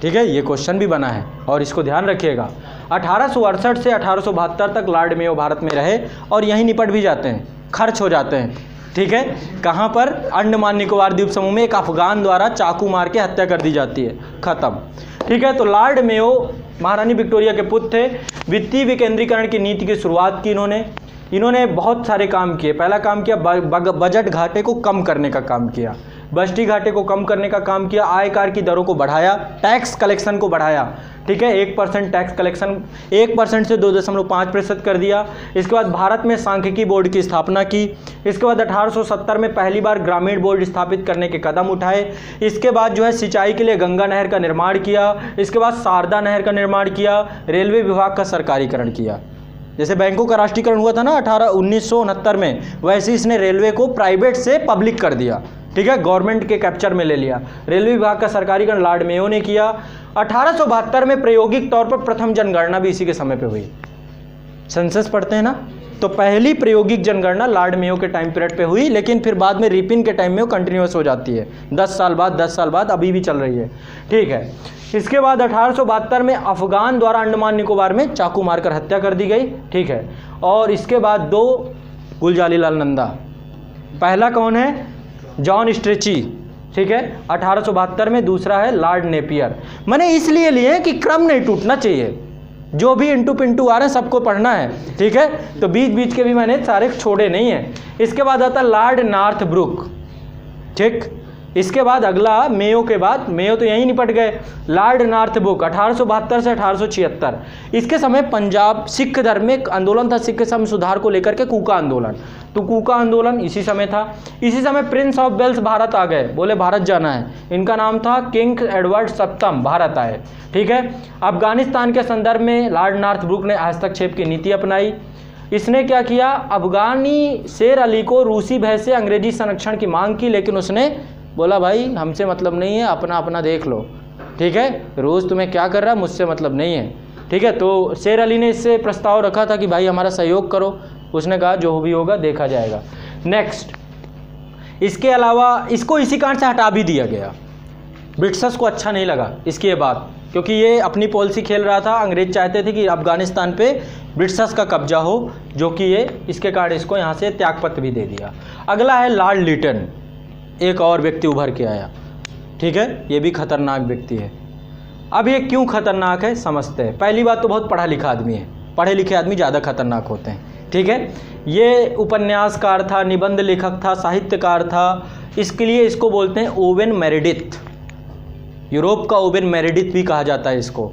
ठीक है, ये क्वेश्चन भी बना है और इसको ध्यान रखिएगा। अठारह सौ अड़सठ से अठारह सौ बहत्तर तक लॉर्ड मेयो भारत में रहे और यहीं निपट भी जाते हैं, खर्च हो जाते हैं। ठीक है, कहाँ पर? अंडमान निकोबार द्वीप समूह में एक अफगान द्वारा चाकू मार के हत्या कर दी जाती है, खत्म। ठीक है, तो लॉर्ड मेयो महारानी विक्टोरिया के पुत्र थे। वित्तीय विकेंद्रीकरण की नीति की शुरुआत की इन्होंने। इन्होंने बहुत सारे काम किए। पहला काम किया बजट घाटे को कम करने का काम किया, बजटी घाटे को कम करने का काम किया, आयकर की दरों को बढ़ाया, टैक्स कलेक्शन को बढ़ाया। ठीक है, एक परसेंट टैक्स कलेक्शन एक परसेंट से दो दशमलव पाँच प्रतिशत कर दिया। इसके बाद भारत में सांख्यिकी बोर्ड की स्थापना की। इसके बाद अठारह सौ सत्तर में पहली बार ग्रामीण बोर्ड स्थापित करने के कदम उठाए। इसके बाद जो है सिंचाई के लिए गंगा नहर का निर्माण किया। इसके बाद शारदा नहर का निर्माण किया। रेलवे विभाग का सरकारीकरण किया, जैसे बैंकों का राष्ट्रीयकरण हुआ था ना अठारह उन्नीस सौ उनहत्तर में, वैसे इसने रेलवे को प्राइवेट से पब्लिक कर दिया। ठीक है, गवर्नमेंट के कैप्चर में ले लिया। रेलवे विभाग का सरकारीकरण लॉर्ड मेयो ने किया। अठारह सौ बहत्तर में प्रायोगिक तौर पर प्रथम जनगणना भी इसी के समय पे हुई। सेंसस पढ़ते हैं ना, तो पहली प्रायोगिक जनगणना लॉर्ड मेयो के टाइम पीरियड पे हुई, लेकिन फिर बाद में रिपिन के टाइम में वो कंटिन्यूस हो जाती है, दस साल बाद दस साल बाद अभी भी चल रही है। ठीक है, इसके बाद अठारह सौ बहत्तर में अफगान द्वारा अंडमान निकोबार में चाकू मारकर हत्या कर दी गई। ठीक है, और इसके बाद दो गुलजारी लाल नंदा, पहला कौन है? John Strachey. ठीक है, अठारह सौ बहत्तर में। दूसरा है लॉर्ड नेपियर, मैंने इसलिए लिए कि क्रम नहीं टूटना चाहिए, जो भी इंटू पिंटू आ रहे हैं सबको पढ़ना है। ठीक है, तो बीच बीच के भी मैंने सारे छोड़े नहीं हैं। इसके बाद आता लॉर्ड नॉर्थ ब्रुक। ठीक, इसके बाद अगला मेयो के बाद, मेयो तो यहीं निपट गए, लॉर्ड नॉर्थ ब्रुक अठारह सौ बहत्तर से अठारह सौ छिहत्तर। इसके समय पंजाब सिख धर्म में एक आंदोलन था, सिख धर्म सुधार को लेकर के कूका आंदोलन, तो कूका आंदोलन इसी समय था। इसी समय प्रिंस ऑफ वेल्स भारत आ गए, बोले भारत जाना है। इनका नाम था किंग एडवर्ड सप्तम, भारत आए। ठीक है, अफगानिस्तान के संदर्भ में लॉर्ड नॉर्थ ब्रुक ने हस्तक्षेप की नीति अपनाई। इसने क्या किया? अफगानी शेर अली को रूसी भय से अंग्रेजी संरक्षण की मांग की, लेकिन उसने बोला भाई हमसे मतलब नहीं है, अपना अपना देख लो। ठीक है, रोज़ तुम्हें क्या कर रहा है मुझसे मतलब नहीं है। ठीक है, तो शेर अली ने इससे प्रस्ताव रखा था कि भाई हमारा सहयोग करो, उसने कहा जो भी होगा देखा जाएगा। नेक्स्ट, इसके अलावा इसको इसी कारण से हटा भी दिया गया, ब्रिटिशर्स को अच्छा नहीं लगा इसकी ये बात, क्योंकि ये अपनी पॉलिसी खेल रहा था। अंग्रेज चाहते थे कि अफगानिस्तान पे ब्रिटिशर्स का कब्जा हो, जो कि ये इसके कारण इसको यहाँ से त्यागपत्र भी दे दिया। अगला है लॉर्ड लिटन, एक और व्यक्ति उभर के आया। ठीक है, ये भी खतरनाक व्यक्ति है। अब ये क्यों खतरनाक है समझते हैं। पहली बात तो बहुत पढ़ा लिखा आदमी है, पढ़े लिखे आदमी ज़्यादा खतरनाक होते हैं। ठीक है, ये उपन्यासकार था, निबंध लेखक था, साहित्यकार था, इसके लिए इसको बोलते हैं ओवेन मेरेडिथ, यूरोप का ओवेन मेरेडिथ भी कहा जाता है इसको,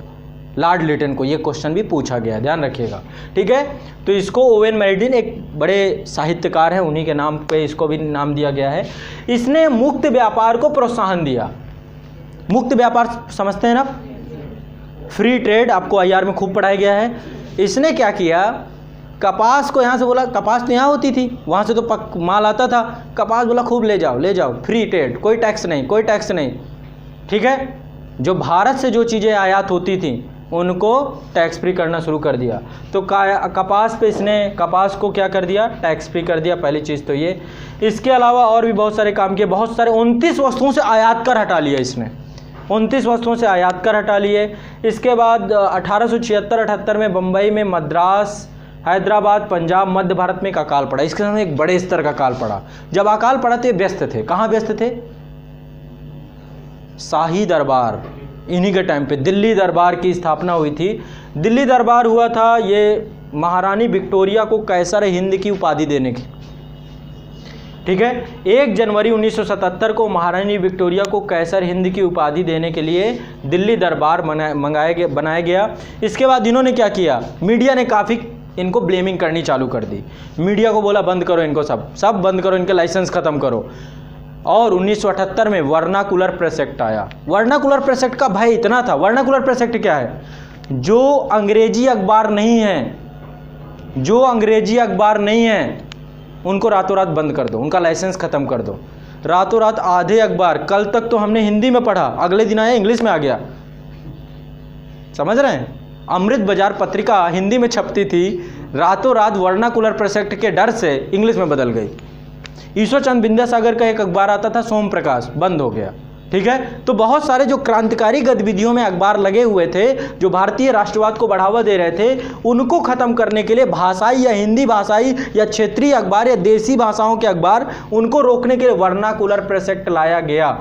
लॉर्ड लिटन को। ये क्वेश्चन भी पूछा गया, ध्यान रखिएगा। ठीक है, तो इसको ओवेन मेरेडिथ एक बड़े साहित्यकार हैं, उन्हीं के नाम पे इसको भी नाम दिया गया है। इसने मुक्त व्यापार को प्रोत्साहन दिया। मुक्त व्यापार समझते हैं ना, फ्री ट्रेड, आपको आई आर में खूब पढ़ाया गया है। इसने क्या किया? कपास को यहाँ से बोला, कपास तो यहाँ होती थी, वहाँ से तो पक माल आता था, कपास बोला खूब ले जाओ ले जाओ, फ्री ट्रेड, कोई टैक्स नहीं, कोई टैक्स नहीं। ठीक है, जो भारत से जो चीज़ें आयात होती थी उनको टैक्स फ्री करना शुरू कर दिया। तो कपास पे इसने कपास को क्या कर दिया? टैक्स फ्री कर दिया, पहली चीज़ तो ये। इसके अलावा और भी बहुत सारे काम किए, बहुत सारे उनतीस वस्तुओं से आयात कर हटा लिया इसने, उनतीस वस्तुओं से आयात कर हटा लिए। इसके बाद अठारह सौ छिहत्तर अठहत्तर में बम्बई में, मद्रास, हैदराबाद, पंजाब, मध्य भारत में एक अकाल पड़ा। इसके समय एक बड़े स्तर का अकाल पड़ा। जब अकाल पड़ा तो व्यस्त थे, कहाँ व्यस्त थे? शाही दरबार, इन्हीं के टाइम पे दिल्ली दरबार की स्थापना हुई थी। दिल्ली दरबार हुआ था ये महारानी विक्टोरिया को कैसर हिंद की उपाधि देने की, ठीक है। एक जनवरी उन्नीस सौ सतहत्तर को महारानी विक्टोरिया को कैसर हिंद की उपाधि देने के लिए दिल्ली दरबार मंगाया गया, बनाया गया। इसके बाद इन्होंने क्या किया, मीडिया ने काफ़ी इनको ब्लेमिंग करनी चालू कर दी। मीडिया को बोला बंद करो इनको, सब सब बंद करो, इनके लाइसेंस ख़त्म करो। और उन्नीस सौ अठहत्तर में वर्नाकुलर प्रेस एक्ट आया। वर्नाकुलर प्रेस एक्ट का भाई इतना था, वर्नाकुलर प्रेस एक्ट क्या है, जो अंग्रेजी अखबार नहीं है, जो अंग्रेजी अखबार नहीं है उनको रातों रात बंद कर दो, उनका लाइसेंस ख़त्म कर दो। रातों रात आधे अखबार, कल तक तो हमने हिंदी में पढ़ा, अगले दिन आया इंग्लिश में आ गया, समझ रहे हैं। अमृत बाजार पत्रिका हिंदी में छपती थी, रातों रात वर्नाकुलर प्रेस एक्ट के डर से इंग्लिश में बदल गई। ईश्वरचंद विद्यासागर का एक अखबार आता था सोम प्रकाश, बंद हो गया, ठीक है। तो बहुत सारे जो क्रांतिकारी गतिविधियों में अखबार लगे हुए थे, जो भारतीय राष्ट्रवाद को बढ़ावा दे रहे थे, उनको खत्म करने के लिए भाषाई या हिंदी भाषाई या क्षेत्रीय अखबार या देसी भाषाओं के अखबार, उनको रोकने के लिए वर्नाकुलर प्रेस एक्ट लाया गया,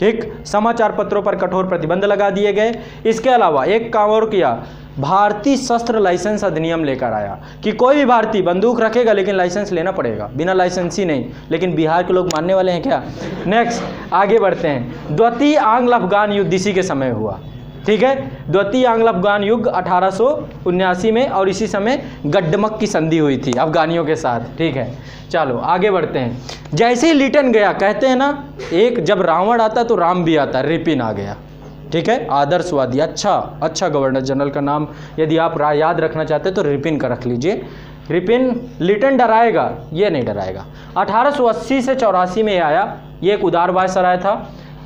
ठीक। समाचार पत्रों पर कठोर प्रतिबंध लगा दिए गए। इसके अलावा एक काम और किया, भारतीय शस्त्र लाइसेंस अधिनियम लेकर आया कि कोई भी भारतीय बंदूक रखेगा लेकिन लाइसेंस लेना पड़ेगा, बिना लाइसेंस ही नहीं। लेकिन बिहार के लोग मानने वाले हैं क्या? नेक्स्ट आगे बढ़ते हैं। द्वितीय आंग्ल अफगान युद्ध इसी के समय हुआ, ठीक है। द्वितीय आंग्ल अफगान युद्ध अठारह सौ उन्यासी में, और इसी समय गड्डमक की संधि हुई थी अफगानियों के साथ, ठीक है। चलो आगे बढ़ते हैं। जैसे ही लिटन गया, कहते हैं ना एक जब रावण आता तो राम भी आता, रिपिन आ गया, ठीक है। आदर्शवादी, अच्छा अच्छा गवर्नर जनरल का नाम यदि आप याद रखना चाहते हैं तो रिपिन का रख लीजिए। रिपिन, लिटन डराएगा, ये नहीं डराएगा। अठारह सौ अस्सी से चौरासी में आया, ये एक उदारवाद सराय था।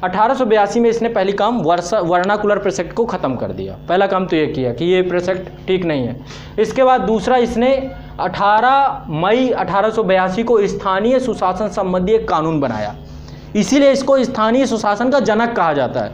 अठारह सौ बयासी में इसने पहली काम वर्षा वर्नाकुलर प्रेस एक्ट को ख़त्म कर दिया। पहला काम तो ये किया कि ये प्रेस एक्ट ठीक नहीं है। इसके बाद दूसरा, इसने अठारह मई अठारह सौ बयासी को स्थानीय सुशासन संबंधी एक कानून बनाया, इसीलिए इसको स्थानीय सुशासन का जनक कहा जाता है,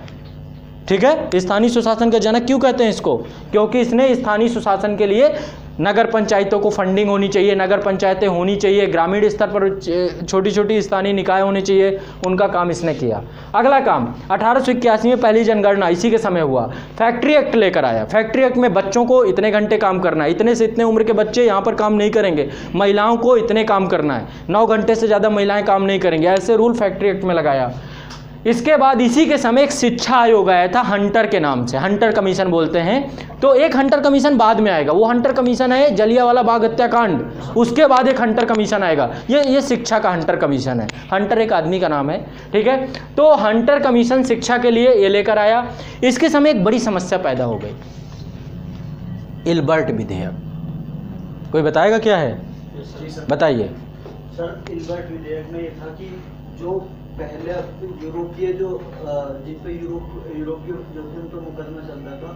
ठीक है। स्थानीय सुशासन का जनक क्यों कहते हैं इसको? क्योंकि इसने स्थानीय सुशासन के लिए नगर पंचायतों को फंडिंग होनी चाहिए, नगर पंचायतें होनी चाहिए, ग्रामीण स्तर पर छोटी छोटी स्थानीय निकाय होने चाहिए, उनका काम इसने किया। अगला काम अठारह सौ इक्यासी में पहली जनगणना इसी के समय हुआ। फैक्ट्री एक्ट लेकर आया। फैक्ट्री एक्ट में बच्चों को इतने घंटे काम करना है, इतने से इतने उम्र के बच्चे यहाँ पर काम नहीं करेंगे, महिलाओं को इतने काम करना है, नौ घंटे से ज़्यादा महिलाएँ काम नहीं करेंगे, ऐसे रूल फैक्ट्री एक्ट में लगाया। इसके बाद इसी के समय एक शिक्षा आयोग आया था हंटर के नाम से, हंटर कमीशन बोलते हैं। तो एक हंटर कमीशन बाद में आएगा, वो हंटर कमीशन है जलियांवाला बाग हत्याकांड, उसके बाद एक हंटर कमीशन आएगा। ये ये शिक्षा का हंटर कमीशन है, हंटर एक आदमी का नाम है, ठीक है। तो हंटर कमीशन शिक्षा के लिए ये लेकर आया। इसके समय एक बड़ी समस्या पैदा हो गई, इल्बर्ट विधेयक। कोई बताएगा क्या है? बताइए सर। इल्बर्ट विधेयक में ये था कि जो पहले यूरोपीय जो जिन पे यूरोप यूरोपीय यूरोपियन पर मुकदमा चलता था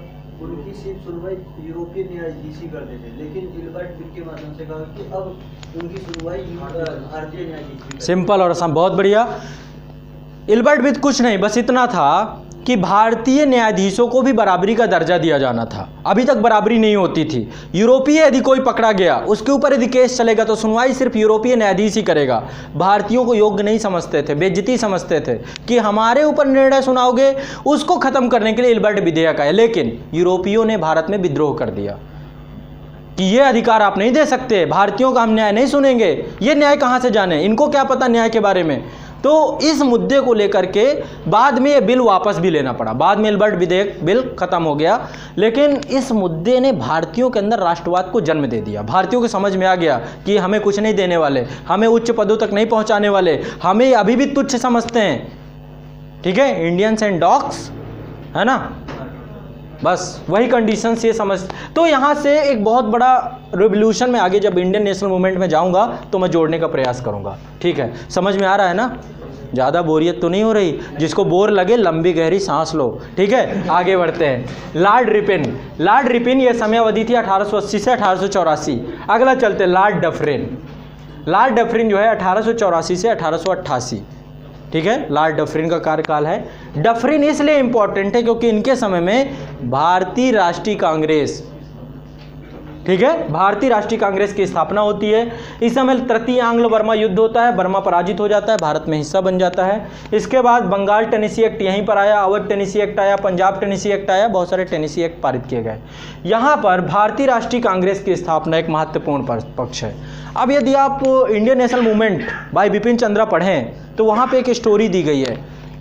उनकी सिर्फ सुनवाई यूरोपीय न्यायाधीश ही करते थे, लेकिन इल्बर्ट बिल के माध्यम से कहा कि अब उनकी सुनवाई भारतीय न्यायाधीश। सिंपल और आसान, बहुत बढ़िया। इल्बर्ट बिल कुछ नहीं, बस इतना था कि भारतीय न्यायाधीशों को भी बराबरी का दर्जा दिया जाना था। अभी तक बराबरी नहीं होती थी। यूरोपीय यदि कोई पकड़ा गया, उसके ऊपर यदि केस चलेगा तो सुनवाई सिर्फ यूरोपीय न्यायाधीश ही करेगा। भारतीयों को योग्य नहीं समझते थे, बेइज्जती समझते थे कि हमारे ऊपर निर्णय सुनाओगे। उसको खत्म करने के लिए इल्बर्ट विधेयक आया, लेकिन यूरोपियों ने भारत में विद्रोह कर दिया कि ये अधिकार आप नहीं दे सकते, भारतीयों का हम न्याय नहीं सुनेंगे, ये न्याय कहाँ से जाने, इनको क्या पता न्याय के बारे में। तो इस मुद्दे को लेकर के बाद में ये बिल वापस भी लेना पड़ा, बाद में इल्बर्ट विधेयक बिल खत्म हो गया। लेकिन इस मुद्दे ने भारतीयों के अंदर राष्ट्रवाद को जन्म दे दिया। भारतीयों को समझ में आ गया कि हमें कुछ नहीं देने वाले, हमें उच्च पदों तक नहीं पहुंचाने वाले, हमें अभी भी तुच्छ समझते हैं, ठीक है। इंडियंस एंड डॉग्स, है ना, बस वही कंडीशन ये समझ। तो यहाँ से एक बहुत बड़ा रिवोल्यूशन में आगे जब इंडियन नेशनल मूवमेंट में जाऊँगा तो मैं जोड़ने का प्रयास करूँगा, ठीक है। समझ में आ रहा है ना? ज़्यादा बोरियत तो नहीं हो रही? जिसको बोर लगे लंबी गहरी सांस लो, ठीक है। आगे बढ़ते हैं। लॉर्ड रिपिन, लॉर्ड रिपिन यह समयावधि थी अठारह सौ अस्सी से अठारह सौ चौरासी। अगला चलते लॉर्ड डफरिन। लॉर्ड डफरिन जो है अठारह सौ चौरासी से अठारह सौ अट्ठासी, ठीक है, लॉर्ड डफरिन का कार्यकाल है। डफरिन इसलिए इंपॉर्टेंट है क्योंकि इनके समय में भारतीय राष्ट्रीय कांग्रेस ठीक है। भारतीय राष्ट्रीय कांग्रेस की स्थापना होती है। इस समय तृतीय आंग्लो बर्मा युद्ध होता है, बर्मा पराजित हो जाता है, भारत में हिस्सा बन जाता है। इसके बाद बंगाल टेनेसी एक्ट यहीं पर आया, अवध टेनेसी एक्ट आया, पंजाब टेनेसी एक्ट आया, बहुत सारे टेनेसी एक्ट पारित किए गए। यहाँ पर भारतीय राष्ट्रीय कांग्रेस की स्थापना एक महत्वपूर्ण पक्ष है। अब यदि आप Indian national movement by Bipin Chandra पढ़ें तो वहाँ पर एक स्टोरी दी गई है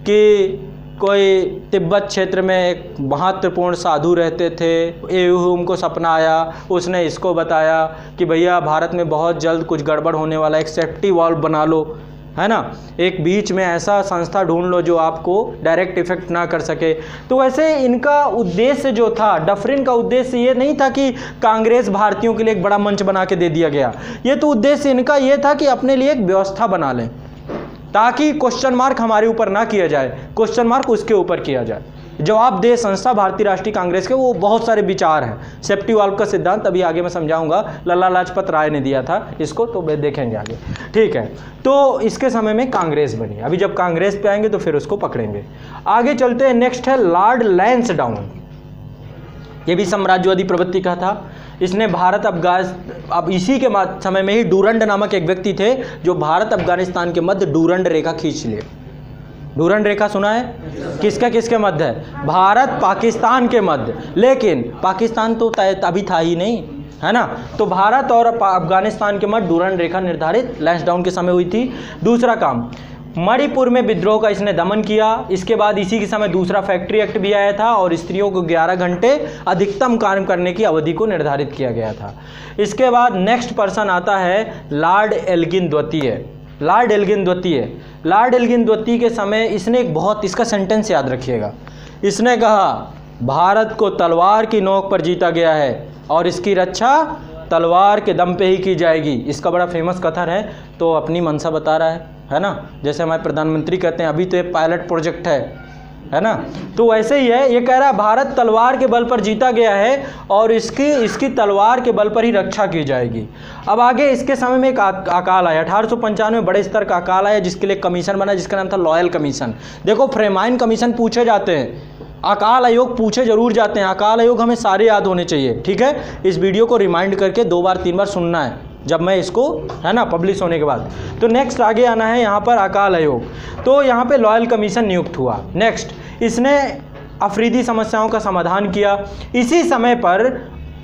कि कोई तिब्बत क्षेत्र में एक महत्वपूर्ण साधु रहते थे, एहुम को सपना आया, उसने इसको बताया कि भैया भारत में बहुत जल्द कुछ गड़बड़ होने वाला, एक सेफ्टी वॉल्व बना लो, है ना, एक बीच में ऐसा संस्था ढूंढ लो जो आपको डायरेक्ट इफेक्ट ना कर सके। तो वैसे इनका उद्देश्य जो था, डफरिन का उद्देश्य ये नहीं था कि कांग्रेस भारतीयों के लिए एक बड़ा मंच बना के दे दिया गया, ये तो उद्देश्य इनका ये था कि अपने लिए एक व्यवस्था बना लें ताकि क्वेश्चन मार्क हमारे ऊपर ना किया जाए, क्वेश्चन मार्क उसके ऊपर किया जाए। जवाबदेह संस्था भारतीय राष्ट्रीय कांग्रेस के, वो बहुत सारे विचार हैं। सेफ्टी वाल्व का सिद्धांत अभी आगे मैं समझाऊंगा, लाला लाजपत राय ने दिया था इसको, तो देखेंगे आगे, ठीक है। तो इसके समय में कांग्रेस बनी। अभी जब कांग्रेस पे आएंगे तो फिर उसको पकड़ेंगे। आगे चलते हैं, नेक्स्ट है लॉर्ड लैंसडाउन। ये भी साम्राज्यवादी प्रवृत्ति का था, इसने भारत अफगानिस्तान, अब इसी के समय में ही डूरंड नामक एक व्यक्ति थे जो भारत अफगानिस्तान के मध्य डूरंड रेखा खींच लिए। डूरंड रेखा सुना है? किसका किसके मध्य है? भारत पाकिस्तान के मध्य। लेकिन पाकिस्तान तो तभी था ही नहीं, है ना, तो भारत और अफगानिस्तान के मध्य डूरंड रेखा निर्धारित लैंसडाउन के समय हुई थी। दूसरा काम, मणिपुर में विद्रोह का इसने दमन किया। इसके बाद इसी के समय दूसरा फैक्ट्री एक्ट भी आया था और स्त्रियों को ग्यारह घंटे अधिकतम काम करने की अवधि को निर्धारित किया गया था। इसके बाद नेक्स्ट पर्सन आता है लॉर्ड एल्गिन द्वितीय। लॉर्ड एल्गिन द्वितीय लॉर्ड एल्गिन द्वितीय के समय इसने एक बहुत, इसका सेंटेंस याद रखिएगा, इसने कहा भारत को तलवार की नोक पर जीता गया है और इसकी रक्षा तलवार के दम पे ही की जाएगी। इसका बड़ा फेमस कथन है, तो अपनी मनसा बता रहा है, है ना, जैसे हमारे प्रधानमंत्री कहते हैं अभी तो ये पायलट प्रोजेक्ट है, है ना, तो वैसे ही है। ये कह रहा है भारत तलवार के बल पर जीता गया है और इसकी इसकी तलवार के बल पर ही रक्षा की जाएगी। अब आगे इसके समय में एक अकाल आया, अठारह सौ पंचानवे बड़े स्तर का अकाल आया, जिसके लिए कमीशन बना जिसका नाम था लॉयल कमीशन। देखो, फ्रेमाइन कमीशन पूछे जाते हैं, अकाल आयोग पूछे जरूर जाते हैं, अकाल आयोग हमें सारे याद होने चाहिए, ठीक है। इस वीडियो को रिमाइंड करके दो बार तीन बार सुनना है जब मैं इसको, है ना, पब्लिश होने के बाद। तो नेक्स्ट आगे आना है यहाँ पर अकाल आयोग, तो यहाँ पे लॉयल कमीशन नियुक्त हुआ। नेक्स्ट, इसने अफ्रीदी समस्याओं का समाधान किया। इसी समय पर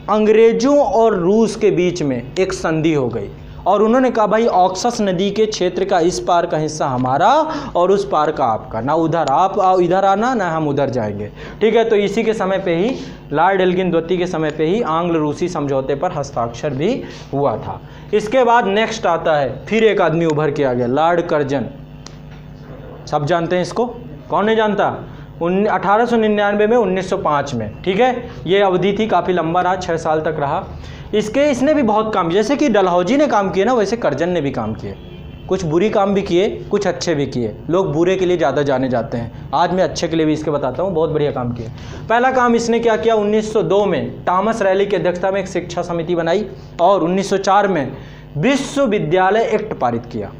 अंग्रेजों और रूस के बीच में एक संधि हो गई और उन्होंने कहा भाई ऑक्सस नदी के क्षेत्र का इस पार का हिस्सा हमारा और उस पार का आपका, ना उधर आप आओ इधर आना, ना हम उधर जाएंगे, ठीक है। तो इसी के समय पे ही लॉर्ड एल्गिन द्वितीय के समय पे ही आंग्ल रूसी समझौते पर हस्ताक्षर भी हुआ था। इसके बाद नेक्स्ट आता है, फिर एक आदमी उभर के आ गया, लॉर्ड कर्जन। सब जानते हैं इसको, कौन नहीं जानता? अठारह सौ निन्यानवे में, उन्नीस सौ पाँच में, ठीक है। ये अवधि थी, काफ़ी लंबा रहा, छः साल तक रहा। इसके इसने भी बहुत काम, जैसे कि डलहौजी ने काम किए ना, वैसे कर्जन ने भी काम किए, कुछ बुरी काम भी किए, कुछ अच्छे भी किए। लोग बुरे के लिए ज़्यादा जाने जाते हैं, आज मैं अच्छे के लिए भी इसके बताता हूँ, बहुत बढ़िया काम किए। पहला काम इसने क्या किया, उन्नीस सौ दो में टॉमस रैली की अध्यक्षता में एक शिक्षा समिति बनाई और उन्नीस सौ चार में विश्वविद्यालय एक्ट पारित किया।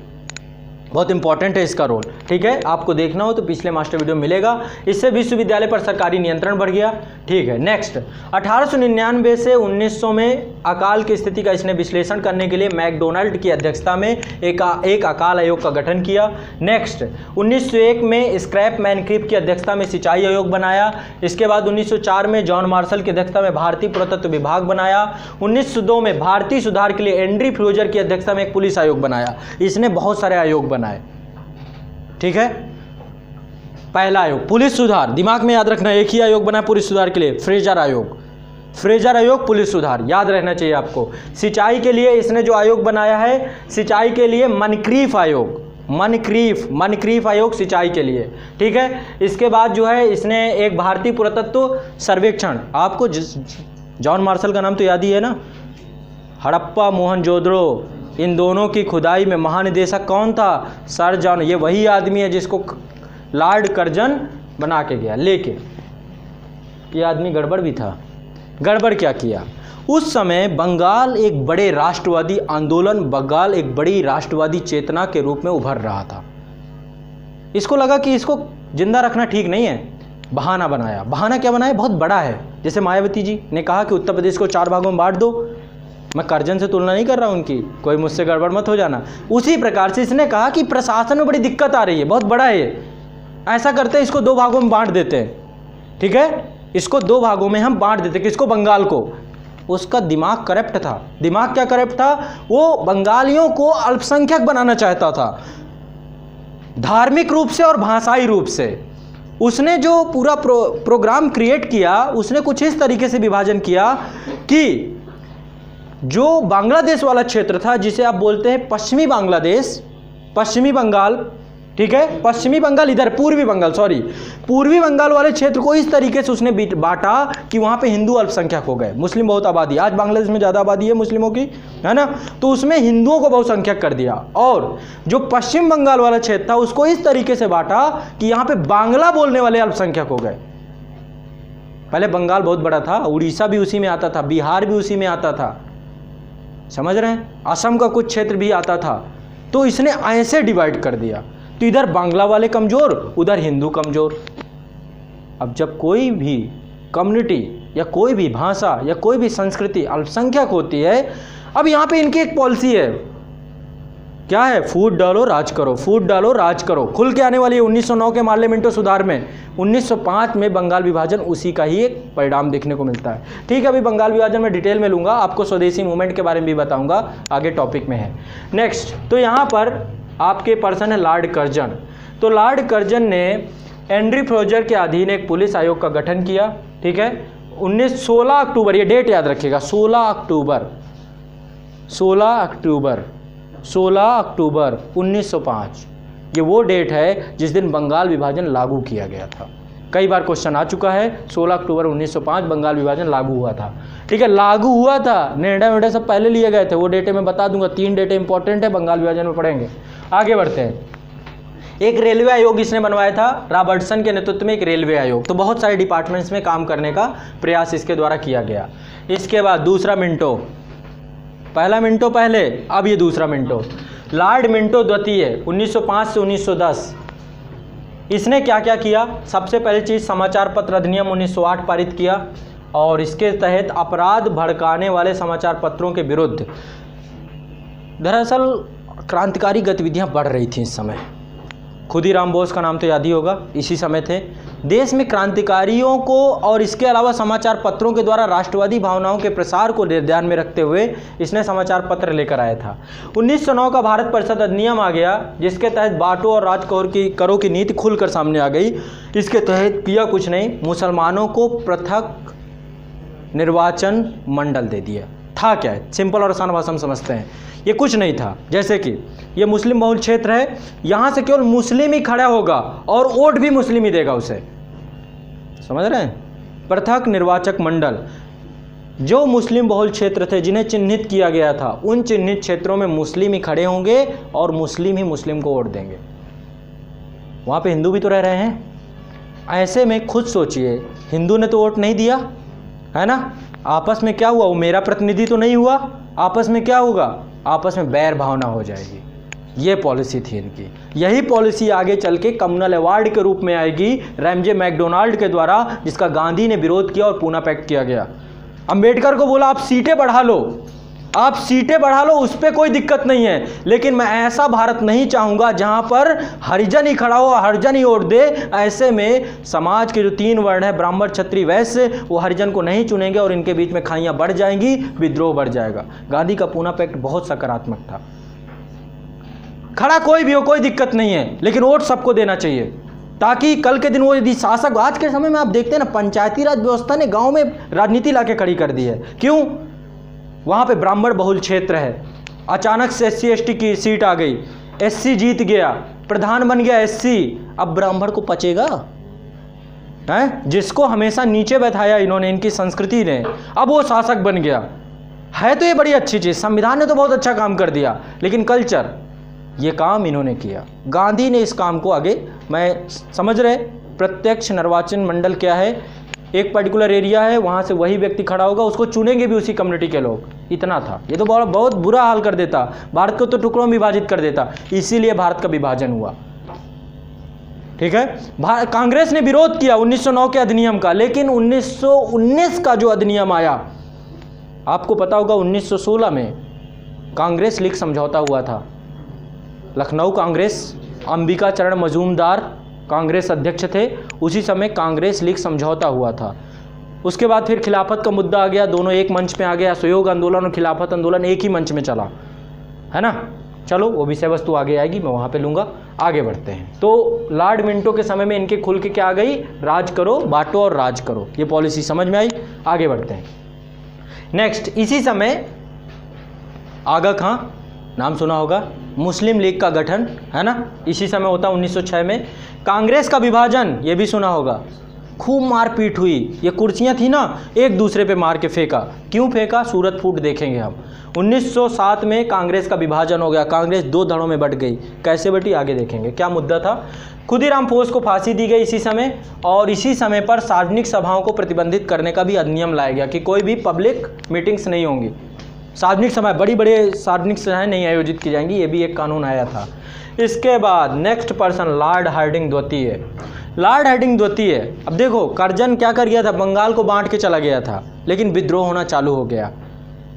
बहुत इंपॉर्टेंट है इसका रोल, ठीक है, आपको देखना हो तो पिछले मास्टर वीडियो मिलेगा। इससे विश्वविद्यालय पर सरकारी नियंत्रण बढ़ गया, ठीक है। नेक्स्ट, अठारह सौ निन्यानवे से उन्नीस सौ में अकाल की स्थिति का इसने विश्लेषण करने के लिए मैकडोनाल्ड की अध्यक्षता में एक एक अकाल आयोग का गठन किया। नेक्स्ट, उन्नीस सौ एक में स्क्रैप मैनक्रीप की अध्यक्षता में सिंचाई आयोग बनाया। इसके बाद उन्नीस सौ चार में जॉन मार्शल की अध्यक्षता में भारतीय पुरातत्व विभाग बनाया। उन्नीस सौ दो में भारतीय सुधार के लिए एंड्री फ्लोजर की अध्यक्षता में एक पुलिस आयोग बनाया। इसने बहुत सारे आयोग, ठीक है। पहला आयोग पुलिस सुधार, दिमाग में याद रखना, एक ही आयोग बना पुलिस सुधार के लिए, फ्रेजर आयोग। फ्रेजर आयोग पुलिस सुधार याद रहना चाहिए आपको। सिंचाई के लिए इसने जो आयोग बनाया है, सिंचाई के लिए मनक्रीफ आयोग, मनक्रीफ मनक्रीफ आयोग सिंचाई के लिए, ठीक है। इसके बाद जो है इसने एक भारतीय पुरातत्व सर्वेक्षण, आपको जॉन मार्शल का नाम तो याद ही है ना, हड़प्पा मोहनजोदड़ो, इन दोनों की खुदाई में महानिदेशक कौन था? सर जॉन, ये वही आदमी है जिसको लॉर्ड कर्जन बना के गया। लेकिन ये आदमी गड़बड़ भी था। गड़बड़ क्या किया? उस समय बंगाल एक बड़े राष्ट्रवादी आंदोलन, बंगाल एक बड़ी राष्ट्रवादी चेतना के रूप में उभर रहा था। इसको लगा कि इसको जिंदा रखना ठीक नहीं है, बहाना बनाया। बहाना क्या बनाया? बहुत बड़ा है, जैसे मायावती जी ने कहा कि उत्तर प्रदेश को चार भागों में बांट दो, मैं कर्जन से तुलना नहीं कर रहा हूँ उनकी, कोई मुझसे गड़बड़ मत हो जाना। उसी प्रकार से इसने कहा कि प्रशासन में बड़ी दिक्कत आ रही है, बहुत बड़ा है, ऐसा करते हैं इसको दो भागों में बांट देते हैं, ठीक है, इसको दो भागों में हम बांट देते हैं। किसको? बंगाल को। उसका दिमाग करप्ट था। दिमाग क्या करप्ट था? वो बंगालियों को अल्पसंख्यक बनाना चाहता था, धार्मिक रूप से और भाषाई रूप से। उसने जो पूरा प्रो, प्रोग्राम क्रिएट किया, उसने कुछ इस तरीके से विभाजन किया कि जो बांग्लादेश वाला क्षेत्र था, जिसे आप बोलते हैं पश्चिमी बांग्लादेश, पश्चिमी बंगाल, ठीक है, पश्चिमी बंगाल इधर, पूर्वी बंगाल, सॉरी, पूर्वी बंगाल वाले क्षेत्र को इस तरीके से उसने बांटा कि वहाँ पे हिंदू अल्पसंख्यक हो गए, मुस्लिम बहुत आबादी। आज बांग्लादेश में ज़्यादा आबादी है मुस्लिमों की, है ना, तो उसमें हिंदुओं को बहुसंख्यक कर दिया। और जो पश्चिम बंगाल वाला क्षेत्र था उसको इस तरीके से बांटा कि यहाँ पर बांग्ला बोलने वाले अल्पसंख्यक हो गए। पहले बंगाल बहुत बड़ा था, उड़ीसा भी उसी में आता था, बिहार भी उसी में आता था, समझ रहे हैं, असम का कुछ क्षेत्र भी आता था। तो इसने ऐसे डिवाइड कर दिया, तो इधर बांग्ला वाले कमज़ोर, उधर हिंदू कमज़ोर। अब जब कोई भी कम्युनिटी या कोई भी भाषा या कोई भी संस्कृति अल्पसंख्यक होती है, अब यहाँ पे इनकी एक पॉलिसी है, क्या है? फूट डालो राज करो, फूट डालो राज करो, खुल के आने वाली है। उन्नीस सौ नौ के मार्लियामेंटो सुधार में, उन्नीस सौ पाँच में बंगाल विभाजन उसी का ही एक परिणाम देखने को मिलता है, ठीक है। अभी बंगाल विभाजन में डिटेल में लूँगा, आपको स्वदेशी मूवमेंट के बारे में भी बताऊँगा, आगे टॉपिक में है। नेक्स्ट, तो यहाँ पर आपके पर्सन है लॉर्ड कर्जन। तो लॉर्ड कर्जन ने एंड्री फ्रोजर के अधीन एक पुलिस आयोग का गठन किया, ठीक है। उन्नीस सोलह अक्टूबर, ये डेट याद रखिएगा, सोलह अक्टूबर सोलह अक्टूबर सोलह अक्टूबर उन्नीस सौ पाँच, ये वो डेट है जिस दिन बंगाल विभाजन लागू किया गया था। कई बार क्वेश्चन आ चुका है, सोलह अक्टूबर उन्नीस सौ पाँच बंगाल विभाजन लागू हुआ था, ठीक है, लागू हुआ था, निर्णय वर्णय सब पहले लिए गए थे, वो डेटे मैं बता दूंगा। तीन डेटे इंपॉर्टेंट है, बंगाल विभाजन में पढ़ेंगे। आगे बढ़ते हैं, एक रेलवे आयोग इसने बनवाया था, रॉबर्टसन के नेतृत्व में एक रेलवे आयोग। तो बहुत सारे डिपार्टमेंट्स में काम करने का प्रयास इसके द्वारा किया गया। इसके बाद दूसरा मिंटो, पहला मिंटो पहले, अब ये दूसरा मिंटो, लॉर्ड मिंटो द्वितीय, उन्नीस सौ पाँच से उन्नीस सौ दस। इसने क्या क्या किया? सबसे पहली चीज़, समाचार पत्र अधिनियम उन्नीस सौ आठ पारित किया, और इसके तहत अपराध भड़काने वाले समाचार पत्रों के विरुद्ध, दरअसल क्रांतिकारी गतिविधियां बढ़ रही थीं इस समय। खुदीराम बोस का नाम तो याद ही होगा, इसी समय थे। देश में क्रांतिकारियों को और इसके अलावा समाचार पत्रों के द्वारा राष्ट्रवादी भावनाओं के प्रसार को ध्यान में रखते हुए इसने समाचार पत्र लेकर आया था। उन्नीस सौ नौ का भारत परिषद अधिनियम आ गया, जिसके तहत बांटो और राज करो की करो की नीति खुलकर सामने आ गई। इसके तहत किया कुछ नहीं, मुसलमानों को पृथक निर्वाचन मंडल दे दिया था। क्या है? सिंपल और आसान भाषा में समझते हैं, ये कुछ नहीं था। जैसे कि ये मुस्लिम बहुल क्षेत्र है, यहाँ से केवल मुस्लिम ही खड़ा होगा और वोट भी मुस्लिम ही देगा उसे, समझ रहे हैं, पृथक निर्वाचक मंडल। जो मुस्लिम बहुल क्षेत्र थे जिन्हें चिन्हित किया गया था, उन चिन्हित क्षेत्रों में मुस्लिम ही खड़े होंगे और मुस्लिम ही मुस्लिम को वोट देंगे। वहाँ पे हिंदू भी तो रह रहे हैं। ऐसे में खुद सोचिए, हिंदू ने तो वोट नहीं दिया, है ना, आपस में क्या हुआ? वो मेरा प्रतिनिधि तो नहीं हुआ, आपस में क्या होगा? आपस में बैर भावना हो जाएगी। ये पॉलिसी थी इनकी। यही पॉलिसी आगे चल के कम्युनल अवार्ड के रूप में आएगी रैमजे मैकडोनाल्ड के द्वारा, जिसका गांधी ने विरोध किया और पूना पैक्ट किया गया। अंबेडकर को बोला आप सीटें बढ़ा लो, आप सीटें बढ़ा लो, उस पर कोई दिक्कत नहीं है, लेकिन मैं ऐसा भारत नहीं चाहूँगा जहाँ पर हरिजन ही खड़ा हो, हरिजन ही वोट दे। ऐसे में समाज के जो तीन वर्ण है, ब्राह्मण क्षत्रिय वैश्य, वो हरिजन को नहीं चुनेंगे और इनके बीच में खाइयाँ बढ़ जाएंगी, विद्रोह बढ़ जाएगा। गांधी का पूना पैक्ट बहुत सकारात्मक था। खड़ा कोई भी हो, कोई दिक्कत नहीं है, लेकिन वोट सबको देना चाहिए, ताकि कल के दिन वो यदि शासक, आज के समय में आप देखते हैं ना, पंचायती राज व्यवस्था ने गाँव में राजनीति ला के खड़ी कर दी है। क्यों? वहाँ पे ब्राह्मण बहुल क्षेत्र है, अचानक से एस सी एस टी की सीट आ गई, एससी जीत गया, प्रधान बन गया एससी, अब ब्राह्मण को पचेगा, हैं, जिसको हमेशा नीचे बैठाया इन्होंने, इनकी संस्कृति ने, अब वो शासक बन गया है। तो ये बड़ी अच्छी चीज़, संविधान ने तो बहुत अच्छा काम कर दिया, लेकिन कल्चर, ये काम इन्होंने किया, गांधी ने इस काम को आगे, मैं समझ रहे, प्रत्यक्ष निर्वाचन मंडल क्या है? एक पर्टिकुलर एरिया है, वहाँ से वही व्यक्ति खड़ा होगा, उसको चुनेंगे भी उसी कम्युनिटी के लोग, इतना था। ये तो बहुत बहुत बुरा हाल कर देता, भारत को तो टुकड़ों में विभाजित कर देता, इसीलिए भारत का विभाजन हुआ, ठीक है। कांग्रेस ने विरोध किया उन्नीस सौ नौ के अधिनियम का, लेकिन उन्नीस सौ उन्नीस का जो अधिनियम आया, आपको पता होगा उन्नीस सौ सोलह में कांग्रेस लीग समझौता हुआ था। लखनऊ कांग्रेस अंबिका चरण मजूमदार कांग्रेस अध्यक्ष थे, उसी समय कांग्रेस लीग समझौता हुआ था। उसके बाद फिर खिलाफत का मुद्दा आ गया, दोनों एक मंच पे आ गया। सहयोग आंदोलन और खिलाफत आंदोलन एक ही मंच में चला, है ना। चलो वो विषय वस्तु आगे आएगी, मैं वहाँ पे लूँगा। आगे बढ़ते हैं। तो लॉर्ड मिंटो के समय में इनके खुल के क्या आ गई, राज करो बांटो और राज करो, ये पॉलिसी समझ में आई। आगे बढ़ते हैं। नेक्स्ट, इसी समय आगा खां, नाम सुना होगा, मुस्लिम लीग का गठन, है ना, इसी समय होता उन्नीस सौ छह में। कांग्रेस का विभाजन, ये भी सुना होगा, खूब मारपीट हुई। ये कुर्सियां थी ना, एक दूसरे पे मार के फेंका। क्यों फेंका, सूरत फूट देखेंगे हम। उन्नीस सौ सात में कांग्रेस का विभाजन हो गया, कांग्रेस दो धड़ों में बट गई। कैसे बटी, आगे देखेंगे क्या मुद्दा था। खुदीराम बोस को फांसी दी गई इसी समय, और इसी समय पर सार्वजनिक सभाओं को प्रतिबंधित करने का भी अधिनियम लाया गया कि कोई भी पब्लिक मीटिंग्स नहीं होंगी, सार्वजनिक सभाएं, बड़ी बड़े सार्वजनिक सभाएं नहीं आयोजित की जाएंगी। ये भी एक कानून आया था। इसके बाद नेक्स्ट पर्सन लॉर्ड हार्डिंग द्वितीय, लॉर्ड हार्डिंग द्वितीय। अब देखो कर्जन क्या कर गया था, बंगाल को बांट के चला गया था, लेकिन विद्रोह होना चालू हो गया।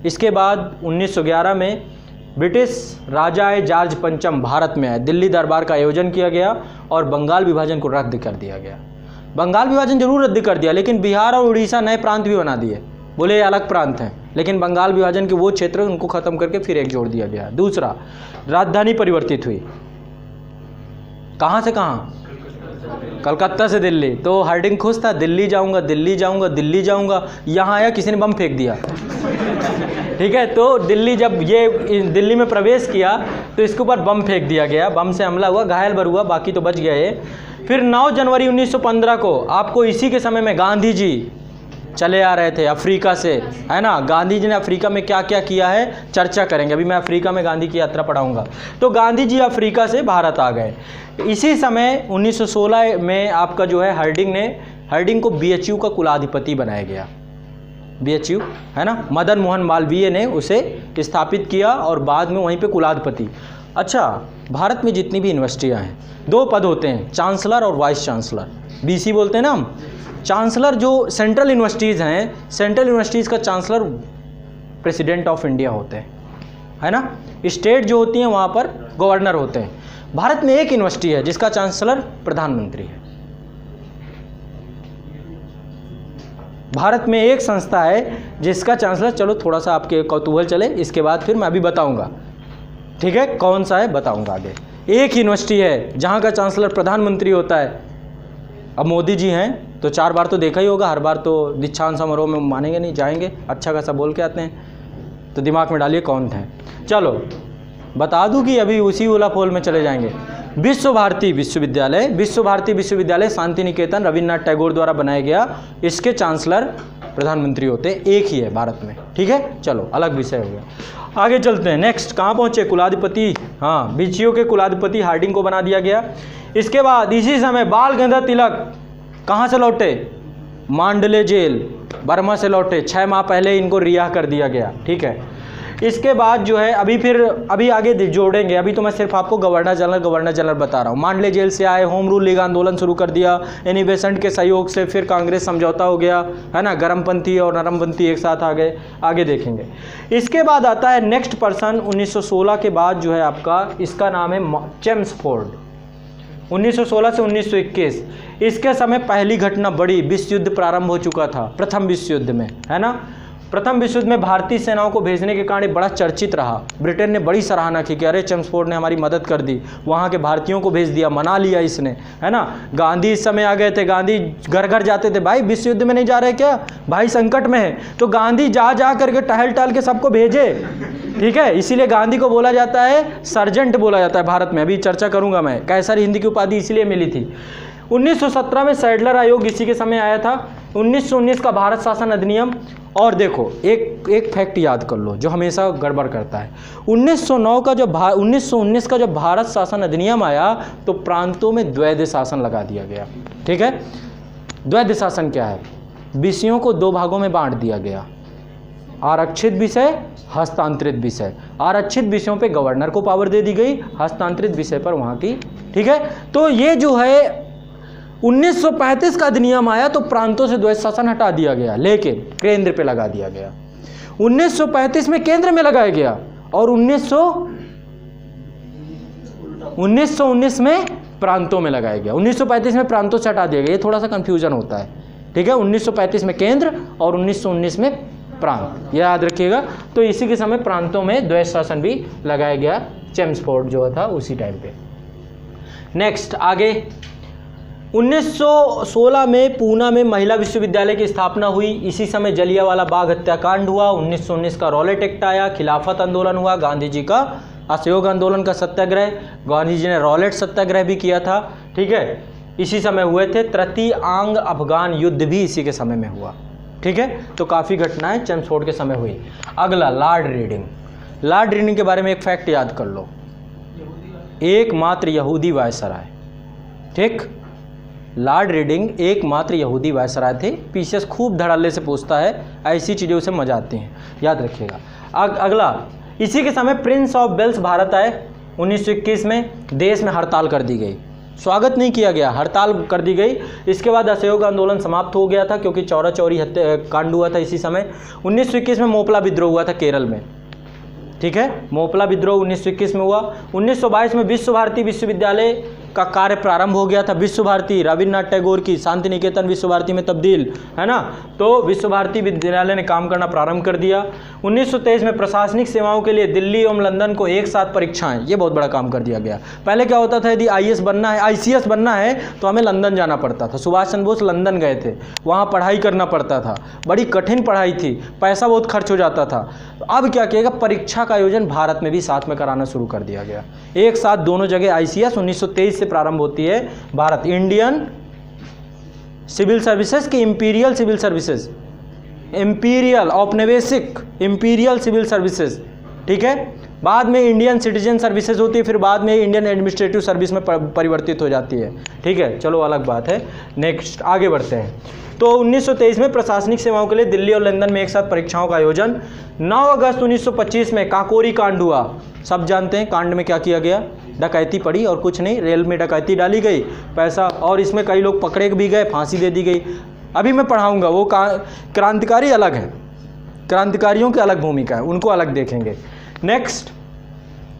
इसके बाद उन्नीस सौ ग्यारह में ब्रिटिश राजा जॉर्ज पंचम भारत में आए, दिल्ली दरबार का आयोजन किया गया और बंगाल विभाजन को रद्द कर दिया गया। बंगाल विभाजन जरूर रद्द कर दिया, लेकिन बिहार और उड़ीसा नए प्रांत भी बना दिए, बोले अलग प्रांत हैं, लेकिन बंगाल विभाजन के वो क्षेत्र उनको खत्म करके फिर एक जोड़ दिया गया। दूसरा, राजधानी परिवर्तित हुई, कहाँ से कहाँ, कलकत्ता से दिल्ली। तो हार्डिंग खुश था, दिल्ली जाऊंगा दिल्ली जाऊंगा दिल्ली जाऊंगा, यहाँ आया किसी ने बम फेंक दिया, ठीक है। तो दिल्ली, जब ये दिल्ली में प्रवेश किया तो इसके ऊपर बम फेंक दिया गया, बम से हमला हुआ, घायल भर हुआ, बाकी तो बच गया ये। फिर नौ जनवरी उन्नीस सौ पंद्रह को, आपको इसी के समय में गांधी जी चले आ रहे थे अफ्रीका से, है ना। गांधी जी ने अफ्रीका में क्या क्या किया है चर्चा करेंगे, अभी मैं अफ्रीका में गांधी की यात्रा पढ़ाऊंगा। तो गांधी जी अफ्रीका से भारत आ गए। इसी समय उन्नीस सौ सोलह में आपका जो है हार्डिंग ने, हार्डिंग को बीएचयू का कुलाधिपति बनाया गया, बीएचयू, है ना। मदन मोहन मालवीय ने उसे स्थापित किया और बाद में वहीं पर कुलाधिपति। अच्छा, भारत में जितनी भी यूनिवर्सिटियाँ हैं दो पद होते हैं, चांसलर और वाइस चांसलर, बी सी बोलते हैं ना हम। चांसलर जो सेंट्रल यूनिवर्सिटीज़ हैं, सेंट्रल यूनिवर्सिटीज़ का चांसलर प्रेसिडेंट ऑफ इंडिया होते हैं, है ना। स्टेट जो होती हैं वहाँ पर गवर्नर होते हैं। भारत में एक यूनिवर्सिटी है जिसका चांसलर प्रधानमंत्री है। भारत में एक संस्था है जिसका चांसलर, चलो थोड़ा सा आपके कौतूहल चले, इसके बाद फिर मैं अभी बताऊँगा, ठीक है, कौन सा है बताऊँगा आगे। एक यूनिवर्सिटी है जहाँ का चांसलर प्रधानमंत्री होता है। अब मोदी जी हैं तो चार बार तो देखा ही होगा, हर बार तो दीक्षांत समारोह में मानेंगे नहीं, जाएंगे, अच्छा खासा बोल के आते हैं, तो दिमाग में डालिए कौन थे। चलो बता दूं कि अभी उसी उलाफोल में चले जाएंगे। विश्व भारती विश्वविद्यालय, विश्व भारती विश्वविद्यालय शांति निकेतन रविन्द्रनाथ टैगोर द्वारा बनाया गया, इसके चांसलर प्रधानमंत्री होते, एक ही है भारत में, ठीक है। चलो अलग विषय हो गया, आगे चलते हैं। नेक्स्ट कहाँ पहुँचे, कुलाधिपति, हाँ, बीसीओ के कुलाधिपति हार्डिंग को बना दिया गया। इसके बाद इसी समय बाल गंगा तिलक कहाँ से लौटे, मांडले जेल, बर्मा से लौटे, छः माह पहले इनको रिहा कर दिया गया, ठीक है। इसके बाद जो है अभी फिर अभी आगे जोड़ेंगे, अभी तो मैं सिर्फ आपको गवर्नर जनरल गवर्नर जनरल बता रहा हूँ। मांडले जेल से आए, होम रूल लीग आंदोलन शुरू कर दिया एनी बेसेंट के सहयोग से, फिर कांग्रेस समझौता हो गया, है ना, गर्मपंथी और नरमपंथी एक साथ आ गए, आगे देखेंगे। इसके बाद आता है नेक्स्ट पर्सन उन्नीस सौ सोलह के बाद जो है आपका, इसका नाम है जेम्स फोर्ड, उन्नीस सौ सोलह से उन्नीस सौ इक्कीस। इसके समय पहली घटना बड़ी, विश्व युद्ध प्रारंभ हो चुका था, प्रथम विश्व युद्ध में, है ना। प्रथम विश्व युद्ध में भारतीय सेनाओं को भेजने के कारण बड़ा चर्चित रहा। ब्रिटेन ने बड़ी सराहना की कि अरे जेम्स फोर्ड ने हमारी मदद कर दी, वहाँ के भारतीयों को भेज दिया, मना लिया इसने, है ना। गांधी इस समय आ गए थे, गांधी घर घर जाते थे, भाई विश्व युद्ध में नहीं जा रहे क्या, भाई संकट में है, तो गांधी जा जा करके टहल टहल के सबको भेजे, ठीक है। इसीलिए गांधी को बोला जाता है सर्जेंट बोला जाता है भारत में, अभी चर्चा करूँगा मैं। कैसर हिंद की उपाधि इसीलिए मिली थी। उन्नीस सौ सत्रह में सैडलर आयोग इसी के समय आया था। उन्नीस सौ उन्नीस का भारत शासन अधिनियम। और देखो एक एक फैक्ट याद कर लो जो हमेशा गड़बड़ करता है, उन्नीस सौ नौ का जो उन्नीस सौ उन्नीस का जब भारत शासन अधिनियम आया तो प्रांतों में द्वैध शासन लगा दिया गया, ठीक है। द्वैध शासन क्या है, विषयों को दो भागों में बांट दिया गया, आरक्षित विषय, हस्तांतरित विषय। आरक्षित विषयों पे गवर्नर को पावर दे दी गई, हस्तांतरित विषय पर वहाँ की, ठीक है। तो ये जो है उन्नीस सौ पैंतीस का अधिनियम आया तो प्रांतों से द्वैध शासन हटा दिया गया, लेकिन केंद्र पे लगा दिया गया। उन्नीस सौ पैंतीस में केंद्र में लगाया गया और उन्नीस सौ उन्नीस में प्रांतों में लगाया गया। उन्नीस सौ पैंतीस में प्रांतों से हटा दिया गया, ये थोड़ा सा कंफ्यूजन होता है, ठीक है। उन्नीस सौ पैंतीस में केंद्र और उन्नीस सौ उन्नीस में प्रांत, याद रखिएगा। तो इसी के समय प्रांतों में द्वैत शासन भी लगाया गया, चेम्सफोर्ड जो था उसी टाइम पे। नेक्स्ट आगे, उन्नीस सौ सोलह में पूना में महिला विश्वविद्यालय की स्थापना हुई। इसी समय जलियांवाला बाग हत्याकांड हुआ। उन्नीस सौ उन्नीस का रॉलेट एक्ट आया, खिलाफत आंदोलन हुआ, गांधी जी का असहयोग आंदोलन का सत्याग्रह, गांधी जी ने रॉलेट सत्याग्रह भी किया था, ठीक है, इसी समय हुए थे। तृतीय आंग अफगान युद्ध भी इसी के समय में हुआ, ठीक है। तो काफ़ी घटनाएं चेम्सफोर्ड के समय हुई। अगला लॉर्ड रीडिंग, लॉर्ड रीडिंग के बारे में एक फैक्ट याद कर लो, एकमात्र यहूदी वायसराय, ठीक। लॉर्ड रीडिंग एकमात्र यहूदी वायसराय थे। पीसीएस खूब धड़ल्ले से पूछता है, ऐसी चीज़ें उसे मजा आती हैं, याद रखिएगा। अग, अगला इसी के समय प्रिंस ऑफ वेल्स भारत आए। उन्नीस सौ इक्कीस में देश में हड़ताल कर दी गई, स्वागत नहीं किया गया, हड़ताल कर दी गई। इसके बाद असहयोग आंदोलन समाप्त हो गया था क्योंकि चौरा चौरी हत्या कांड हुआ था इसी समय। उन्नीस सौ इक्कीस में मोपला विद्रोह हुआ था केरल में, ठीक है, मोपला विद्रोह उन्नीस सौ इक्कीस में हुआ। उन्नीस सौ बाईस में विश्व भारती विश्वविद्यालय का कार्य प्रारंभ हो गया था। विश्व भारती, रविन्द्रनाथ टैगोर की शांति निकेतन विश्व भारती में तब्दील, है ना, तो विश्व भारती विद्यालय ने काम करना प्रारंभ कर दिया। उन्नीस सौ तेईस में प्रशासनिक सेवाओं के लिए दिल्ली एवं लंदन को एक साथ परीक्षाएं, ये बहुत बड़ा काम कर दिया गया। पहले क्या होता था, यदि आईएएस बनना है, आईसीएस बनना है तो हमें लंदन जाना पड़ता था। सुभाष चंद्र बोस लंदन गए थे, वहाँ पढ़ाई करना पड़ता था, बड़ी कठिन पढ़ाई थी, पैसा बहुत खर्च हो जाता था। अब क्या किएगा, परीक्षा का आयोजन भारत में भी साथ में कराना शुरू कर दिया गया, एक साथ दोनों जगह। आईसीएस उन्नीस सौ तेईस से प्रारंभ होती है भारत, इंडियन सिविल सर्विसेज की इंपीरियल सिविल सर्विसेज, इंपीरियल औपनिवेशिक इंपीरियल सिविल सर्विसेज, ठीक है। बाद में इंडियन सिटीजन सर्विसेज होती है, फिर बाद में इंडियन एडमिनिस्ट्रेटिव सर्विस में परिवर्तित हो जाती है, ठीक है, चलो अलग बात है। नेक्स्ट आगे बढ़ते हैं। तो उन्नीस सौ तेईस में प्रशासनिक सेवाओं के लिए दिल्ली और लंदन में एक साथ परीक्षाओं का आयोजन। नौ अगस्त उन्नीस सौ पच्चीस में काकोरी कांड हुआ, सब जानते हैं कांड में क्या किया गया, डकैती पड़ी और कुछ नहीं, रेल में डकैती डाली गई, पैसा, और इसमें कई लोग पकड़े भी गए, फांसी दे दी गई। अभी मैं पढ़ाऊंगा, वो क्रांतिकारी अलग है, क्रांतिकारियों की अलग भूमिका है, उनको अलग देखेंगे। नेक्स्ट,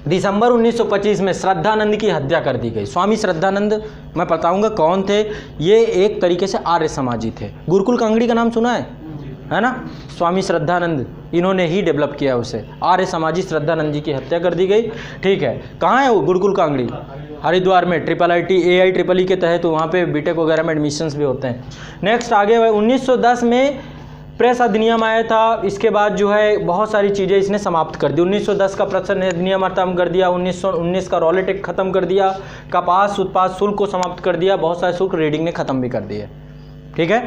दिसंबर उन्नीस सौ पच्चीस में श्रद्धानंद की हत्या कर दी गई। स्वामी श्रद्धानंद, मैं बताऊंगा कौन थे, ये एक तरीके से आर्य समाजी थे। गुरुकुल कांगड़ी का नाम सुना है, है ना, स्वामी श्रद्धानंद, इन्होंने ही डेवलप किया उसे। आर्य समाजी श्रद्धानंद जी की हत्या कर दी गई, ठीक है। कहाँ है वो गुरुकुल कांगड़ी, हरिद्वार में, triple I T A I triple E के तहत तो वहाँ पे बीटेक वगैरह में एडमिशन्स भी होते हैं। नेक्स्ट आगे, उन्नीस सौ दस में प्रेस अधिनियम आया था। इसके बाद जो है बहुत सारी चीज़ें इसने समाप्त कर दी। उन्नीस सौ दस का प्रश्न अधिनियम खत्म कर दिया, उन्नीस सौ उन्नीस का रॉलेट एक्ट खत्म कर दिया, कपास उत्पाद शुल्क को समाप्त कर दिया, बहुत सारे शुल्क रीडिंग ने खत्म भी कर दिए, ठीक है।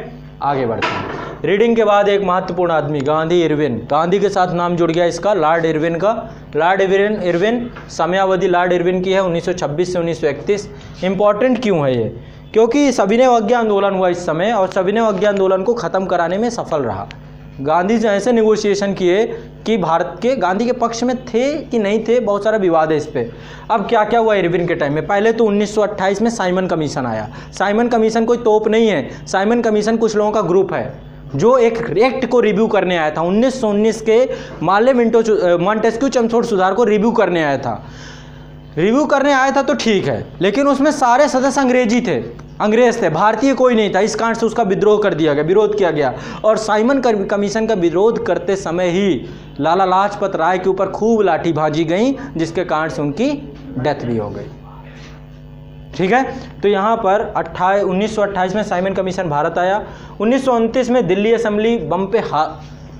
आगे बढ़ते हैं। रीडिंग के बाद एक महत्वपूर्ण आदमी गांधी, इरविन, गांधी के साथ नाम जुड़ गया इसका, लॉर्ड इरविन का। लॉर्ड इरविन इरविन समयावधि लॉर्ड इरविन की है उन्नीस सौ छब्बीस से उन्नीस सौ इकतीस। इंपॉर्टेंट क्यों है ये, क्योंकि सविनय अवज्ञा आंदोलन हुआ इस समय और सविनय अवज्ञा आंदोलन को ख़त्म कराने में सफल रहा। गांधी जी ऐसे निगोशिएशन किए कि भारत के, गांधी के पक्ष में थे कि नहीं थे, बहुत सारा विवाद है इस पर। अब क्या क्या हुआ इरविन के टाइम में, पहले तो उन्नीस सौ अट्ठाईस में साइमन कमीशन आया। साइमन कमीशन कोई तोप नहीं है, साइमन कमीशन कुछ लोगों का ग्रुप है जो एक एक्ट को रिव्यू करने आया था। उन्नीस सौ उन्नीस के माले मिंटो मॉन्टेस्क्यू चेम्सफोर्ड सुधार को रिव्यू करने आया था। रिव्यू करने आया था तो ठीक है, लेकिन उसमें सारे सदस्य अंग्रेजी थे, अंग्रेज थे, भारतीय कोई नहीं था। इस कारण से उसका विद्रोह कर दिया गया, विरोध किया गया। और साइमन कमीशन का विरोध करते समय ही लाला लाजपत राय के ऊपर खूब लाठी भाजी गई, जिसके कारण से उनकी डेथ भी हो गई, ठीक है। तो यहाँ पर अट्ठाईस उन्नीस सौ अट्ठाईस में साइमन कमीशन भारत आया। उन्नीस सौ उनतीस में दिल्ली असेंबली बम पे हा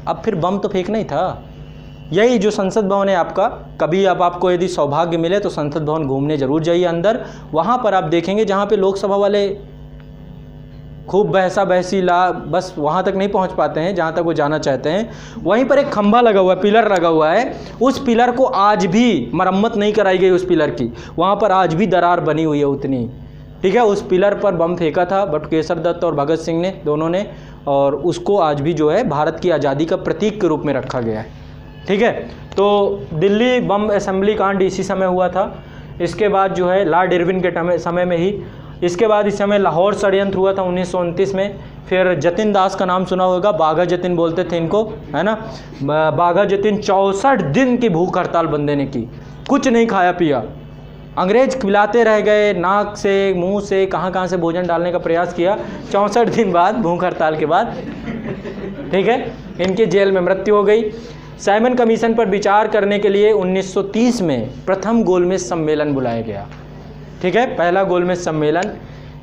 अब फिर बम तो फेंक नहीं था, यही जो संसद भवन है आपका, कभी अब आप आपको यदि सौभाग्य मिले तो संसद भवन घूमने जरूर जाइए अंदर, वहाँ पर आप देखेंगे जहाँ पे लोकसभा वाले खूब बहसा बहसी ला, बस वहाँ तक नहीं पहुँच पाते हैं जहाँ तक वो जाना चाहते हैं। वहीं पर एक खंभा लगा हुआ है, पिलर लगा हुआ है, उस पिलर को आज भी मरम्मत नहीं कराई गई, उस पिलर की, वहाँ पर आज भी दरार बनी हुई है उतनी, ठीक है। उस पिलर पर बम फेंका था बटुकेश्वर दत्त और भगत सिंह ने, दोनों ने, और उसको आज भी जो है भारत की आज़ादी का प्रतीक के रूप में रखा गया है, ठीक है। तो दिल्ली बम असेंबली कांड इसी समय हुआ था। इसके बाद जो है लॉर्ड इरविन के समय में ही इसके बाद इस समय लाहौर षड्यंत्र हुआ था उन्नीस सौ उनतीस में। फिर जतिन दास का नाम सुना होगा, बाघा जतिन बोलते थे इनको, है ना। बाघा जतिन चौंसठ दिन की भूख हड़ताल बंदे ने की, कुछ नहीं खाया पिया, अंग्रेज खिलाते रह गए, नाक से मुंह से कहाँ कहाँ से भोजन डालने का प्रयास किया। चौंसठ दिन बाद भूख हड़ताल के बाद, ठीक है, इनकी जेल में मृत्यु हो गई। साइमन कमीशन पर विचार करने के लिए उन्नीस सौ तीस में प्रथम गोलमेज सम्मेलन बुलाया गया, ठीक है, पहला गोलमेज सम्मेलन।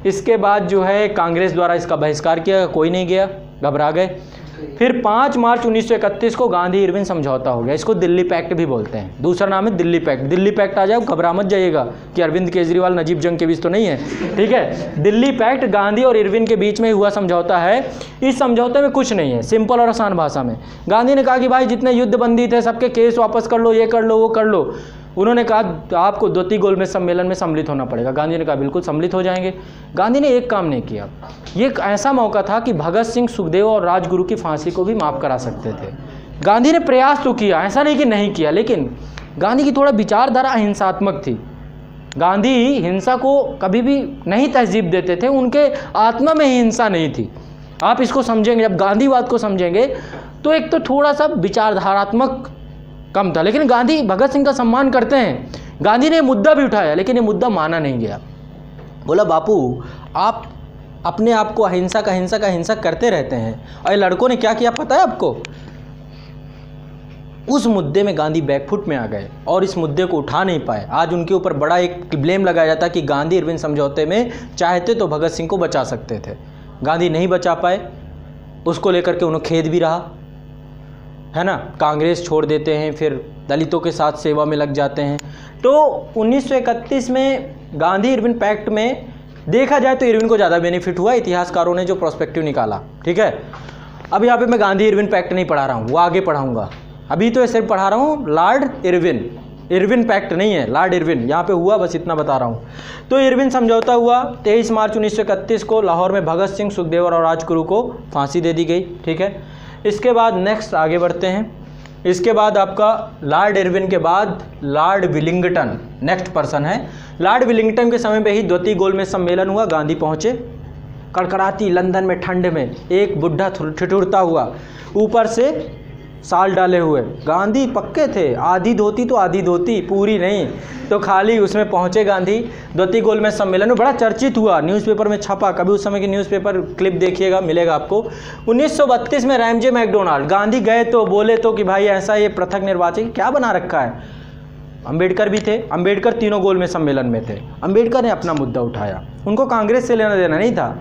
इसके बाद जो है कांग्रेस द्वारा इसका बहिष्कार किया, कोई नहीं गया, घबरा गए। फिर पाँच मार्च उन्नीस सौ इकतीस को गांधी इरविन समझौता हो गया, इसको दिल्ली पैक्ट भी बोलते हैं, दूसरा नाम है दिल्ली पैक्ट। दिल्ली पैक्ट आ जाए, घबरा मत जाइएगा कि अरविंद केजरीवाल नजीब जंग के बीच तो नहीं है, ठीक है। दिल्ली पैक्ट गांधी और इरविन के बीच में हुआ समझौता है। इस समझौते में कुछ नहीं है, सिंपल और आसान भाषा में गांधी ने कहा कि भाई जितने युद्धबंदी थे सबके केस वापस कर लो, ये कर लो, वो कर लो। उन्होंने कहा आपको द्वितीय गोलमेज सम्मेलन में सम्मिलित होना पड़ेगा। गांधी ने कहा बिल्कुल सम्मिलित हो जाएंगे। गांधी ने एक काम नहीं किया, ये एक ऐसा मौका था कि भगत सिंह, सुखदेव और राजगुरु की फांसी को भी माफ़ करा सकते थे। गांधी ने प्रयास तो किया, ऐसा नहीं कि नहीं किया, लेकिन गांधी की थोड़ा विचारधारा अहिंसात्मक थी। गांधी हिंसा को कभी भी नहीं तहजीब देते थे, उनके आत्मा में ही हिंसा नहीं थी। आप इसको समझेंगे, जब गांधीवाद को समझेंगे तो एक तो थोड़ा सा विचारधारात्मक कम था, लेकिन गांधी भगत सिंह का सम्मान करते हैं। गांधी ने मुद्दा भी उठाया, लेकिन ये मुद्दा माना नहीं गया। बोला बापू आप अपने आप को अहिंसा का हिंसा का हिंसा करते रहते हैं। और लड़कों ने क्या किया पता है आपको, उस मुद्दे में गांधी बैकफुट में आ गए और इस मुद्दे को उठा नहीं पाए। आज उनके ऊपर बड़ा एक ब्लेम लगाया जाता कि गांधी इरविन समझौते में चाहते तो भगत सिंह को बचा सकते थे, गांधी नहीं बचा पाए, उसको लेकर के उन्हें खेद भी रहा, है ना। कांग्रेस छोड़ देते हैं, फिर दलितों के साथ सेवा में लग जाते हैं। तो उन्नीस सौ इकतीस में गांधी इरविन पैक्ट में देखा जाए तो इरविन को ज़्यादा बेनिफिट हुआ, इतिहासकारों ने जो प्रोस्पेक्टिव निकाला, ठीक है। अब यहाँ पे मैं गांधी इरविन पैक्ट नहीं पढ़ा रहा हूँ, वो आगे पढ़ाऊँगा, अभी तो ऐसे पढ़ा रहा हूँ लॉर्ड इरविन, इरविन पैक्ट नहीं है, लॉर्ड इरविन यहाँ पे हुआ, बस इतना बता रहा हूँ। तो इरविन समझौता हुआ तेईस मार्च उन्नीस सौ इकतीस को लाहौर में। भगत सिंह, सुखदेव और राजगुरु को फांसी दे दी गई, ठीक है। इसके बाद नेक्स्ट आगे बढ़ते हैं। इसके बाद आपका लॉर्ड इरविन के बाद लॉर्ड विलिंगटन नेक्स्ट पर्सन है। लॉर्ड विलिंगटन के समय पे ही द्वितीय गोलमेज सम्मेलन हुआ। गांधी पहुंचे कड़कड़ाती लंदन में ठंड में, एक बुढ़ा ठिठुरता हुआ, ऊपर से साल डाले हुए। गांधी पक्के थे, आधी धोती तो आधी धोती, पूरी नहीं तो खाली, उसमें पहुंचे गांधी। द्वितीय गोलमेज सम्मेलन में बड़ा चर्चित हुआ, न्यूज़पेपर में छपा, कभी उस समय के न्यूज़पेपर क्लिप देखिएगा, मिलेगा आपको। उन्नीस सौ बत्तीस में रैमजे मैकडोनाल्ड, गांधी गए तो बोले तो कि भाई ऐसा ये पृथक निर्वाचन क्या बना रखा है। अंबेडकर भी थे, अंबेडकर तीनों गोलमेज सम्मेलन में थे। अंबेडकर ने अपना मुद्दा उठाया, उनको कांग्रेस से लेना देना नहीं था,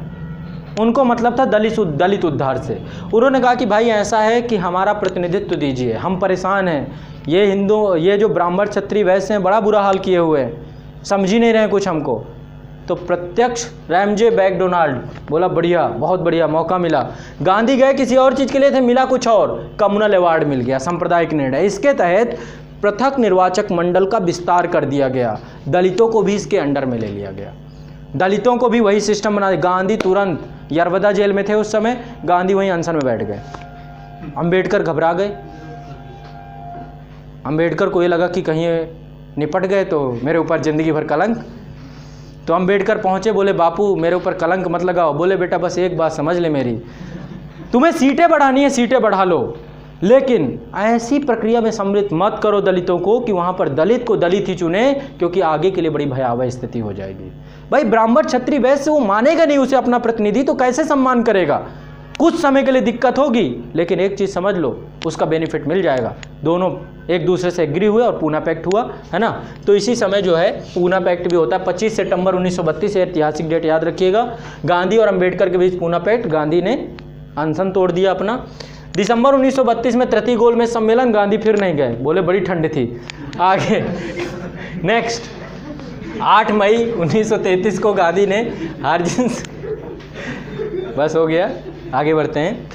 उनको मतलब था दलित दलित उद्धार से। उन्होंने कहा कि भाई ऐसा है कि हमारा प्रतिनिधित्व दीजिए, हम परेशान हैं, ये हिंदू, ये जो ब्राह्मण क्षत्रिय वैश्य हैं बड़ा बुरा हाल किए हुए हैं, समझ ही नहीं रहे कुछ हमको। तो प्रत्यक्ष रैमजे मैकडोनाल्ड बोला बढ़िया, बहुत बढ़िया मौका मिला। गांधी गए किसी और चीज़ के लिए थे, मिला कुछ और, कम्युनल अवार्ड मिल गया, सांप्रदायिक निर्णय। इसके तहत पृथक निर्वाचक मंडल का विस्तार कर दिया गया, दलितों को भी इसके अंडर में ले लिया गया, दलितों को भी वही सिस्टम बना। गांधी तुरंत यरवदा जेल में थे उस समय, गांधी वहीं अनशन में बैठ गए। अंबेडकर घबरा गए, अंबेडकर को ये लगा कि कहीं निपट गए तो मेरे ऊपर ज़िंदगी भर कलंक। तो अंबेडकर पहुंचे, बोले बापू मेरे ऊपर कलंक मत लगाओ। बोले बेटा बस एक बात समझ ले मेरी, तुम्हें सीटें बढ़ानी है, सीटें बढ़ा लो, लेकिन ऐसी प्रक्रिया में सम्मिलित मत करो दलितों को कि वहाँ पर दलित को दलित ही चुने, क्योंकि आगे के लिए बड़ी भयावह स्थिति हो जाएगी। भाई ब्राह्मण क्षत्रिय वैश्य वो मानेगा नहीं उसे अपना प्रतिनिधि, तो कैसे सम्मान करेगा। कुछ समय के लिए दिक्कत होगी, लेकिन एक चीज़ समझ लो उसका बेनिफिट मिल जाएगा। दोनों एक दूसरे से एग्री हुए और पूना पैक्ट हुआ, है ना। तो इसी समय जो है पूना पैक्ट भी होता है, पच्चीस सितंबर उन्नीस सौ बत्तीस, ऐतिहासिक डेट याद रखिएगा। गांधी और अंबेडकर के बीच पूना पैक्ट, गांधी ने अनशन तोड़ दिया अपना। दिसंबर उन्नीस सौ बत्तीस में तृतीय गोलमेज सम्मेलन, गांधी फिर नहीं गए, बोले बड़ी ठंड थी। आगे नेक्स्ट आठ मई उन्नीस सौ तैंतीस को गांधी ने हार्जिन्स, बस हो गया, आगे बढ़ते हैं।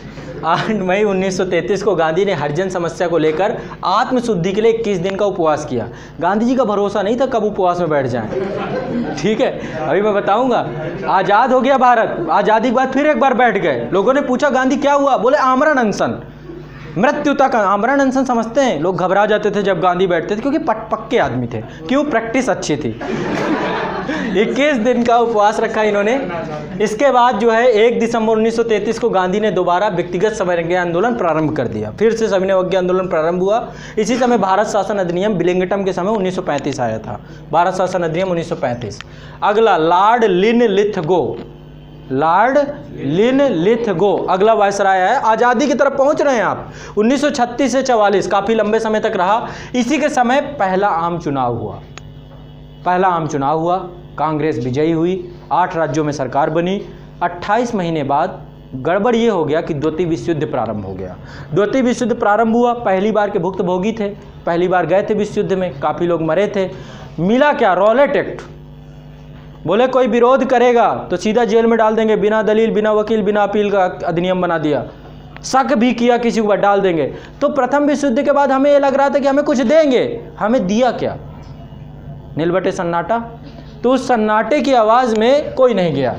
आठ मई उन्नीस सौ तैंतीस को गांधी ने हरिजन समस्या को लेकर आत्मशुद्धि के लिए इक्कीस दिन का उपवास किया। गांधी जी का भरोसा नहीं था कब उपवास में बैठ जाएं, ठीक है, अभी मैं बताऊंगा। आज़ाद हो गया भारत, आज़ादी के बाद फिर एक बार बैठ गए। लोगों ने पूछा गांधी क्या हुआ, बोले आमरण अनशन, मृत्यु तक आमरण अनशन। समझते हैं लोग घबरा जाते थे जब गांधी बैठते थे, क्योंकि पट पक्के आदमी थे, क्यों, प्रैक्टिस अच्छी थी इक्कीस दिन का उपवास रखा इन्होंने। इसके बाद जो है एक दिसंबर उन्नीस सौ तैंतीस को गांधी ने दोबारा व्यक्तिगत सविनय आंदोलन प्रारंभ कर दिया, फिर से सविनय आंदोलन प्रारंभ हुआ। इसी समय भारत शासन अधिनियम बिलिंगटम के समय उन्नीस सौ पैंतीस आया था, भारत शासन अधिनियम उन्नीस सौ पैंतीस। अगला Lord Linlithgow, Lord Linlithgow अगला वायसराय है। आज़ादी की तरफ पहुंच रहे हैं आप। उन्नीस सौ छत्तीस से चवालीस काफ़ी लंबे समय तक रहा। इसी के समय पहला आम चुनाव हुआ, पहला आम चुनाव हुआ, कांग्रेस विजयी हुई, आठ राज्यों में सरकार बनी। अट्ठाईस महीने बाद गड़बड़ ये हो गया कि द्वितीय विश्व युद्ध प्रारंभ हो गया। द्वितीय विश्व युद्ध प्रारंभ हुआ, पहली बार के भुक्तभोगी थे, पहली बार गए थे विश्व युद्ध में, काफ़ी लोग मरे थे। मिला क्या? Rowlatt act. बोले कोई विरोध करेगा तो सीधा जेल में डाल देंगे, बिना दलील, बिना वकील, बिना अपील का अधिनियम बना दिया। शक भी किया किसी को डाल देंगे। तो प्रथम विश्व युद्ध के बाद हमें ये लग रहा था कि हमें कुछ देंगे, हमें दिया क्या? नीलबटे सन्नाटा। तो उस सन्नाटे की आवाज़ में कोई नहीं गया।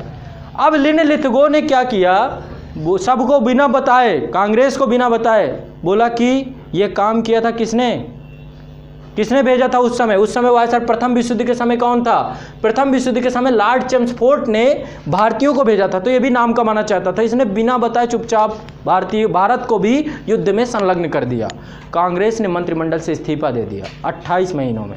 अब लिन लिथगो ने क्या किया, वो सबको बिना बताए, कांग्रेस को बिना बताए बोला कि ये काम किया था किसने, किसने भेजा था उस समय। उस समय वायसराय प्रथम विश्व युद्ध के समय कौन था? प्रथम विश्व युद्ध के समय लॉर्ड चेम्सफोर्ड ने भारतीयों को भेजा था। तो ये भी नाम कमाना चाहता था, इसने बिना बताए चुपचाप भारतीय भारत को भी युद्ध में संलग्न कर दिया। कांग्रेस ने मंत्रिमंडल से इस्तीफा दे दिया अट्ठाईस महीनों में।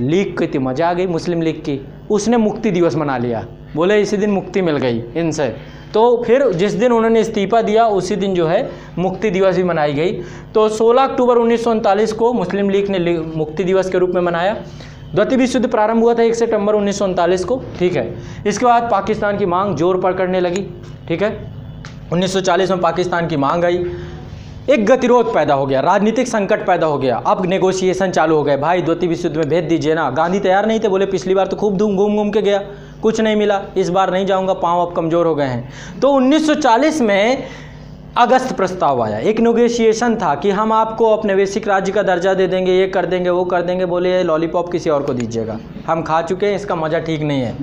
लीग की थी मजा आ गई, मुस्लिम लीग की, उसने मुक्ति दिवस मना लिया, बोले इसी दिन मुक्ति मिल गई इनसे। तो फिर जिस दिन उन्होंने इस्तीफा दिया उसी दिन जो है मुक्ति दिवस भी मनाई गई। तो सोलह अक्टूबर उन्नीस सौ उनतालीस को मुस्लिम लीग ने मुक्ति दिवस के रूप में मनाया। द्वितीय विश्व युद्ध प्रारंभ हुआ था एक सितंबर उन्नीस सौ उनतालीस को, ठीक है। इसके बाद पाकिस्तान की मांग जोर पकड़ने लगी, ठीक है। उन्नीस सौ चालीस में पाकिस्तान की मांग आई, एक गतिरोध पैदा हो गया, राजनीतिक संकट पैदा हो गया। अब नेगोशिएशन चालू हो गए, भाई द्वितीय विश्व युद्ध में भेज दीजिए ना। गांधी तैयार नहीं थे, बोले पिछली बार तो खूब धूम घूम घूम के गया, कुछ नहीं मिला, इस बार नहीं जाऊंगा, पांव अब कमज़ोर हो गए हैं। तो उन्नीस सौ चालीस में अगस्त प्रस्ताव आया, एक नेगोशिएशन था कि हम आपको औपनिवेशिक राज्य का दर्जा दे देंगे, ये कर देंगे, वो कर देंगे। बोले लॉलीपॉप किसी और को दीजिएगा, हम खा चुके हैं, इसका मज़ा ठीक नहीं है।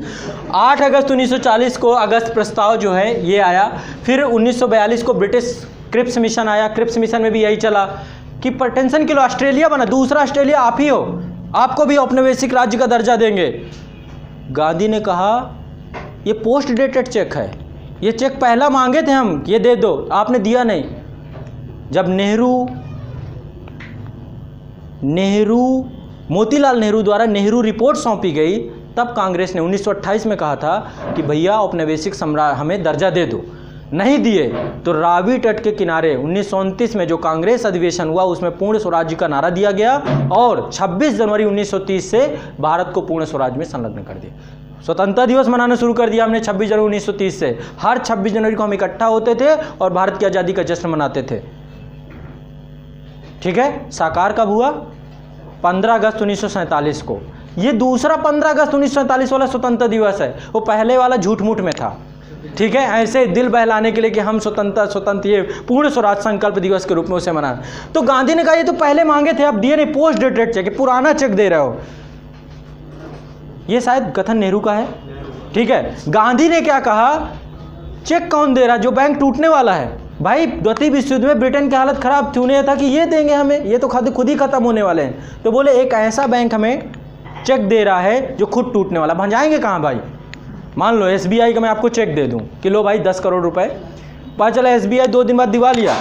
आठ अगस्त उन्नीस सौ चालीस को अगस्त प्रस्ताव जो है ये आया। फिर उन्नीस सौ बयालीस को ब्रिटिश क्रिप्स मिशन आया, क्रिप्स मिशन में भी यही चला कि पेटेंशन के लिए ऑस्ट्रेलिया बना, दूसरा ऑस्ट्रेलिया आप ही हो, आपको भी औपनिवेशिक राज्य का दर्जा देंगे। गांधी ने कहा ये पोस्ट डेटेड चेक है, ये चेक पहला मांगे थे हम, ये दे दो, आपने दिया नहीं। जब नेहरू नेहरू मोतीलाल नेहरू द्वारा नेहरू रिपोर्ट सौंपी गई तब कांग्रेस ने उन्नीस सौ अट्ठाईस में कहा था कि भैया औपनिवेशिक सम्राट हमें दर्जा दे दो, नहीं दिए। तो रावी तट के किनारे उन्नीस सौ उनतीस में जो कांग्रेस अधिवेशन हुआ उसमें पूर्ण स्वराज्य का नारा दिया गया और छब्बीस जनवरी उन्नीस सौ तीस से भारत को पूर्ण स्वराज में संलग्न कर दिया। स्वतंत्रता दिवस मनाना शुरू कर दिया हमने छब्बीस जनवरी उन्नीस सौ तीस से। हर छब्बीस जनवरी को हम इकट्ठा होते थे और भारत की आज़ादी का जश्न मनाते थे, ठीक है। साकार कब हुआ? पंद्रह अगस्त उन्नीस सौ सैंतालीस को। ये दूसरा पंद्रह अगस्त उन्नीस सौ सैंतालीस वाला स्वतंत्रता दिवस है, वो पहले वाला झूठ मूठ में था, ठीक है, ऐसे दिल बहलाने के लिए कि हम स्वतंत्रता स्वतंत्र ये पूर्ण स्वराज संकल्प दिवस के रूप में उसे मनाना। तो गांधी ने कहा ये तो पहले मांगे थे, आप दिए नहीं, पोस्ट डेटेड चेक, पुराना चेक दे रहे हो। ये शायद कथन नेहरू का है, ठीक है। गांधी ने क्या कहा, चेक कौन दे रहा, जो बैंक टूटने वाला है। भाई द्वितीय विश्व युद्ध में ब्रिटेन की हालत खराब थी, उन्हें था कि ये देंगे हमें, ये तो खुद ही खत्म होने वाले हैं। तो बोले एक ऐसा बैंक हमें चेक दे रहा है जो खुद टूटने वाला, भंजाएंगे कहाँ भाई। मान लो एसबीआई का मैं आपको चेक दे दूं कि लो भाई दस करोड़ रुपए, पता चला एसबीआई दो दिन बाद दिवालिया,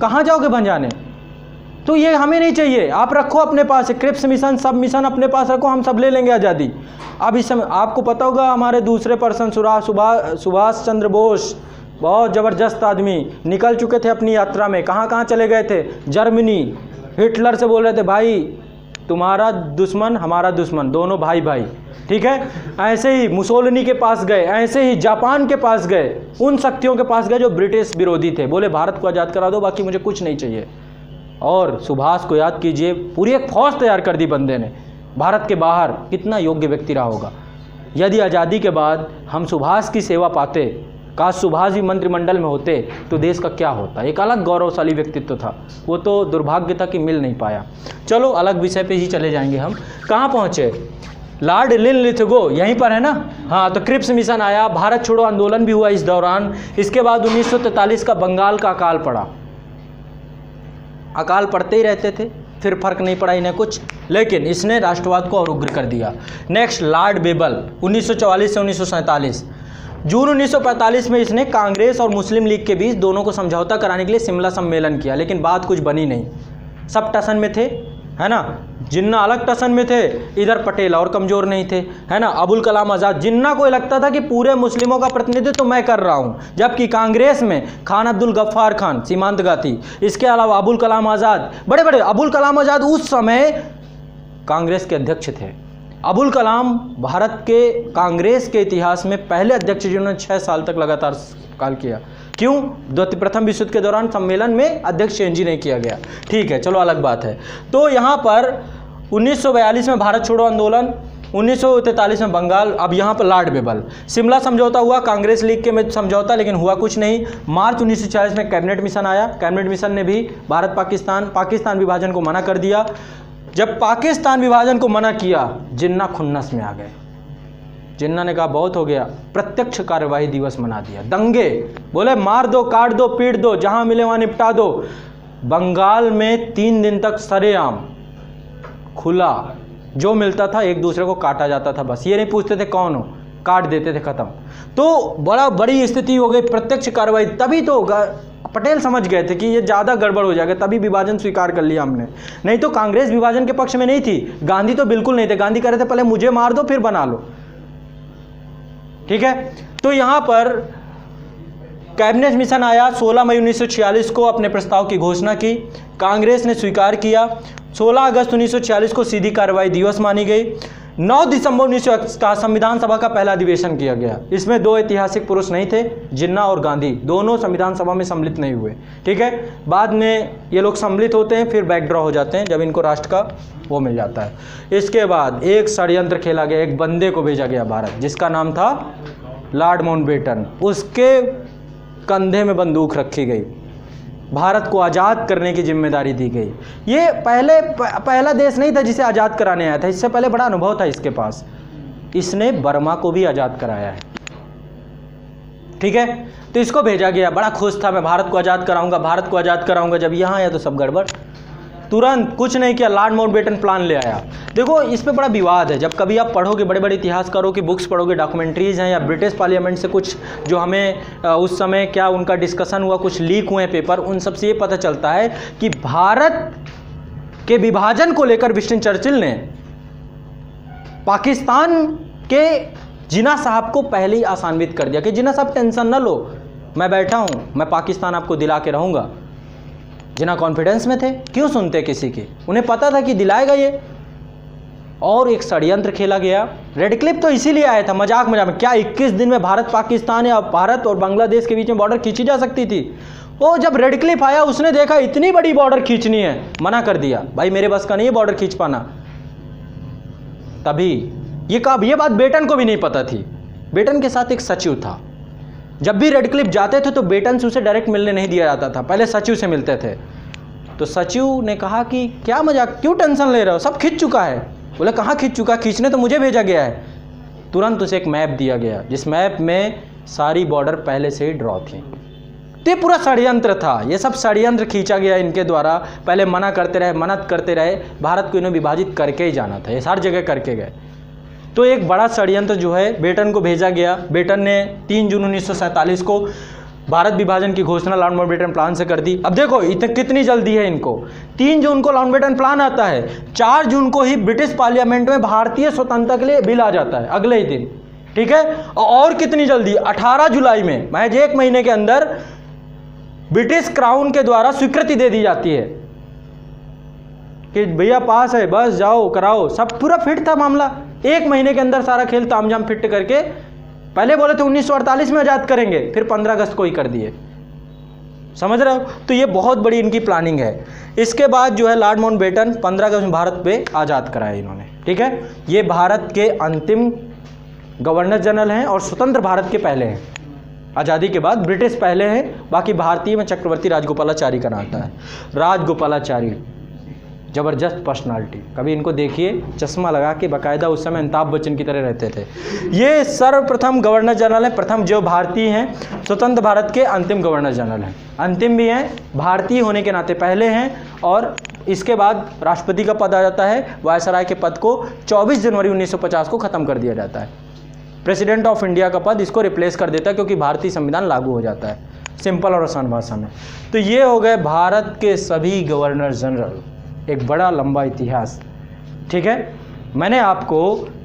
कहाँ जाओगे भंजाने। तो ये हमें नहीं चाहिए, आप रखो अपने पास, क्रिप्स मिशन सब मिशन अपने पास रखो, हम सब ले लेंगे आज़ादी। अब इस समय आपको पता होगा हमारे दूसरे पर्सन सुभाष चंद्र बोस, बहुत ज़बरदस्त आदमी, निकल चुके थे अपनी यात्रा में, कहाँ कहाँ चले गए थे, जर्मनी। हिटलर से बोल रहे थे भाई तुम्हारा दुश्मन हमारा दुश्मन, दोनों भाई भाई, ठीक है। ऐसे ही मुसोलिनी के पास गए, ऐसे ही जापान के पास गए, उन शक्तियों के पास गए जो ब्रिटिश विरोधी थे, बोले भारत को आज़ाद करा दो, बाकी मुझे कुछ नहीं चाहिए। और सुभाष को याद कीजिए, पूरी एक फौज तैयार कर दी बंदे ने भारत के बाहर। कितना योग्य व्यक्ति रहा होगा। यदि आज़ादी के बाद हम सुभाष की सेवा पाते, काश सुभाष भी मंत्रिमंडल में होते तो देश का क्या होता। एक अलग गौरवशाली व्यक्तित्व था, वो तो दुर्भाग्य था कि मिल नहीं पाया। चलो अलग विषय पे ही चले जाएंगे हम। कहाँ पहुँचे? लॉर्ड लिन लिथगो, यहीं पर है ना। हाँ, तो क्रिप्स मिशन आया, भारत छोड़ो आंदोलन भी हुआ इस दौरान। इसके बाद उन्नीस सौ तैंतालीस का बंगाल का अकाल पड़ा। अकाल पड़ते ही रहते थे, फिर फर्क नहीं पड़ा इन्हें कुछ, लेकिन इसने राष्ट्रवाद को और उग्र कर दिया। नेक्स्ट लॉर्ड बेबल, उन्नीस सौ चौवालीस से उन्नीस सौ सैंतालीस। जून उन्नीस सौ पैंतालीस में इसने कांग्रेस और मुस्लिम लीग के बीच दोनों को समझौता कराने के लिए शिमला सम्मेलन किया, लेकिन बात कुछ बनी नहीं। सब टसन में थे, है ना। जिन्ना अलग टसन में थे, इधर पटेल और कमज़ोर नहीं थे, है ना। अबुल कलाम आज़ाद, जिन्ना को लगता था कि पूरे मुस्लिमों का प्रतिनिधित्व तो मैं कर रहा हूँ, जबकि कांग्रेस में खान अब्दुल गफ्फार खान, सीमांत गांधी, इसके अलावा अबुल कलाम आज़ाद, बड़े बड़े अबुल कलाम आज़ाद उस समय कांग्रेस के अध्यक्ष थे। अबुल कलाम भारत के कांग्रेस के इतिहास में पहले अध्यक्ष जिन्होंने छः साल तक लगातार काल किया। क्यों? प्रथम विश्व युद्ध के दौरान सम्मेलन में अध्यक्ष चेंज नहीं किया गया, ठीक है, चलो अलग बात है। तो यहाँ पर उन्नीस सौ बयालीस में भारत छोड़ो आंदोलन, उन्नीस सौ तैंतालीस में बंगाल, अब यहाँ पर लॉर्ड बेबल। शिमला समझौता हुआ, कांग्रेस लीग के में समझौता, लेकिन हुआ कुछ नहीं। मार्च उन्नीस सौ छियालीस में कैबिनेट मिशन आया, कैबिनेट मिशन ने भी भारत पाकिस्तान पाकिस्तान विभाजन को मना कर दिया। जब पाकिस्तान विभाजन को मना किया, जिन्ना खुन्नस में आ गए। जिन्ना ने कहा बहुत हो गया, प्रत्यक्ष कार्यवाही दिवस मना दिया। दंगे, बोले मार दो, काट दो, पीट दो, जहाँ मिले वहाँ निपटा दो। बंगाल में तीन दिन तक सरेआम खुला, जो मिलता था एक दूसरे को काटा जाता था, बस ये नहीं पूछते थे कौन हो, काट देते थे, खत्म। तो बड़ा बड़ी स्थिति हो गई, प्रत्यक्ष कार्रवाई। तभी तो पटेल समझ गए थे कि ये ज़्यादा गड़बड़ हो जाएगा, तभी विभाजन स्वीकार कर लिया हमने, नहीं तो कांग्रेस विभाजन के पक्ष में नहीं थी। गांधी तो बिल्कुल नहीं थे, गांधी कह रहे थे पहले मुझे मार दो फिर बना लो, ठीक है। तो यहाँ पर कैबिनेट मिशन आया, सोलह मई उन्नीस सौ छियालीस को अपने प्रस्ताव की घोषणा की, कांग्रेस ने स्वीकार किया। सोलह अगस्त उन्नीस सौ छियालीस को सीधी कार्रवाई दिवस मानी गई। नौ दिसंबर उन्नीस सौ इक्कीस का संविधान सभा का पहला अधिवेशन किया गया। इसमें दो ऐतिहासिक पुरुष नहीं थे, जिन्ना और गांधी, दोनों संविधान सभा में सम्मिलित नहीं हुए, ठीक है। बाद में ये लोग सम्मिलित होते हैं, फिर बैकड्रॉ हो जाते हैं जब इनको राष्ट्र का वो मिल जाता है। इसके बाद एक षड्यंत्र खेला गया, एक बंदे को भेजा गया भारत, जिसका नाम था लॉर्ड माउंटबेटन। उसके कंधे में बंदूक रखी गई, भारत को आज़ाद करने की जिम्मेदारी दी गई। ये पहले प, पहला देश नहीं था जिसे आज़ाद कराने आया था, इससे पहले बड़ा अनुभव था इसके पास। इसने बर्मा को भी आज़ाद कराया है, ठीक है। तो इसको भेजा गया, बड़ा खुश था, मैं भारत को आज़ाद कराऊंगा, भारत को आज़ाद कराऊंगा। जब यहाँ आया तो सब गड़बड़, तुरंत कुछ नहीं किया, लॉर्ड माउंटबेटन प्लान ले आया। देखो इस पर बड़ा विवाद है, जब कभी आप पढ़ोगे, बड़े बड़े इतिहासकारों की बुक्स पढ़ोगे, डॉक्यूमेंट्रीज़ हैं, या ब्रिटिश पार्लियामेंट से कुछ जो हमें उस समय क्या उनका डिस्कशन हुआ, कुछ लीक हुए पेपर, उन सब से ये पता चलता है कि भारत के विभाजन को लेकर विंस्टन चर्चिल ने पाकिस्तान के जिन्ना साहब को पहले ही आसानवित कर दिया कि जिन्ना साहब टेंशन ना लो, मैं बैठा हूँ, मैं पाकिस्तान आपको दिला के रहूँगा। जिन्ना कॉन्फिडेंस में थे, क्यों सुनते किसी के, उन्हें पता था कि दिलाएगा ये। और एक षड्यंत्र खेला गया, रेड क्लिप तो इसीलिए आया था, मजाक मजाक में, क्या इक्कीस दिन में भारत पाकिस्तान या भारत और बांग्लादेश के बीच में बॉर्डर खींची जा सकती थी। वो जब रेड क्लिप आया, उसने देखा इतनी बड़ी बॉर्डर खींचनी है, मना कर दिया, भाई मेरे बस का नहीं है बॉर्डर खींच पाना। तभी ये कहा, ये बात बेटन को भी नहीं पता थी, बेटन के साथ एक सचिव था, जब भी रेड क्लिप जाते थे तो बेटन से उसे डायरेक्ट मिलने नहीं दिया जाता था, पहले सचिव से मिलते थे। तो सचिव ने कहा कि क्या मजाक, क्यों टेंशन ले रहे हो, सब खींच चुका है। बोले कहाँ खींच चुका, खींचने तो मुझे भेजा गया है। तुरंत उसे एक मैप दिया गया, जिस मैप में सारी बॉर्डर पहले से ही ड्रॉ थी। तो ये पूरा षड्यंत्र था, ये सब षड्यंत्र खींचा गया इनके द्वारा, पहले मना करते रहे, मना करते रहे, भारत को इन्हें विभाजित करके ही जाना था, ये हर जगह करके गए। तो एक बड़ा षड्यंत्र जो है, बेटन को भेजा गया। बेटन ने तीन जून उन्नीस सौ सैंतालीस को भारत विभाजन की घोषणा लॉर्ड माउंटबेटन प्लान से कर दी। अब देखो इतनी कितनी जल्दी है इनको, तीन जून को माउंटबेटन प्लान आता है, चार जून को ही ब्रिटिश पार्लियामेंट में भारतीय स्वतंत्रता के लिए बिल आ जाता है, अगले ही दिन, ठीक है। और कितनी जल्दी, अठारह जुलाई में, महज एक महीने के अंदर ब्रिटिश क्राउन के द्वारा स्वीकृति दे दी जाती है कि भैया पास है, बस जाओ कराओ, सब पूरा फिट था मामला। एक महीने के अंदर सारा खेल तामझाम फिट करके, पहले बोले थे उन्नीस सौ अड़तालीस में आज़ाद करेंगे, फिर पंद्रह अगस्त को ही कर दिए, समझ रहे हो। तो ये बहुत बड़ी इनकी प्लानिंग है। इसके बाद जो है लॉर्ड माउंटबेटन पंद्रह अगस्त में भारत पे आज़ाद कराया इन्होंने, ठीक है। ये भारत के अंतिम गवर्नर जनरल हैं और स्वतंत्र भारत के पहले हैं, आज़ादी के बाद ब्रिटिश पहले हैं, बाकी भारतीय में चक्रवर्ती राजगोपालाचारी का नाता है। राजगोपालाचारी ज़बरदस्त पर्सनालिटी, कभी इनको देखिए, चश्मा लगा के बाकायदा, उस समय अमिताभ बच्चन की तरह रहते थे। ये सर्वप्रथम गवर्नर जनरल हैं, प्रथम जो भारतीय हैं, स्वतंत्र भारत के अंतिम गवर्नर जनरल हैं, अंतिम भी हैं, भारतीय होने के नाते पहले हैं और इसके बाद राष्ट्रपति का पद आ जाता है, वायसराय के पद को चौबीस जनवरी उन्नीस सौ पचास को ख़त्म कर दिया जाता है। प्रेसिडेंट ऑफ इंडिया का पद इसको रिप्लेस कर देता है क्योंकि भारतीय संविधान लागू हो जाता है, सिंपल और आसान भाषा में। तो ये हो गए भारत के सभी गवर्नर जनरल, एक बड़ा लंबा इतिहास। ठीक है, मैंने आपको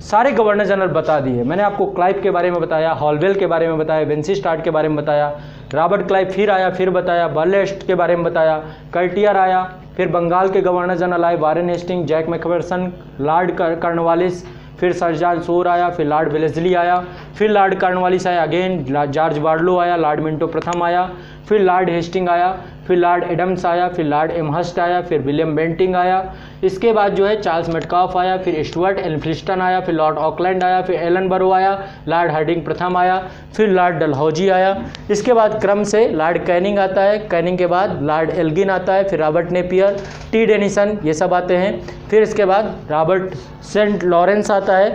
सारे गवर्नर जनरल बता दिए। मैंने आपको क्लाइव के बारे में बताया, हॉलवेल के बारे में बताया, वेंसीस्टाट के बारे में बताया, रॉबर्ट क्लाइव फिर आया फिर बताया, बर्लेस्ट के बारे में बताया, कर्टियर आया, फिर बंगाल के गवर्नर जनरल आए Warren Hasting, Jack Macpherson, Lord Cornwallis, फिर सरदार सोर आया, फिर लॉर्ड वेलेजली आया, फिर लॉर्ड कार्नवालिस आया अगेन, जॉर्ज बार्लो आया, लॉर्ड मिंटो प्रथम आया, फिर लॉर्ड हेस्टिंग आया, फिर लॉर्ड एडम्स आया, फिर लॉर्ड एम हस्ट आया, फिर विलियम बेंटिंग आया, इसके बाद जो है चार्ल्स मेटकाफ आया, फिर स्टुअर्ट एल्फिंस्टन आया, फिर लॉर्ड ऑकलैंड आया, फिर एलन बरो आया, लॉर्ड हार्डिंग प्रथम आया, फिर लॉर्ड डलहौजी आया, इसके बाद क्रम से लॉर्ड कैनिंग आता है, कैनिंग के बाद लॉर्ड एल्गिन आता है, फिर रॉबर्ट नेपियर, टी डेनिसन, ये सब आते हैं। फिर इसके बाद रॉबर्ट सेंट लॉरेंस आता है,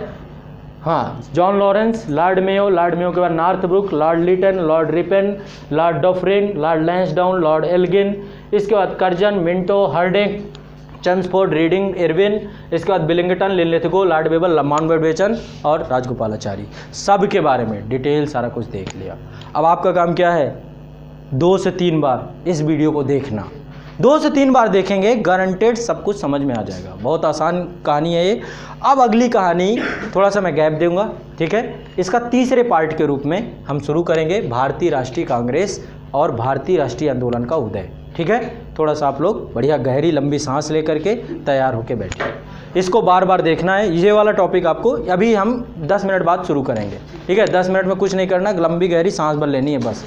हाँ John Lawrence, Lord Mayo, Lord Mayo के बाद Northbrook, Lord Lytton, Lord Ripon, Lord Dufferin, Lord Lansdowne, Lord Elgin, इसके बाद Curzon, Minto, Hardinge, Chelmsford, Reading, Irwin, इसके बाद Willingdon, Linlithgow, Lord Wavell, Mountbatten और राजगोपालाचारी। सब के बारे में डिटेल सारा कुछ देख लिया। अब आपका काम क्या है, दो से तीन बार इस वीडियो को देखना, दो से तीन बार देखेंगे, गारंटेड सब कुछ समझ में आ जाएगा। बहुत आसान कहानी है ये। अब अगली कहानी थोड़ा सा मैं गैप दूंगा, ठीक है, इसका तीसरे पार्ट के रूप में हम शुरू करेंगे भारतीय राष्ट्रीय कांग्रेस और भारतीय राष्ट्रीय आंदोलन का उदय। ठीक है, थोड़ा सा आप लोग बढ़िया गहरी लंबी सांस ले करके तैयार होके बैठिए, इसको बार बार देखना है। ये वाला टॉपिक आपको अभी हम दस मिनट बाद शुरू करेंगे, ठीक है, दस मिनट में कुछ नहीं करना, लंबी गहरी सांस भर लेनी है बस।